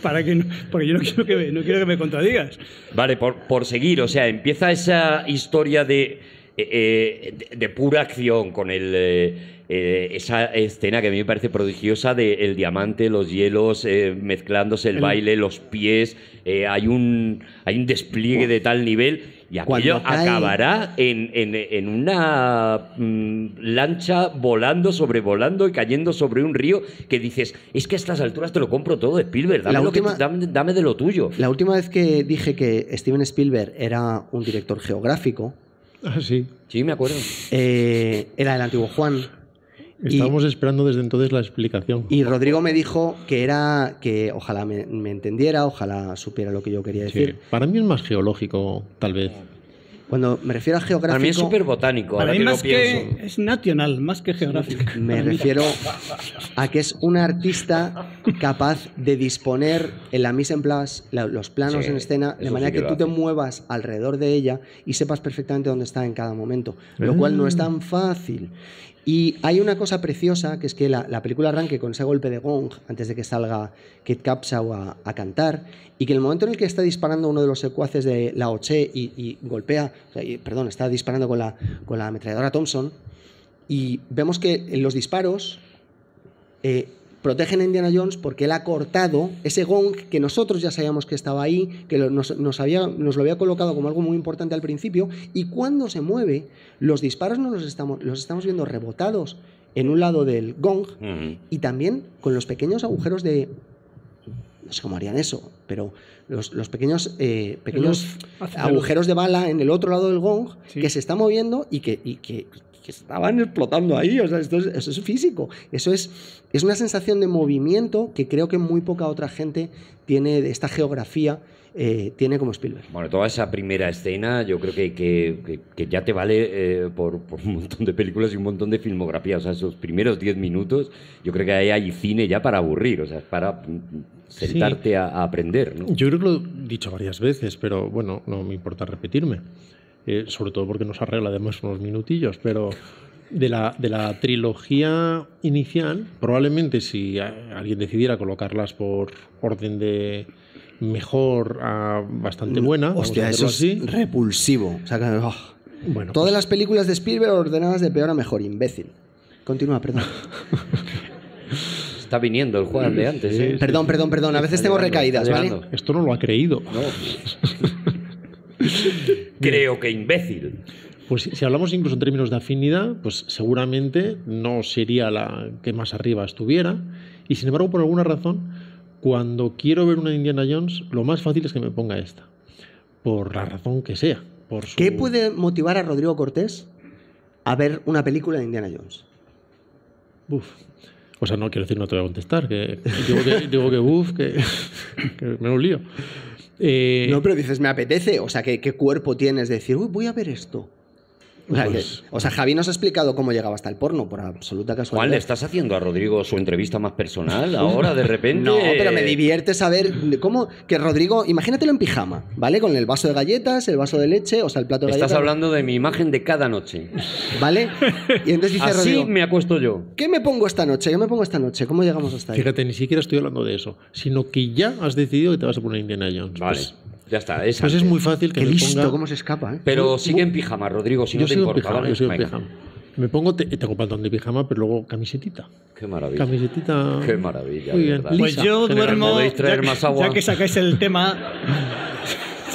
Para que no, porque yo no quiero que me, no quiero que me contradigas. Vale, por, por seguir, o sea, empieza esa historia de... Eh, eh, de, de pura acción con el, eh, eh, esa escena que a mí me parece prodigiosa de el diamante, los hielos, eh, mezclándose el, el baile, los pies, eh, hay, un, hay un despliegue de tal nivel y aquello cae... acabará en, en, en una mm, lancha volando, sobrevolando y cayendo sobre un río que dices, es que a estas alturas te lo compro todo, Spielberg, dame, última... lo que, dame, dame de lo tuyo. La última vez que dije que Steven Spielberg era un director geográfico, Ah, sí. Sí, me acuerdo. Eh, era el antiguo Juan. Estábamos y, esperando desde entonces la explicación. Y Rodrigo me dijo que era que ojalá me, me entendiera, ojalá supiera lo que yo quería decir. Sí. Para mí es más geológico, tal vez. Cuando me refiero a geográfico... Para mí es súper botánico. Para mí más que es nacional, más que geográfico. Me refiero a que es un artista capaz de disponer en la mise en place, los planos sí, en escena, de manera sí que, que tú te muevas alrededor de ella y sepas perfectamente dónde está en cada momento, lo cual no es tan fácil. Y hay una cosa preciosa, que es que la, la película arranque con ese golpe de gong antes de que salga Kit Capshaw a, a cantar, y que el momento en el que está disparando uno de los secuaces de la Oche y, y golpea, o sea, y, perdón, está disparando con la, con la ametralladora Thompson, y vemos que en los disparos eh, protegen a Indiana Jones porque él ha cortado ese gong que nosotros ya sabíamos que estaba ahí, que nos, nos, había, nos lo había colocado como algo muy importante al principio, y cuando se mueve, los disparos no los estamos, los estamos viendo rebotados en un lado del gong, uh-huh. y también con los pequeños agujeros de... No sé cómo harían eso, pero los, los pequeños, eh, pequeños los, agujeros de bala en el otro lado del gong, sí. que se está moviendo y que, y que, que estaban explotando ahí. O sea, esto es, eso es físico. Eso es, es una sensación de movimiento que creo que muy poca otra gente tiene de esta geografía. Eh, tiene como Spielberg. Bueno, toda esa primera escena yo creo que, que, que, que ya te vale eh, por, por un montón de películas y un montón de filmografía. O sea, esos primeros diez minutos yo creo que ahí hay cine ya para aburrir, o sea, para sentarte sí. a, a aprender, ¿no? Yo creo que lo he dicho varias veces, pero bueno, no me importa repetirme, eh, sobre todo porque nos arregla además unos minutillos, pero... De la, de la trilogía inicial, probablemente si alguien decidiera colocarlas por orden de mejor a bastante buena... Hostia, eso es así. Repulsivo. O sea, que, oh. bueno, Todas pues... las películas de Spielberg ordenadas de peor a mejor, imbécil. Continúa, perdón. Está viniendo el Juan de antes. ¿eh? Perdón, perdón, perdón. A veces tengo recaídas, ¿vale? Esto no lo ha creído. No. Creo que imbécil. Pues si hablamos incluso en términos de afinidad, pues seguramente no sería la que más arriba estuviera. Y sin embargo, por alguna razón, cuando quiero ver una Indiana Jones, lo más fácil es que me ponga esta. Por la razón que sea. Por su... ¿Qué puede motivar a Rodrigo Cortés a ver una película de Indiana Jones? Uf. O sea, no quiero decir, no te voy a contestar. Que, digo que, digo que uf, que, que me lo lío. Eh... No, pero dices, me apetece. O sea, ¿qué, qué cuerpo tienes de decir, uy, voy a ver esto? O sea, pues, que, o sea, Javi nos ha explicado cómo llegaba hasta el porno, por absoluta casualidad. ¿Cuál le estás haciendo a Rodrigo su entrevista más personal ahora, de repente? No, pero me divierte saber cómo... Que Rodrigo, imagínatelo en pijama, ¿vale? Con el vaso de galletas, el vaso de leche, o sea, el plato de galletas... Estás hablando de mi imagen de cada noche. ¿Vale? Y entonces dice Así Rodrigo... Así me acuesto yo. ¿Qué me pongo esta noche? ¿Qué me pongo esta noche? ¿Cómo llegamos hasta ahí? Fíjate, ni siquiera estoy hablando de eso, sino que ya has decidido que te vas a poner Indiana Jones. Vale. Pues, ya está, esa. Pues es muy fácil que Qué me listo, ponga... cómo se escapa, ¿eh? Pero sigue en pijama, Rodrigo, si yo no te importa. Pijama, ¿vale? Yo sigo en pijama. Me pongo, te, tengo pantalón de pijama, pero luego camisetita. Qué maravilla. Camisetita. Qué maravilla. Muy bien. Lisa, pues yo duermo. Ya, más agua? Ya que sacáis el tema.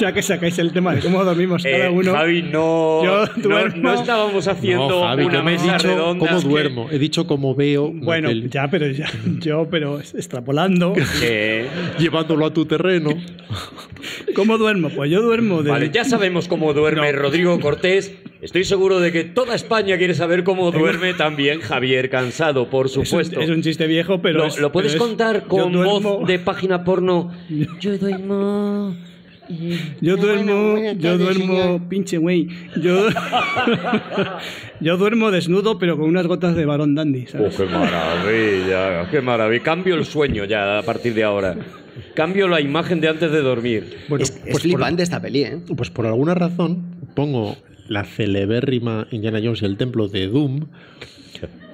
Ya que sacáis el tema de cómo dormimos eh, cada uno. Javi, no, yo duermo. No, no estábamos haciendo no, Javi, una me mesa redonda. ¿Cómo duermo? Que... He dicho cómo veo. Bueno, peli. ya, pero ya, yo, pero extrapolando. ¿Qué? Llevándolo a tu terreno. ¿Cómo duermo? Pues yo duermo de... Vale, ya sabemos cómo duerme no. Rodrigo Cortés. Estoy seguro de que toda España quiere saber cómo duerme también Javier Cansado, por supuesto. Es un, es un chiste viejo, pero... Lo, es, lo puedes pero contar es, con voz de página porno. Yo duermo... Yo duermo, yo duermo, pinche güey. Yo, yo duermo desnudo, pero con unas gotas de Barón Dandy, ¿sabes? Oh, ¡Qué maravilla! ¡Qué maravilla! Cambio el sueño ya a partir de ahora. Cambio la imagen de antes de dormir. Bueno, es, pues es flipante por, esta peli, ¿eh? Pues por alguna razón pongo la celebérrima Indiana Jones y el templo de Doom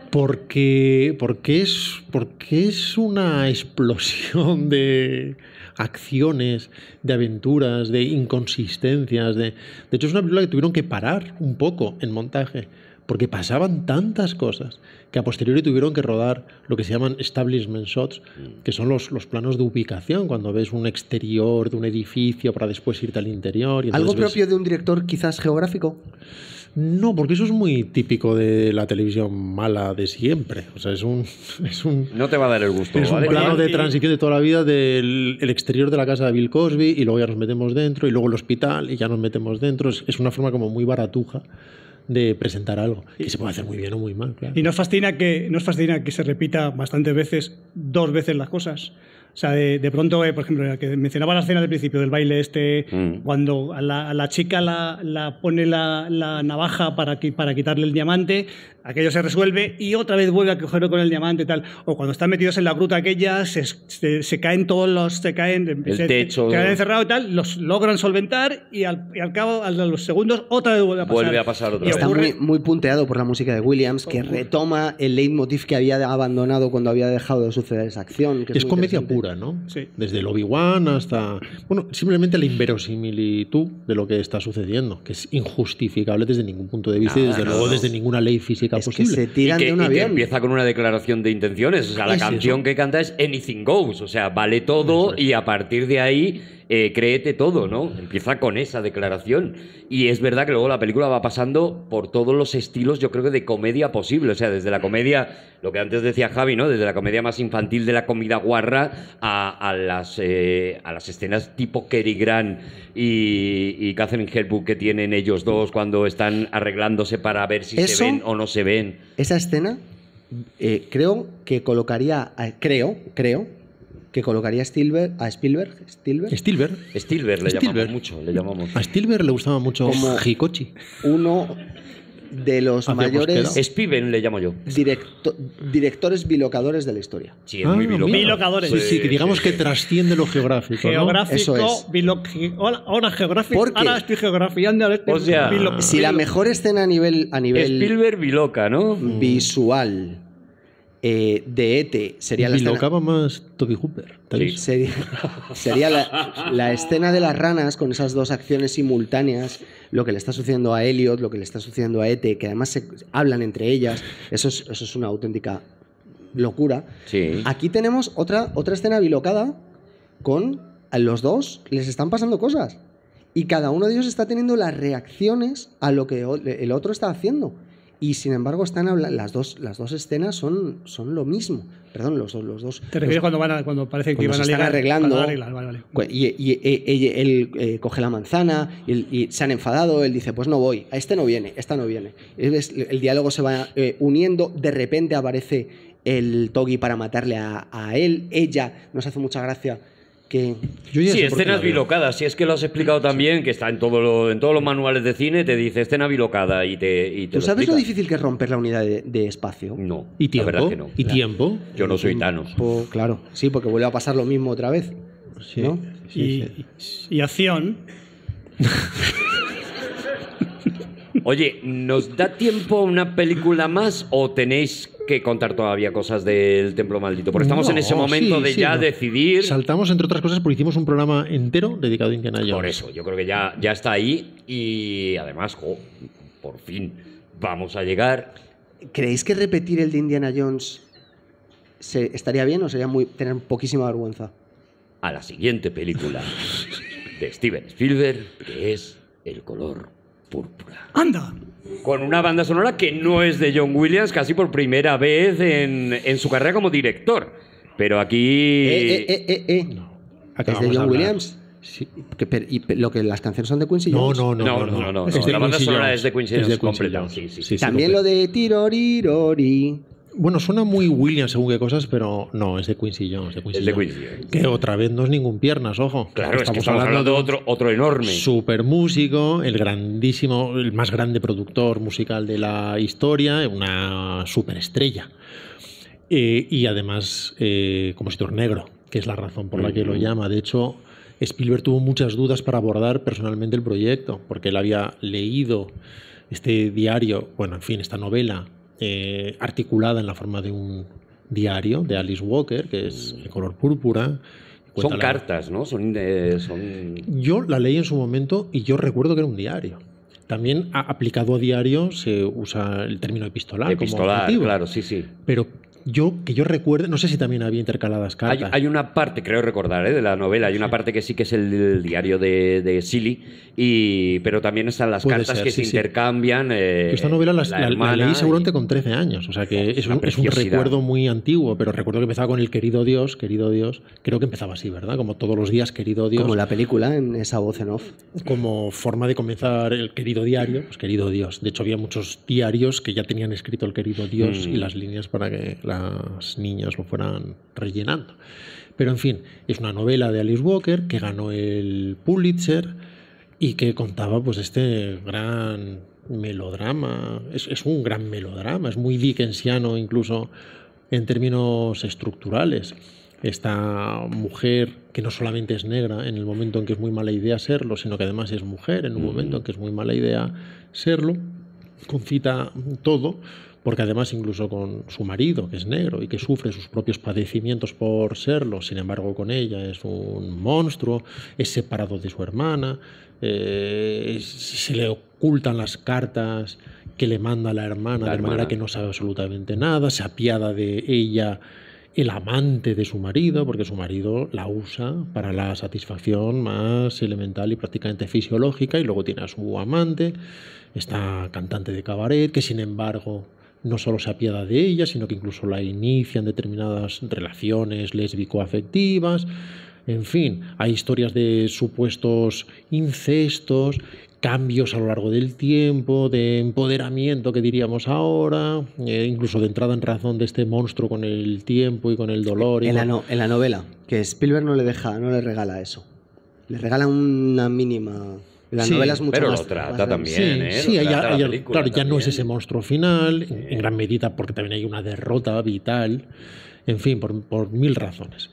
porque, porque, es, porque es una explosión de... acciones, de aventuras, de inconsistencias. De... de hecho, es una película que tuvieron que parar un poco en montaje, porque pasaban tantas cosas que a posteriori tuvieron que rodar lo que se llaman establishment shots, que son los, los planos de ubicación, cuando ves un exterior de un edificio para después irte al interior. Y ¿algo propio ves... de un director quizás geográfico? No, porque eso es muy típico de la televisión mala de siempre. O sea, es un... Es un no te va a dar el gusto. Es ¿vale? un plano de transición de toda la vida del el exterior de la casa de Bill Cosby y luego ya nos metemos dentro y luego el hospital y ya nos metemos dentro. Es, es una forma como muy baratuja de presentar algo. Que se puede hacer muy bien o muy mal, claro. Y nos fascina que, nos fascina que se repita bastantes veces, dos veces las cosas. O sea, de, de pronto, eh, por ejemplo, la que mencionaba la escena del principio del baile este, mm. cuando a la, a la chica la, la pone la, la navaja para, que, para quitarle el diamante, aquello se resuelve y otra vez vuelve a cogerlo con el diamante y tal. O cuando están metidos en la gruta aquella, se, se, se caen todos los... Se caen, el se, techo. Se caen encerrados y tal, los logran solventar y al, y al cabo, a los segundos, otra vez vuelve a pasar. Vuelve a pasar otra y vez. Está muy, muy punteado por la música de Williams, que retoma el leitmotiv que había abandonado cuando había dejado de suceder esa acción. Que es, es comedia pura. locura, ¿no? Sí. Desde el Obi-Wan hasta... Bueno, simplemente la inverosimilitud de lo que está sucediendo, que es injustificable desde ningún punto de vista, no, y desde no, luego no. desde ninguna ley física es posible. Que se tiran y que, de un avión. Y que empieza con una declaración de intenciones. O sea, la es canción eso? que canta es Anything Goes. O sea, vale todo es. y a partir de ahí... Eh, créete todo, ¿no? Empieza con esa declaración. Y es verdad que luego la película va pasando por todos los estilos, yo creo que de comedia posible. O sea, desde la comedia, lo que antes decía Javi, ¿no? Desde la comedia más infantil de la comida guarra a, a, las, eh, a las escenas tipo Cary Grant y, y Catherine Hepburn que tienen ellos dos cuando están arreglándose para ver si Eso, se ven o no se ven. Esa escena eh, creo que colocaría... Creo, creo... que colocaría a Spielberg, a Spielberg, Spielberg, Spielberg, Spielberg le Spielberg. llamamos mucho, le llamamos. A Spielberg le gustaba mucho como Hikochi. Uno de los mayores. Spielberg le llamo yo. Directo, directores bilocadores de la historia. Sí, es ah, muy bilocador. bilocadores. Sí, sí, que digamos que trasciende lo geográfico. Geográfico, ¿no? Eso es. Biloc... Ahora geográfico. Ahora estoy geografiando. Este o sea, biloc... si la mejor escena a nivel a nivel Spielberg biloca, ¿no? Visual. Eh, de E T sería la bilocaba escena... más Tobe Hooper. Sí. Sería, sería la, la escena de las ranas con esas dos acciones simultáneas, lo que le está sucediendo a Elliot, lo que le está sucediendo a E T, que además se hablan entre ellas. Eso es, eso es una auténtica locura. Sí. Aquí tenemos otra, otra escena bilocada con a los dos, les están pasando cosas y cada uno de ellos está teniendo las reacciones a lo que el otro está haciendo. Y sin embargo, están hablando, las, dos, las dos escenas son, son lo mismo. Perdón, los, los dos. ¿Te refieres los, cuando, van a, cuando parece que cuando van a ligar, están arreglando? Arreglan, vale, vale. Y, y, y, y él eh, coge la manzana, y, y se han enfadado. Él dice: pues no voy, a este no viene, esta no viene. El, el diálogo se va eh, uniendo. De repente aparece el Togi para matarle a, a él. Ella nos hace mucha gracia. Que yo ya sí, escenas bilocadas. Si es que lo has explicado también, que está en, todo lo, en todos los manuales de cine, te dice escena bilocada y te, y te ¿Tú lo sabes explica. Lo difícil que es romper la unidad de, de espacio? No. ¿Y tiempo? La verdad que no. ¿Y tiempo? Yo no soy Thanos. Tiempo, claro. Sí, porque vuelve a pasar lo mismo otra vez. Sí. ¿No? Sí, y, sí. y acción. Oye, ¿nos da tiempo una película más o tenéis que contar todavía cosas del Templo Maldito? Porque estamos no, en ese momento sí, de sí, ya no. decidir... Saltamos, entre otras cosas, porque hicimos un programa entero dedicado a Indiana Jones. Por eso, yo creo que ya, ya está ahí y además, oh, por fin, vamos a llegar... ¿Creéis que repetir el de Indiana Jones se, estaría bien o sería muy tener poquísima vergüenza? A la siguiente película de Steven Spielberg, que es El color púrpura. ¡Anda! Con una banda sonora que no es de John Williams casi por primera vez en, en su carrera como director. Pero aquí... Eh, eh, eh, eh. No. ¿Es de John Williams? Sí. ¿Y lo que las canciones son de Quincy Jones? No, no, no. no, no, no, no, no. La banda sonora es de Quincy Jones. Es de Quincy Jones. Sí, sí, sí, También sí, lo, lo de tirorirori. Bueno, suena muy Williams según qué cosas, pero no, es de Quincy Jones. De Quincy es de Quincy Jones. Que otra vez no es ningún piernas, ojo. Claro, estamos es que estamos hablando, hablando de otro, otro enorme. Super músico, el grandísimo, el más grande productor musical de la historia, una superestrella. Eh, y además, eh, compositor negro, que es la razón por la que mm-hmm. lo llama. De hecho, Spielberg tuvo muchas dudas para abordar personalmente el proyecto, porque él había leído este diario, bueno, en fin, esta novela, Eh, articulada en la forma de un diario de Alice Walker, que es de color púrpura. Son la... cartas, ¿no? Son, eh, son... Yo la leí en su momento y yo recuerdo que era un diario. También a, aplicado a diario se usa el término epistolar. Epistolar, como claro, sí, sí. Pero yo, que yo recuerde, no sé si también había intercaladas cartas. Hay, hay una parte, creo recordar, ¿eh? de la novela, hay sí. una parte que sí que es el, el diario de, de Silly, y, pero también están las Puede cartas ser, que sí, se sí. intercambian. Eh, esta novela la, la, la leí seguramente y... con trece años, o sea que es, es, un, es un recuerdo muy antiguo, pero recuerdo que empezaba con el querido Dios, querido Dios, creo que empezaba así, ¿verdad? Como todos los días, querido Dios. Como la película, en esa voz en off. Como forma de comenzar el querido diario, pues querido Dios. De hecho, había muchos diarios que ya tenían escrito el querido Dios mm. y las líneas para que la las niñas lo fueran rellenando. Pero en fin, es una novela de Alice Walker que ganó el Pulitzer y que contaba pues este gran melodrama, es, es un gran melodrama, es muy dickensiano incluso en términos estructurales. Esta mujer que no solamente es negra en el momento en que es muy mala idea serlo, sino que además es mujer en un momento en que es muy mala idea serlo, concita todo porque además incluso con su marido, que es negro y que sufre sus propios padecimientos por serlo, sin embargo con ella es un monstruo, es separado de su hermana, eh, se le ocultan las cartas que le manda la hermana, la de hermana. manera que no sabe absolutamente nada, se apiada de ella el amante de su marido, porque su marido la usa para la satisfacción más elemental y prácticamente fisiológica, y luego tiene a su amante, esta cantante de cabaret, que sin embargo no solo se apiada de ella, sino que incluso la inicia en determinadas relaciones lésbico-afectivas. En fin, hay historias de supuestos incestos, cambios a lo largo del tiempo, de empoderamiento que diríamos ahora, eh, incluso de entrada en razón de este monstruo con el tiempo y con el dolor. Y en, la no, en la novela, que Spielberg no le deja, no le regala eso. Le regala una mínima... La sí, novela es mucho pero más, lo trata más también, sí, ¿eh? Sí, ella, ella, película, claro, también. Ya no es ese monstruo final, en, en gran medida porque también hay una derrota vital, en fin, por, por mil razones.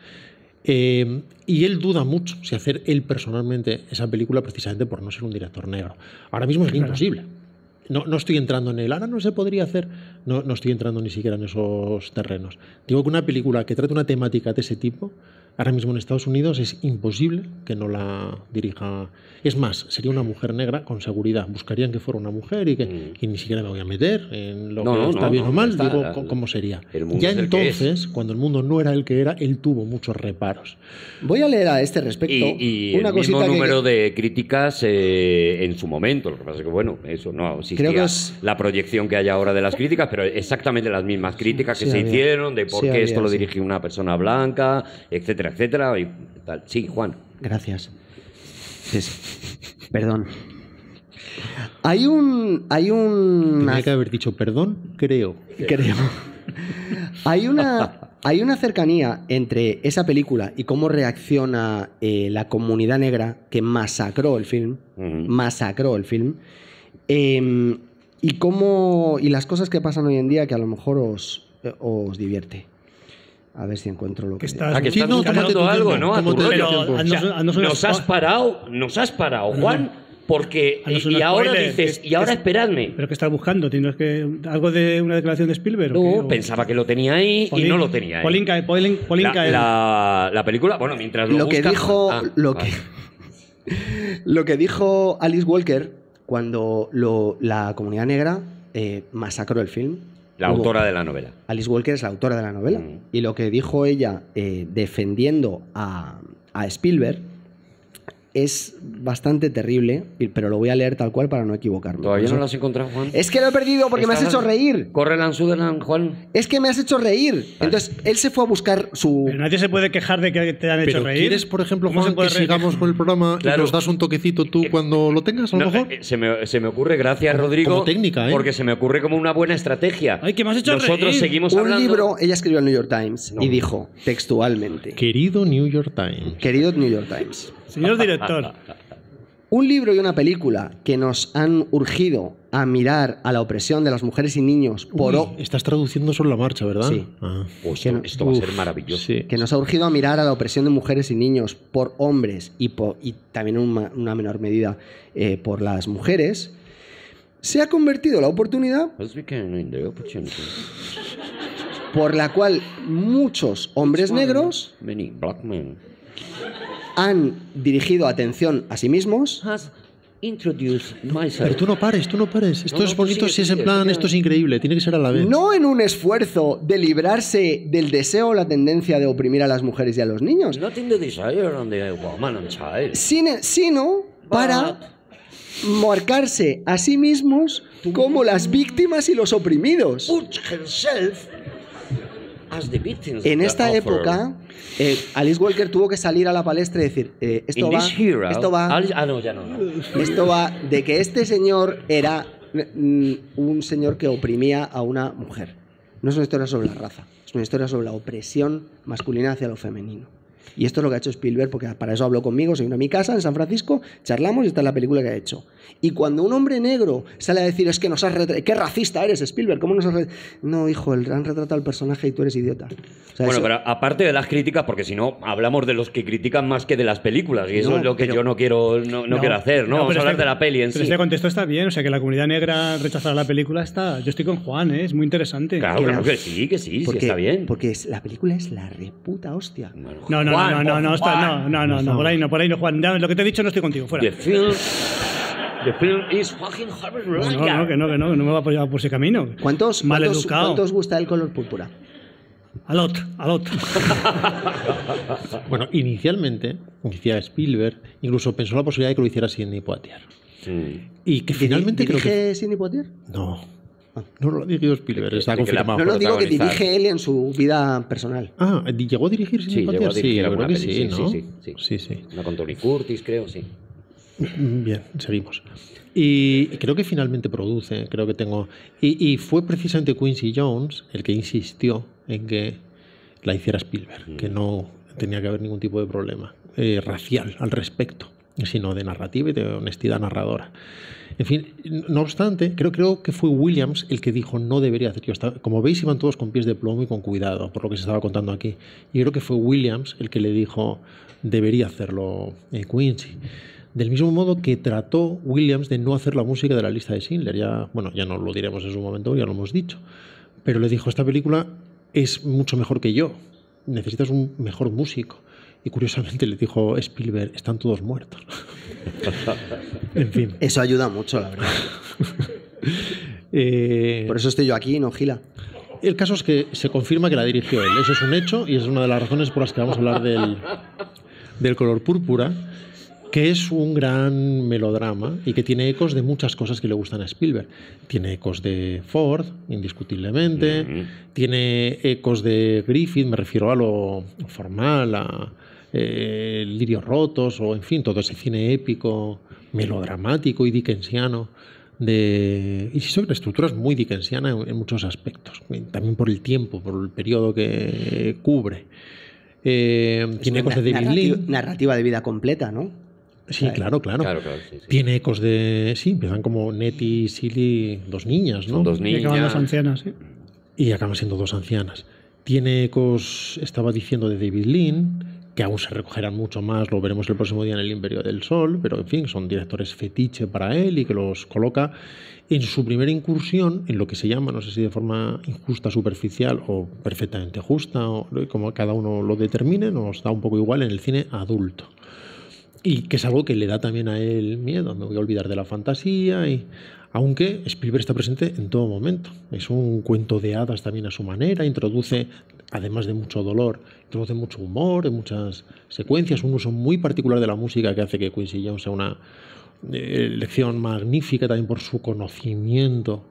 Eh, y él duda mucho si hacer él personalmente esa película precisamente por no ser un director negro. Ahora mismo es imposible. No, no estoy entrando en él, ahora no se podría hacer, no, no estoy entrando ni siquiera en esos terrenos. Digo que una película que trate una temática de ese tipo, ahora mismo en Estados Unidos es imposible que no la dirija. Es más, sería una mujer negra con seguridad. Buscarían que fuera una mujer y que mm. y ni siquiera me voy a meter en lo no, que no, está no, bien no, o mal, está, digo, la, cómo sería. Ya entonces, cuando el mundo no era el que era, él tuvo muchos reparos. Voy a leer a este respecto y, y una el mismo cosita número que... de críticas eh, en su momento. Lo que pasa es que, bueno, eso no existía. Creo que es... la proyección que hay ahora de las críticas, pero exactamente las mismas críticas sí, que sí se había. hicieron de por sí, qué había, esto lo dirigió sí. una persona blanca, etcétera, etcétera, y tal. Sí, Juan. Gracias. Es, perdón. Hay un... Hay un... Tenía que haber dicho perdón, creo. Creo. Hay una, hay una cercanía entre esa película y cómo reacciona eh, la comunidad negra que masacró el film. Uh-huh. Masacró el film. Eh, y cómo... Y las cosas que pasan hoy en día que a lo mejor os, os divierte. A ver si encuentro lo que... Estás, que estás buscando algo, ¿no? A tu rollo. O sea, nos has parado, nos has parado, Juan, porque... Y ahora dices, y ahora esperadme. ¿Pero qué estás buscando? ¿Tienes que algo de una declaración de Spielberg? No, pensaba que lo tenía ahí y no lo tenía ahí. Pauline Kael, Pauline Kael. La película, bueno, mientras lo buscas... Lo que dijo... Lo que, lo que dijo Alice Walker cuando lo, la comunidad negra eh, masacró el film. La Hugo, autora de la novela. Alice Walker es la autora de la novela. Mm. Y lo que dijo ella eh, defendiendo a, a Spielberg es bastante terrible, pero lo voy a leer tal cual para no equivocarme. ¿Todavía no lo has encontrado, Juan? Es que lo he perdido porque me has hecho reír. Correlan, Sudelan, Juan. Es que me has hecho reír. Vale. Entonces, él se fue a buscar su... Pero nadie se puede quejar de que te han hecho pero reír. ¿Quieres, por ejemplo, Juan, que sigamos con el programa claro. y nos das un toquecito tú eh, cuando lo tengas, a lo no, mejor? Eh, se, me, se me ocurre, gracias, como, Rodrigo. Como técnica, ¿eh? Porque se me ocurre como una buena estrategia. Ay, que me has hecho Nosotros reír. Seguimos un hablando... Un libro, ella escribió al New York Times no. y dijo textualmente... Querido New York Times. Querido New York Times. Señor director. Un libro y una película que nos han urgido a mirar a la opresión de las mujeres y niños por... Uy, o... Estás traduciendo sobre la marcha, ¿verdad? Sí. Ah. Pues esto, no... esto va a ser maravilloso. Sí. Que nos ha urgido a mirar a la opresión de mujeres y niños por hombres y, por... y también en una, una menor medida eh, por las mujeres, se ha convertido la oportunidad... por la cual muchos hombres negros... Many black men. Han dirigido atención a sí mismos. Pero tú no pares, tú no pares. Esto no, no, es bonito, sigue, si es en plan, sigue, esto es increíble, tiene que ser a la vez. No en un esfuerzo de librarse del deseo o la tendencia de oprimir a las mujeres y a los niños. Sin, sino para marcarse a sí mismos como las víctimas y los oprimidos. En esta época, eh, Alice Walker tuvo que salir a la palestra y decir eh, esto, va, hero, esto va, Alice, ah, no, ya no, no. esto va de que este señor era mm, un señor que oprimía a una mujer. No es una historia sobre la raza, es una historia sobre la opresión masculina hacia lo femenino. Y esto es lo que ha hecho Spielberg, porque para eso habló conmigo, se vino a mi casa en San Francisco, charlamos y esta es la película que ha hecho. Y cuando un hombre negro sale a decir, es que nos has retratado, qué racista eres, Spielberg, ¿cómo nos has retratado? No, hijo, han retratado al personaje y tú eres idiota. O sea, bueno, eso... pero aparte de las críticas, porque si no, hablamos de los que critican más que de las películas, y eso no, es lo que pero... yo no quiero, no, no no, quiero hacer, ¿no? no Vamos a hablar este, de la peli en pero sí. Este contexto está bien, o sea, que la comunidad negra rechazara la película está... Yo estoy con Juan, ¿eh? Es muy interesante. Claro, que, claro, que sí, que sí, porque, sí está bien. Porque es, la película es la reputa hostia. Bueno, no, no, Juan, no, no, no, no, está, no, no, no, no, por ahí no, por ahí no, Juan. Lo que te he dicho no estoy contigo, fuera. The film, the film is fucking Harvard Road. No, no, que no, que no, que no me va a apoyar por ese camino. ¿Cuántos, Mal cuántos, ¿cuántos gusta el color púrpura? A lot, a lot. Bueno, inicialmente, como decía Spielberg, incluso pensó la posibilidad de que lo hiciera Sidney Poitier. Sí. Y que finalmente creo que... ¿Sidney Poitier? No. No lo dirigió Spielberg, está confirmado. No, no digo que dirige él en su vida personal. Ah, ¿llegó a dirigir Sidney sí, Poitier? Sí, yo creo que sí, ¿no? Sí, sí, sí. sí, sí. No, con Tony Curtis, creo, sí. Bien, seguimos. Y creo que finalmente produce, creo que tengo... Y, y fue precisamente Quincy Jones el que insistió en que la hiciera Spielberg, mm. que no tenía que haber ningún tipo de problema eh, racial al respecto, sino de narrativa y de honestidad narradora. En fin, no obstante, creo, creo que fue Williams el que dijo no debería hacer yo esta... Como veis, iban todos con pies de plomo y con cuidado, por lo que se estaba contando aquí. Y creo que fue Williams el que le dijo debería hacerlo eh, Quincy. Del mismo modo que trató Williams de no hacer la música de la lista de Schindler. Ya, bueno, ya no lo diremos en su momento, ya lo hemos dicho. Pero le dijo, esta película es mucho mejor que yo. Necesitas un mejor músico. Y curiosamente le dijo Spielberg, están todos muertos. En fin. Eso ayuda mucho, la verdad. eh... Por eso estoy yo aquí, no gila. El caso es que se confirma que la dirigió él. Eso es un hecho y es una de las razones por las que vamos a hablar del, del color púrpura, que es un gran melodrama y que tiene ecos de muchas cosas que le gustan a Spielberg. Tiene ecos de Ford, indiscutiblemente, mm-hmm. tiene ecos de Griffith, me refiero a lo formal, a eh, lirios rotos, o en fin, todo ese cine épico, melodramático y dickensiano, de, y son estructuras muy dickensianas en, en muchos aspectos, también por el tiempo, por el periodo que cubre. Eh, tiene ecos de David Lean. Narrativa de vida completa, ¿no? Sí, claro, claro. claro, claro sí, sí. Tiene ecos de... Sí, empiezan como Nettie y Silly, dos niñas, ¿no? Son dos niñas. Y acaban dos ancianas, sí. Y acaban siendo dos ancianas. Tiene ecos, estaba diciendo, de David Lean, que aún se recogerán mucho más, lo veremos el próximo día en El Imperio del Sol, pero en fin, son directores fetiche para él y que los coloca en su primera incursión, en lo que se llama, no sé si de forma injusta, superficial o perfectamente justa, o como cada uno lo determine, nos da un poco igual en el cine adulto. Y que es algo que le da también a él miedo. Me voy a olvidar de la fantasía. Y... Aunque Spielberg está presente en todo momento. Es un cuento de hadas también a su manera. Introduce, además de mucho dolor, introduce mucho humor en muchas secuencias. Un uso muy particular de la música que hace que Quincy Jones sea una eh, lección magnífica también por su conocimiento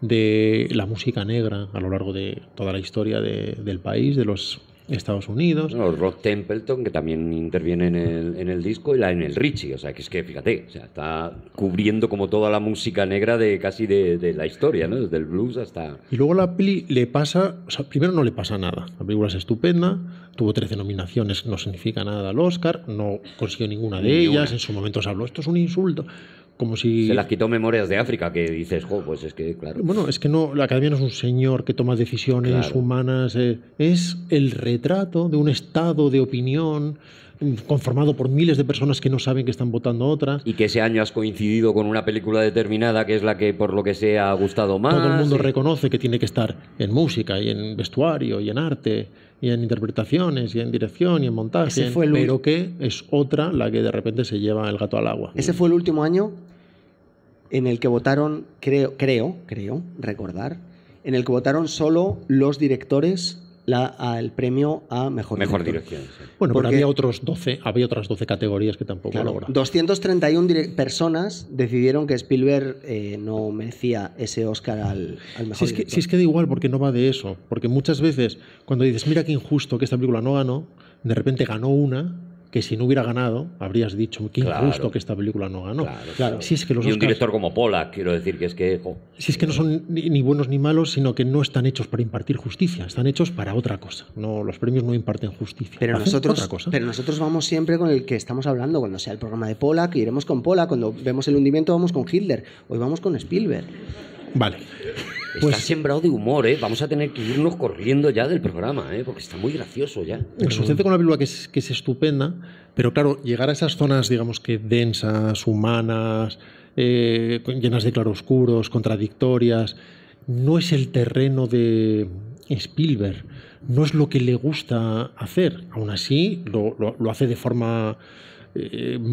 de la música negra a lo largo de toda la historia de, del país, de los... Estados Unidos. No, Rod Templeton, que también interviene en el, en el disco, y la en el Richie. O sea, que es que, fíjate, o sea, está cubriendo como toda la música negra de casi de, de la historia, ¿no? Desde el blues hasta... Y luego la peli le pasa... O sea, primero no le pasa nada. La película es estupenda, tuvo trece nominaciones, no significa nada al Oscar, no consiguió ninguna de Ni ellas. Una. En su momento se habló, esto es un insulto. Como si... Se las quitó Memorias de África, que dices, jo, pues es que, claro... Bueno, es que no, la Academia no es un señor que toma decisiones claro. humanas, eh, es el retrato de un estado de opinión conformado por miles de personas que no saben que están votando otras. Y que ese año has coincidido con una película determinada que es la que por lo que se ha gustado más. Todo el mundo y... reconoce que tiene que estar en música y en vestuario y en arte y en interpretaciones y en dirección y en montaje, el... pero que es otra la que de repente se lleva el gato al agua. Ese fue el último año en el que votaron, creo, creo, creo, recordar, en el que votaron solo los directores... La, al premio a Mejor, mejor Dirección. Sí. Bueno, porque pero había, otros doce, había otras doce categorías que tampoco claro, lograron. doscientas treinta y una personas decidieron que Spielberg eh, no merecía ese Oscar al, al Mejor si es Director. Que, si es que da igual, porque no va de eso. Porque muchas veces, cuando dices, mira qué injusto que esta película no ganó, de repente ganó una... que si no hubiera ganado, habrías dicho qué injusto claro. que esta película no ganó. Claro, claro. Si es que los y Oscars, un director como Pollack, quiero decir que es que... Oh. Si es que no son ni buenos ni malos, sino que no están hechos para impartir justicia, están hechos para otra cosa. No, los premios no imparten justicia. Pero nosotros, otra cosa. pero nosotros vamos siempre con el que estamos hablando, cuando sea el programa de Pollack, iremos con Pollack, cuando vemos el hundimiento vamos con Hitler, hoy vamos con Spielberg. Vale. Está pues, sembrado de humor, ¿eh? Vamos a tener que irnos corriendo ya del programa, ¿eh? Porque está muy gracioso ya. Sucede con una película que es, que es estupenda, pero claro, llegar a esas zonas, digamos que densas, humanas, eh, llenas de claroscuros, contradictorias, no es el terreno de Spielberg, no es lo que le gusta hacer. Aún así, lo, lo, lo hace de forma...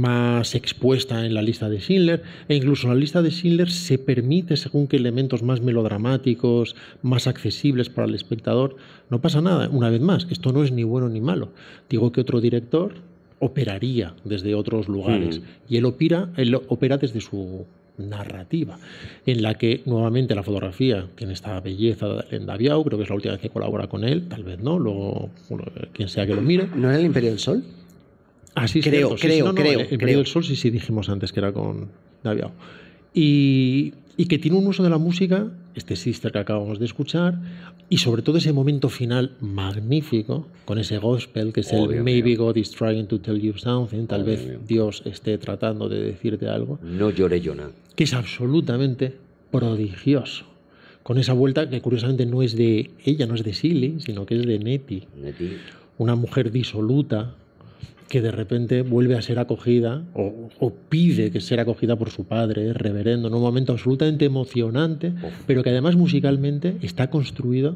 más expuesta en La lista de Schindler, e incluso en La lista de Schindler se permite según qué elementos más melodramáticos, más accesibles para el espectador. No pasa nada, una vez más, esto no es ni bueno ni malo. Digo que otro director operaría desde otros lugares, mm. y él opera, él opera desde su narrativa, en la que nuevamente la fotografía tiene esta belleza de Allen Daviau, creo que es la última vez que colabora con él, tal vez no, luego quien sea que lo mire. ¿No era El Imperio del Sol? Así es, creo, sí, creo, sí, no, no, creo. El, el creo. Del Sol, sí, sí, dijimos antes que era con Daviau. Y, y que tiene un uso de la música, este Sister que acabamos de escuchar, y sobre todo ese momento final magnífico, con ese gospel que es Obvio, el Maybe mío. God is trying to tell you something, tal Obvio, vez mío. Dios esté tratando de decirte algo. No lloré, Jonah. Que es absolutamente prodigioso. Con esa vuelta que curiosamente no es de ella, no es de Silly, sino que es de Nettie. Nettie. Una mujer disoluta, que de repente vuelve a ser acogida o, o pide que sea acogida por su padre, reverendo, en un momento absolutamente emocionante, pero que además musicalmente está construido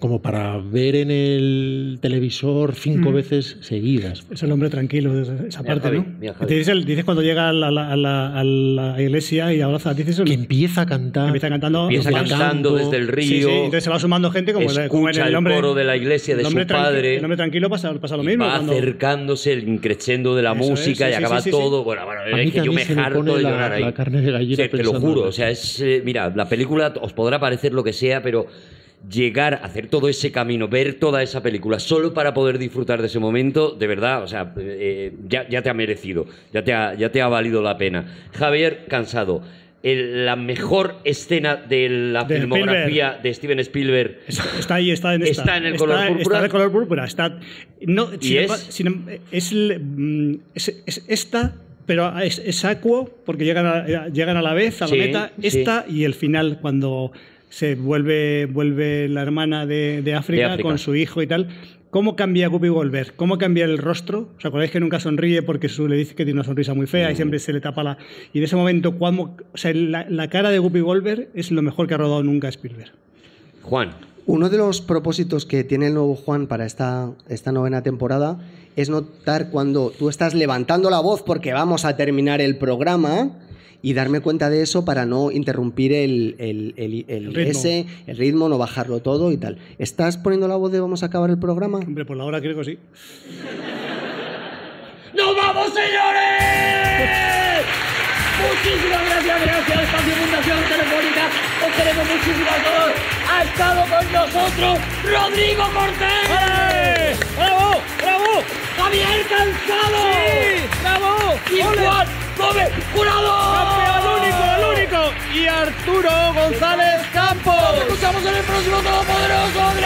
como para ver en el televisor cinco mm. veces seguidas. Es el hombre tranquilo, esa mira parte, Javi, ¿no? Mira, Javi. Te dices, dices cuando llega a la, a la, a la iglesia y abraza, dices... El... Que empieza a cantar. Empieza cantando. Empieza cantando desde el río. Sí, sí, entonces se va sumando gente como, escucha como el, el hombre, coro de la iglesia de su padre. El hombre tranquilo pasa, pasa lo mismo. Va cuando... acercándose el crescendo de la Eso música es, sí, y sí, acaba sí, sí, todo... Sí. Bueno, bueno, a es que yo me harto de llorar la, ahí. La carne de gallina, sí, te lo juro, o sea, es... Eh, mira, la película os podrá parecer lo que sea, pero... llegar a hacer todo ese camino, ver toda esa película solo para poder disfrutar de ese momento, de verdad, o sea, eh, ya, ya te ha merecido, ya te ha, ya te ha valido la pena. Javier Cansado, el, la mejor escena de la de filmografía Spielberg. de Steven Spielberg está ahí, está en esta. Está en el está, color púrpura. Está en el color púrpura. Está, no, ¿Y sin, es? Sin, es, el, es, es esta... pero es, es acuo porque llegan a, llegan a la vez a la sí, meta esta sí. y el final cuando se vuelve vuelve la hermana de, de, África, de África con su hijo y tal. ¿Cómo cambia Guppy Goldberg? ¿Cómo cambia el rostro? ¿Os acordáis que nunca sonríe porque su, le dice que tiene una sonrisa muy fea mm. y siempre se le tapa la... Y en ese momento, cuando, o sea, la, la cara de Guppy Goldberg es lo mejor que ha rodado nunca Spielberg. Juan. Uno de los propósitos que tiene el nuevo Juan para esta, esta novena temporada es notar cuando tú estás levantando la voz porque vamos a terminar el programa y darme cuenta de eso para no interrumpir el, el, el, el, el, ritmo. Ese, el ritmo, no bajarlo todo y tal. ¿Estás poniendo la voz de vamos a acabar el programa? Hombre, por la hora creo que sí. ¡Nos vamos, señores! Muchísimas gracias, gracias, Espacio Fundación Telefónica. Os queremos muchísimo a todos. Ha estado con nosotros Rodrigo Cortés. ¡Vale! ¡Bravo! ¡Bravo! ¡Javier Cansado! ¡Sí! ¡Bravo! ¡Y ¡Ole! Juan Tobe Jurado! ¡Campeón único, el único! Y Arturo González Campos. Nos escuchamos en el próximo Todopoderoso.